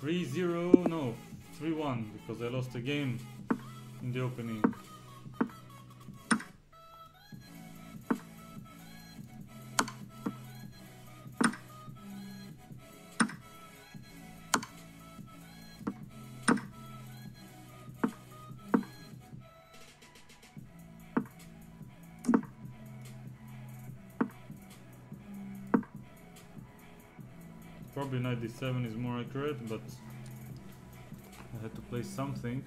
three zero, no, three one, because I lost a game in the opening. Probably knight d seven is more accurate, but I had to play something.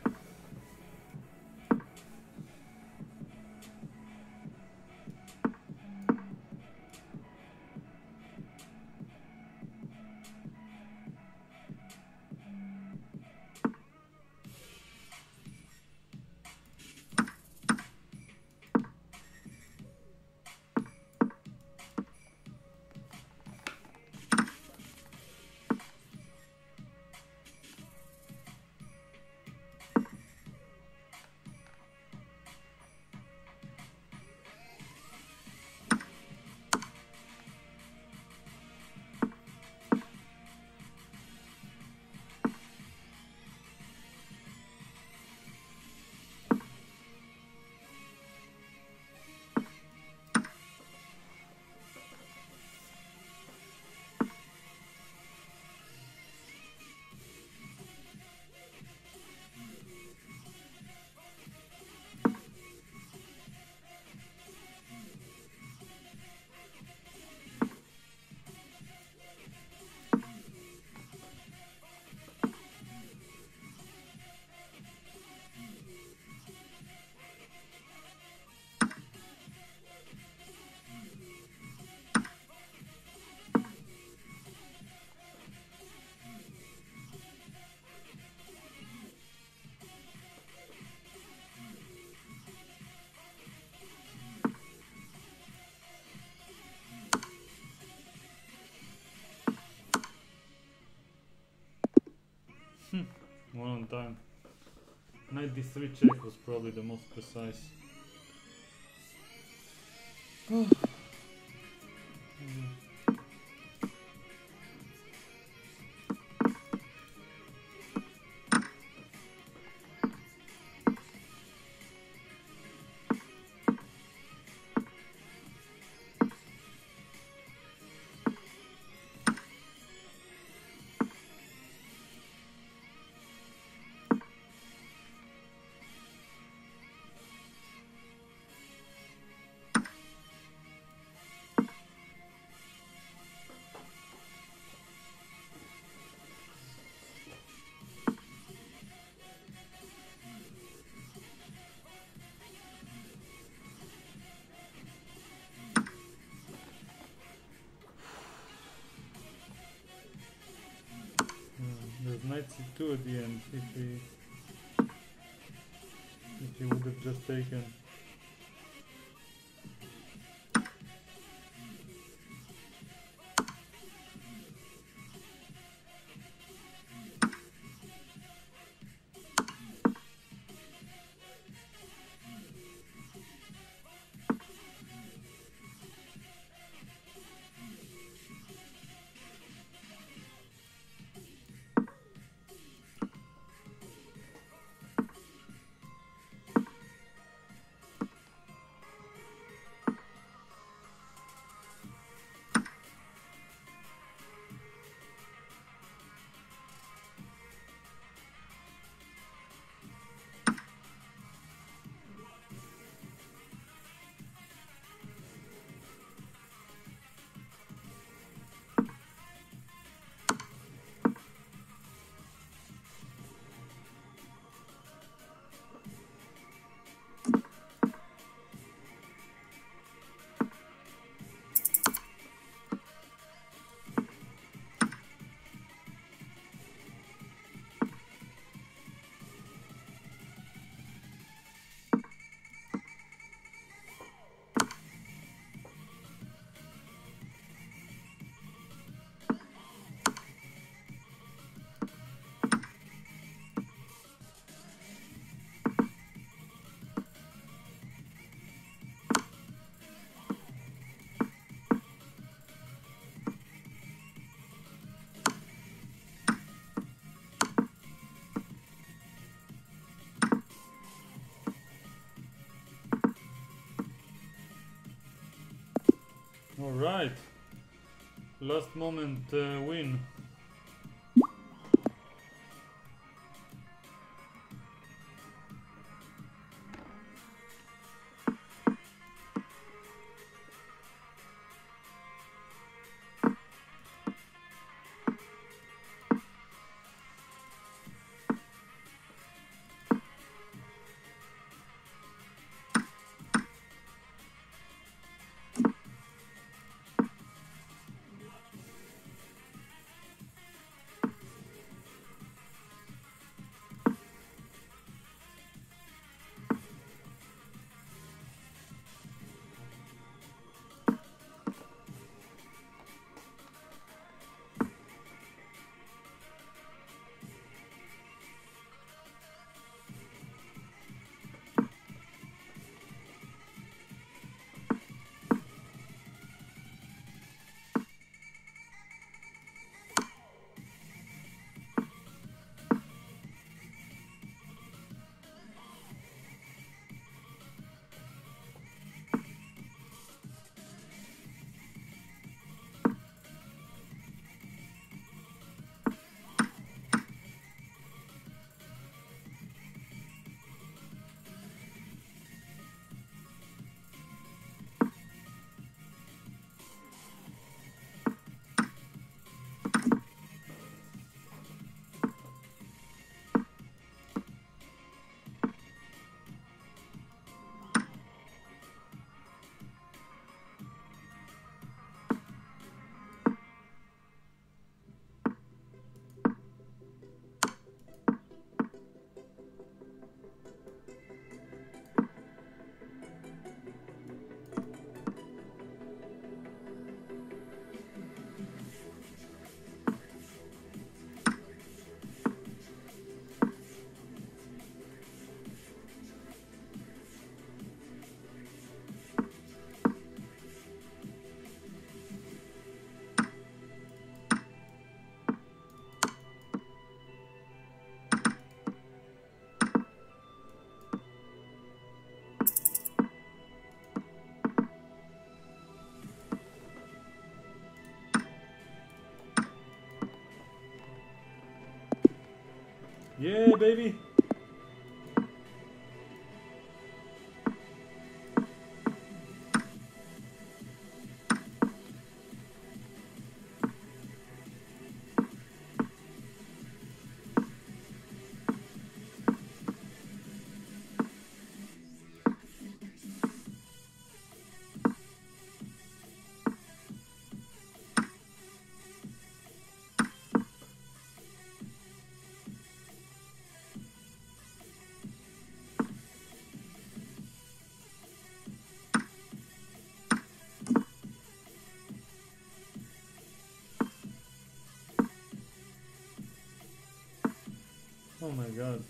One on time. Knight d three check was probably the most precise. Oh. Knight c two at the end, if he, if he would have just taken. Alright. Last moment uh, win. Yeah, baby. Oh my god,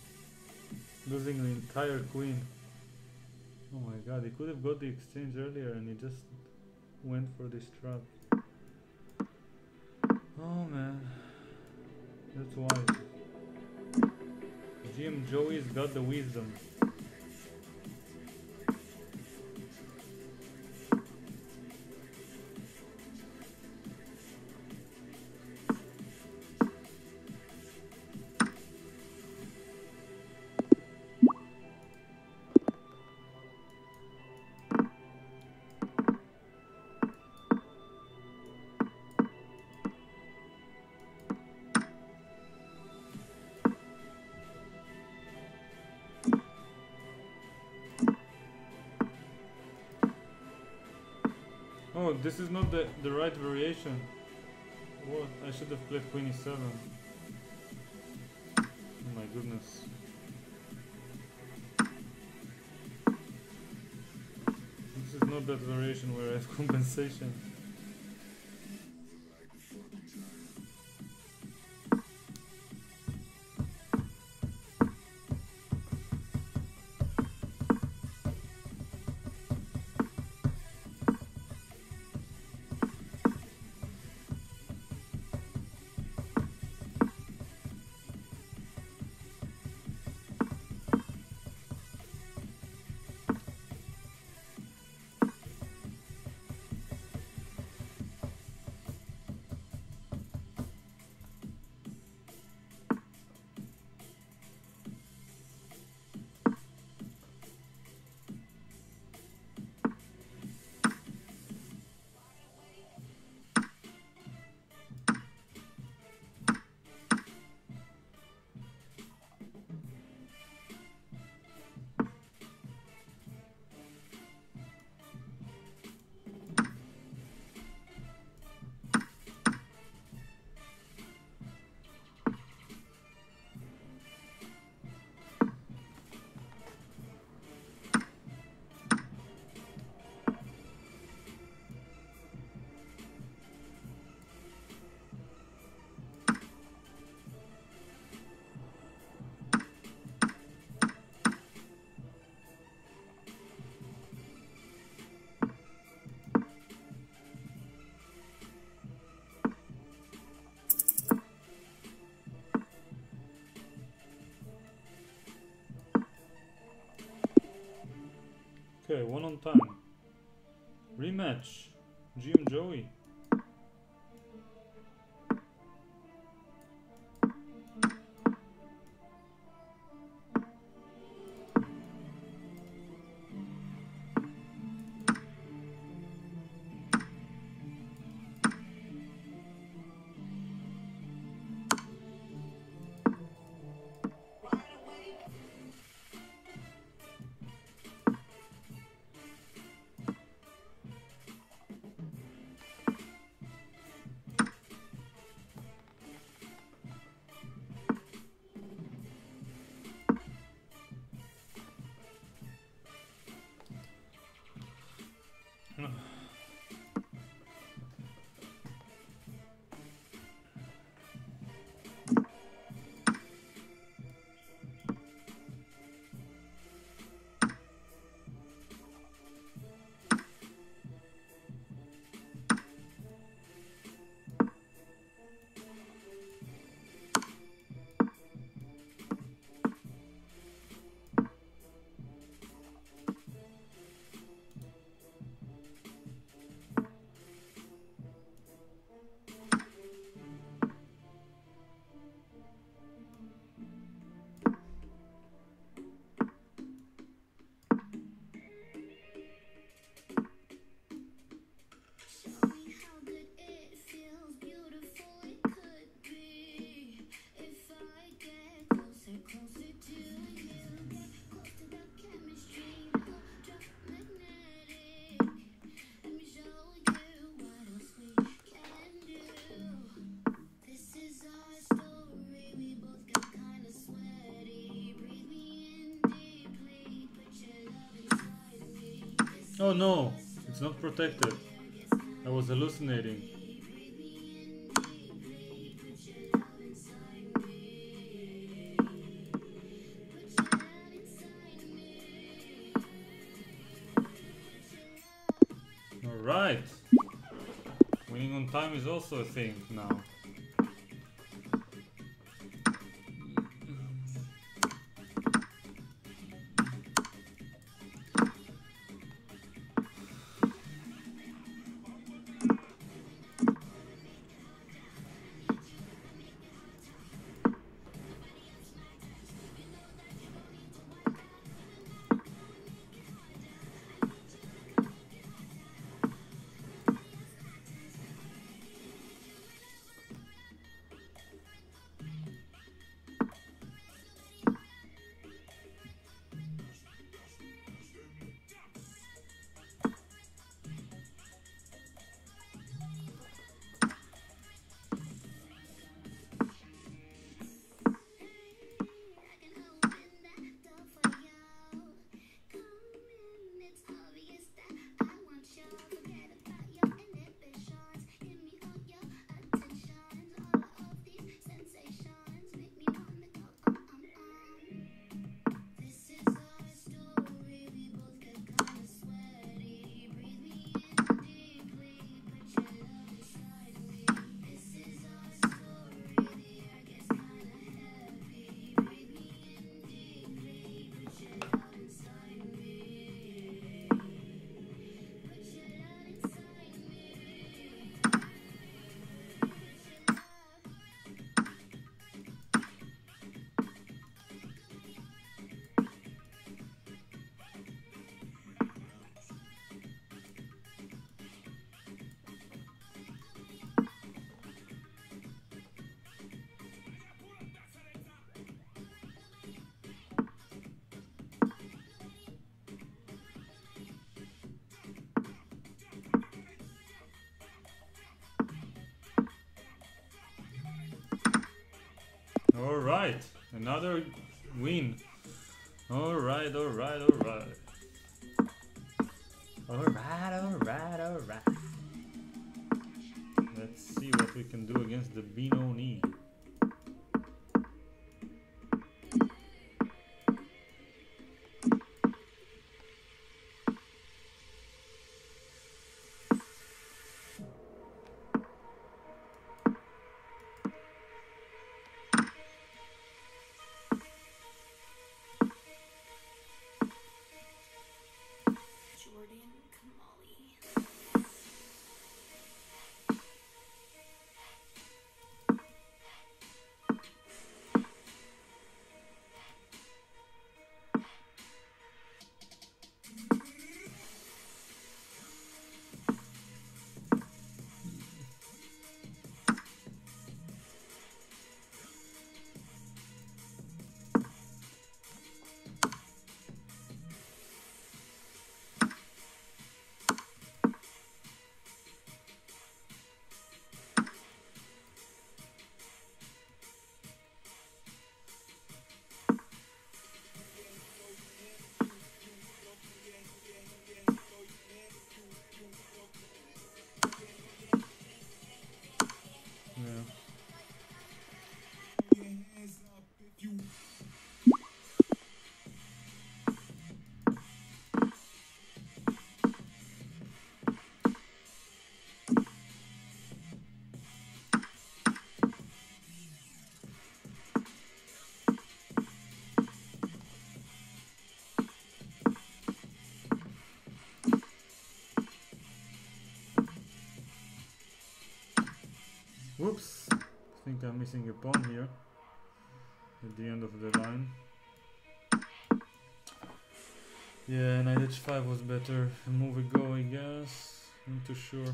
losing the entire queen. Oh my god, he could have got the exchange earlier and he just went for this trap. Oh man, that's wise. G M Joey's got the wisdom. Oh, this is not the, the right variation. What? I should have played queen e seven. Oh my goodness. This is not that variation where I have compensation. Okay, one on time. Rematch. G M Joey. Oh no, it's not protected. I was hallucinating. Alright. Winning on time is also a thing now. Alright, another win. Alright, alright, alright. Alright, alright, alright. Let's see what we can do against the Binoni. they are missing a pawn here at the end of the line. Yeah, knight h five was better a move ago, I guess. Not too sure.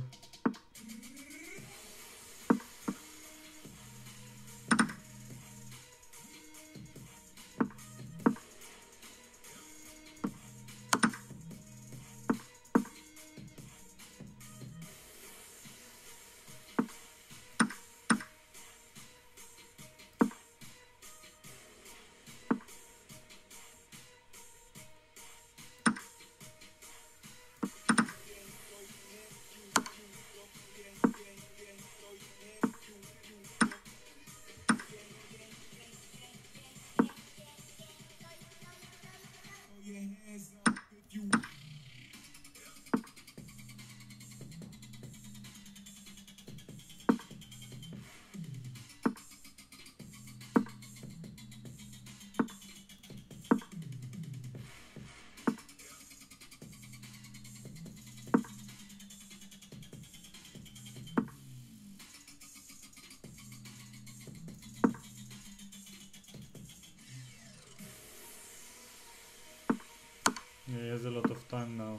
Yeah, he has a lot of time now.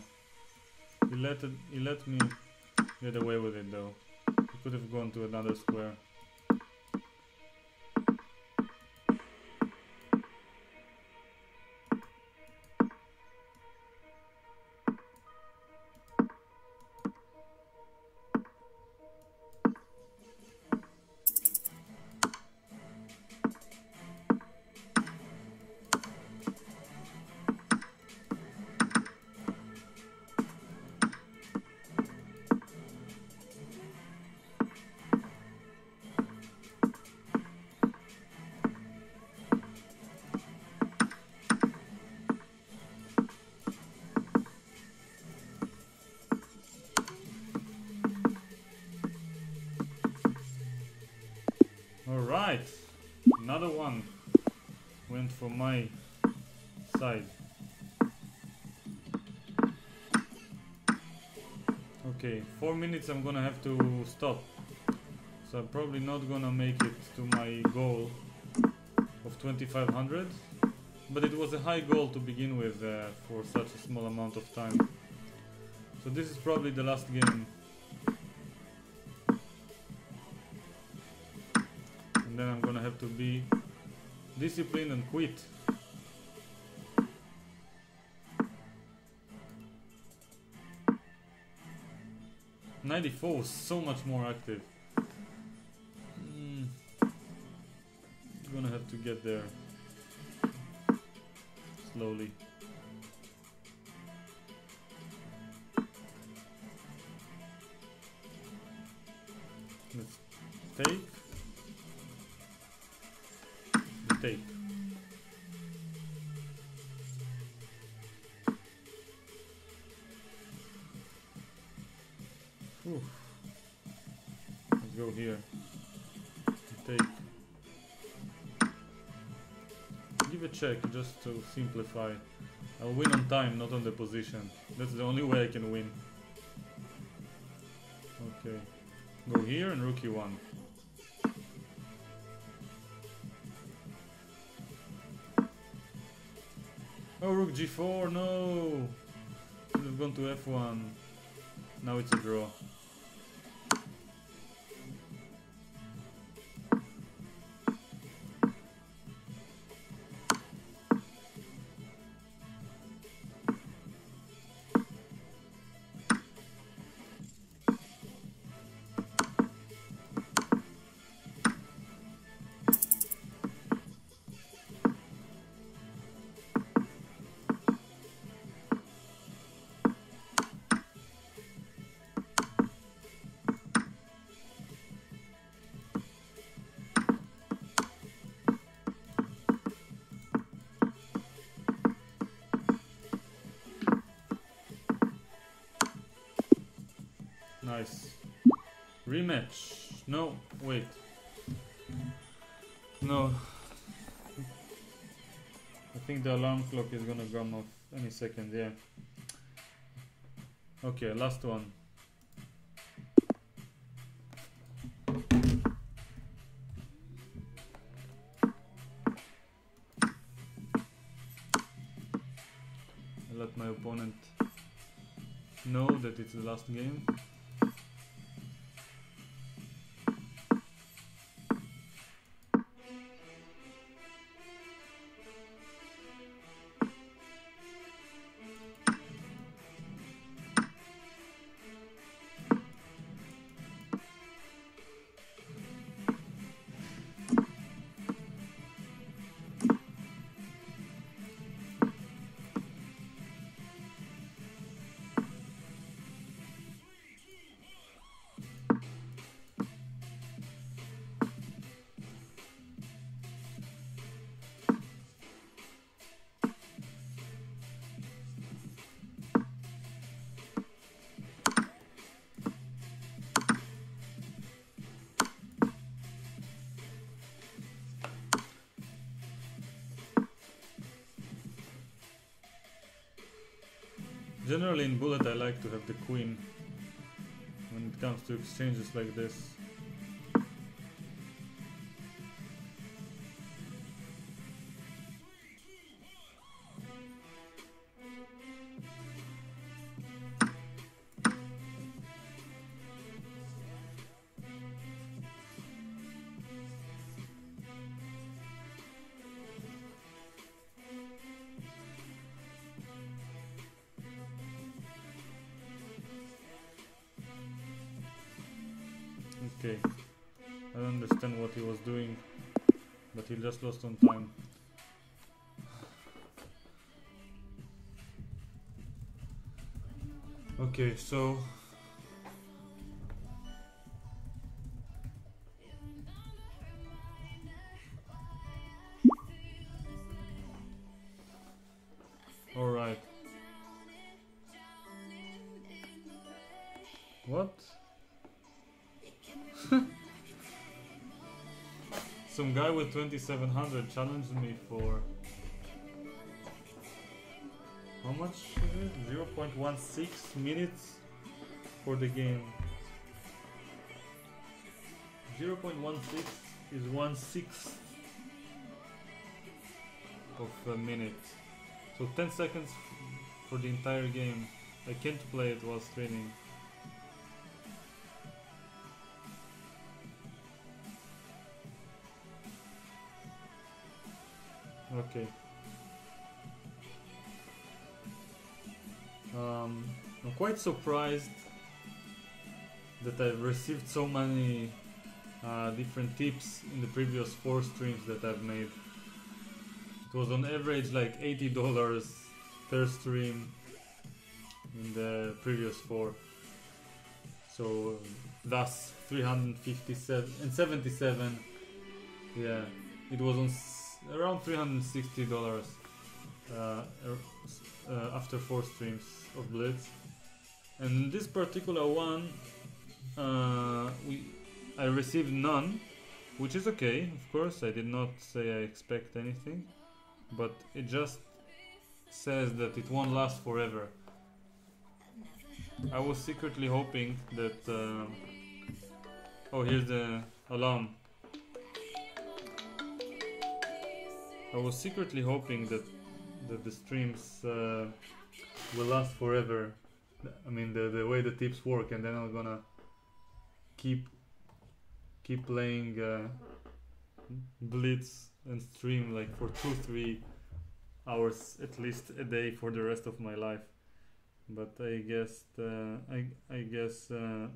He let, it, he let me get away with it though. He could have gone to another square. Another one went for my side. Okay, four minutes I'm gonna have to stop. So I'm probably not gonna make it to my goal of twenty-five hundred. But it was a high goal to begin with uh, for such a small amount of time. So this is probably the last game. To be disciplined and quit. ninety-four was so much more active. Mm. Gonna have to get there slowly. Let's take. Take. Whew. Let's go here. Take. Give a check just to simplify. I'll win on time, not on the position. That's the only way I can win. Okay. Go here and rookie one. Oh, rook g four, no! Should have gone to f one. Now it's a draw. Rematch. No, wait. No. I think the alarm clock is gonna come off any second, yeah. Okay, last one. know that it's the last game. Generally in bullet I like to have the queen when it comes to exchanges like this. Just lost on time. Okay, so all right. What? Some guy with twenty-seven hundred challenged me for how much is it? zero point one six minutes for the game. zero point one six is one sixth of a minute. So ten seconds for the entire game. I can't play it while streaming. Okay. Um, I'm quite surprised that I've received so many uh, different tips in the previous four streams that I've made. It was on average like eighty dollars per stream in the previous four. So thus three hundred fifty-seven and seventy-seven. Yeah, it was on around three hundred sixty dollars uh, uh, after four streams of Blitz, and this particular one uh, we I received none, which is okay. Of course, I did not say I expect anything, but it just says that it won't last forever. I was secretly hoping that uh, oh, here's the alarm. I was secretly hoping that, that the streams uh, will last forever. I mean, the, the way the tips work, and then I'm gonna keep keep playing uh, Blitz and stream like for two, three hours at least a day for the rest of my life. But I guess uh, I I guess uh,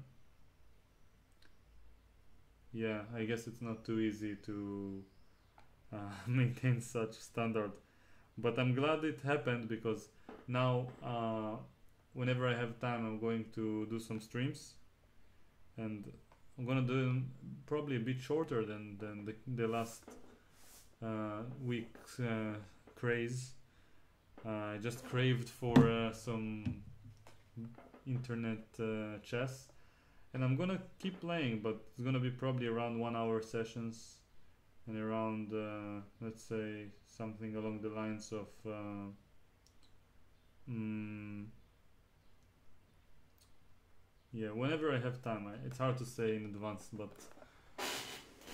yeah, I guess it's not too easy to Uh, maintain such standard, but I'm glad it happened, because now uh, whenever I have time I'm going to do some streams, and I'm gonna do them probably a bit shorter than, than the, the last uh, week's uh, craze. uh, I just craved for uh, some internet uh, chess, and I'm gonna keep playing, but it's gonna be probably around one hour sessions. And around, uh, let's say, something along the lines of uh, mm, yeah, whenever I have time. I, it's hard to say in advance, but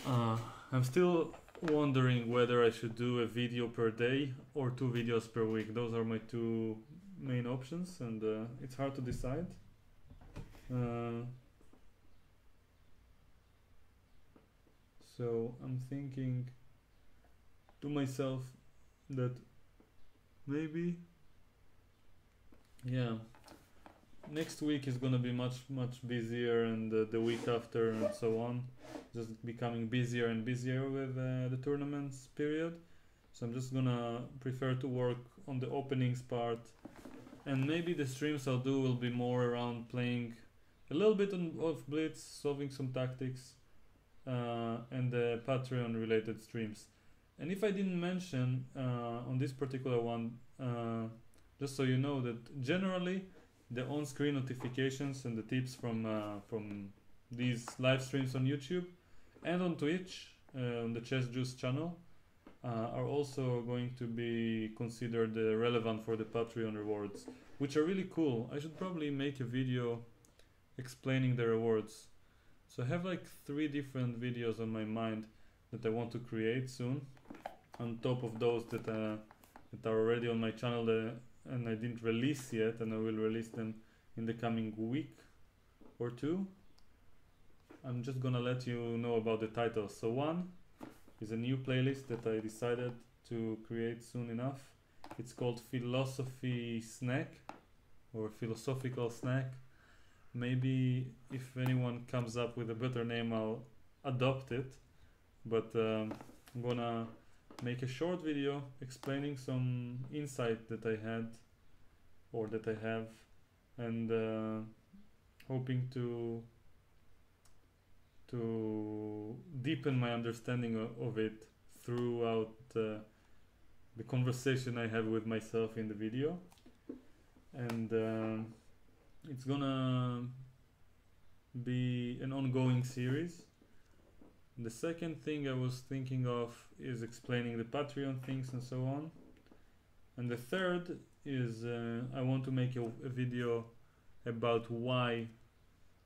uh, I'm still wondering whether I should do a video per day or two videos per week. Those are my two main options, and uh, it's hard to decide. Uh, so I'm thinking to myself that maybe, yeah, next week is gonna be much much busier, and uh, the week after, and so on, just becoming busier and busier with uh, the tournaments period. So I'm just gonna prefer to work on the openings part, and maybe the streams I'll do will be more around playing a little bit on, of blitz, solving some tactics, uh, and the Patreon related streams. And if I didn't mention uh, on this particular one, uh, just so you know that generally the on-screen notifications and the tips from uh, from these live streams on YouTube and on Twitch, uh, on the Chess Juice channel, uh, are also going to be considered uh, relevant for the Patreon rewards, which are really cool. I should probably make a video explaining the rewards. So I have like three different videos on my mind that I want to create soon, on top of those that, uh, that are already on my channel uh, and I didn't release yet, and I will release them in the coming week or two. I'm just gonna let you know about the titles. So one is a new playlist that I decided to create soon enough. It's called Philosophy Snack, or Philosophical Snack. Maybe if anyone comes up with a better name, I'll adopt it. But um, I'm gonna make a short video explaining some insight that I had, or that I have, and uh, hoping to to deepen my understanding of, of it throughout uh, the conversation I have with myself in the video. And uh, it's gonna be an ongoing series. The second thing I was thinking of is explaining the Patreon things and so on. And the third is uh, I want to make a, a video about why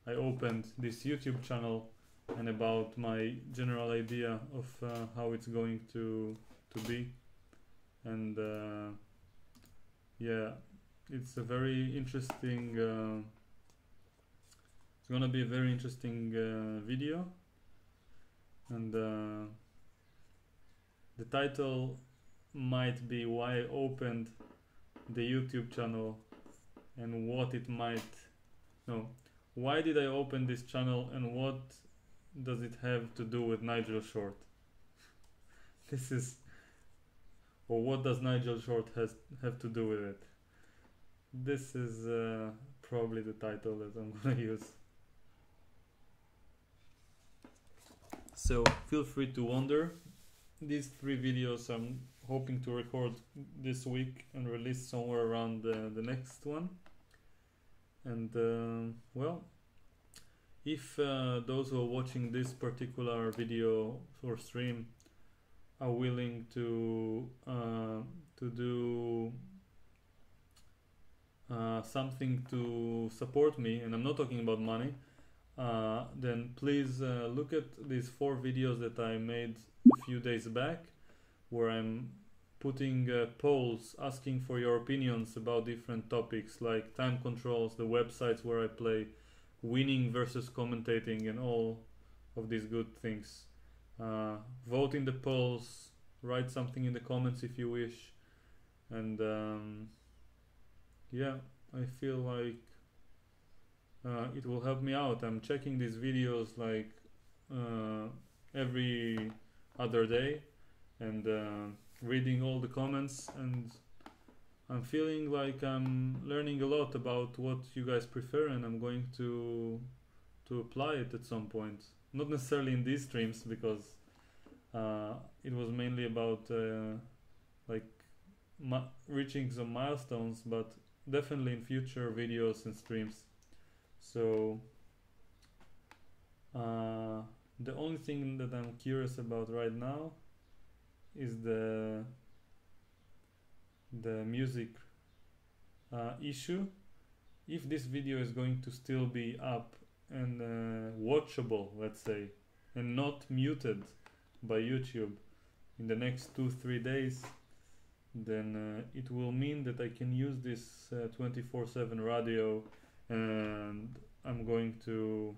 I opened this YouTube channel, and about my general idea of uh, how it's going to to be. And uh, yeah, it's a very interesting uh, it's gonna be a very interesting uh, video. And uh, the title might be why I opened the YouTube channel and what it might, no, why did I open this channel and what does it have to do with Nigel Short? This is, or what does Nigel Short has have to do with it? This is uh, probably the title that I'm gonna use. So feel free to wander. These three videos I'm hoping to record this week and release somewhere around uh, the next one. And uh, well, if uh, those who are watching this particular video or stream are willing to uh, to do uh, something to support me, and I'm not talking about money, Uh, then please uh, look at these four videos that I made a few days back, where I'm putting uh, polls asking for your opinions about different topics like time controls, the websites where I play, winning versus commentating, and all of these good things. Uh, vote in the polls, write something in the comments if you wish, and um, yeah, I feel like Uh, it will help me out. I'm checking these videos like uh, every other day, and uh, reading all the comments, and I'm feeling like I'm learning a lot about what you guys prefer, and I'm going to to apply it at some point. Not necessarily in these streams, because uh, it was mainly about uh, like reaching some milestones, but definitely in future videos and streams. So uh, the only thing that I'm curious about right now is the the music uh, issue. If this video is going to still be up and uh, watchable, let's say, and not muted by YouTube in the next two three days, then uh, it will mean that I can use this twenty-four seven radio, and I'm going to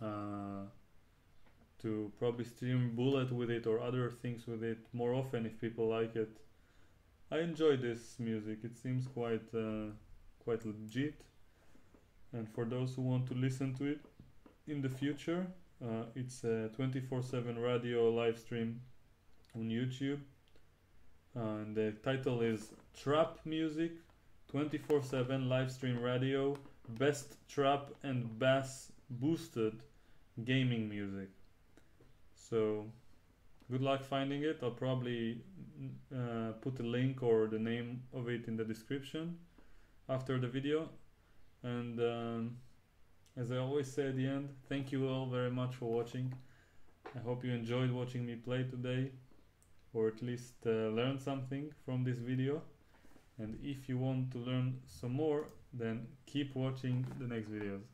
uh, to probably stream Bullet with it or other things with it more often if people like it. I enjoy this music. It seems quite uh, quite legit, and for those who want to listen to it in the future, uh, it's a twenty-four seven radio live stream on YouTube. Uh, and the title is Trap Music twenty-four seven Live Stream Radio Best Trap and Bass Boosted Gaming Music. So good luck finding it. I'll probably uh, put a link or the name of it in the description after the video. And um, as I always say at the end, thank you all very much for watching. I hope you enjoyed watching me play today, or at least uh, learn something from this video. And if you want to learn some more, then keep watching the next videos.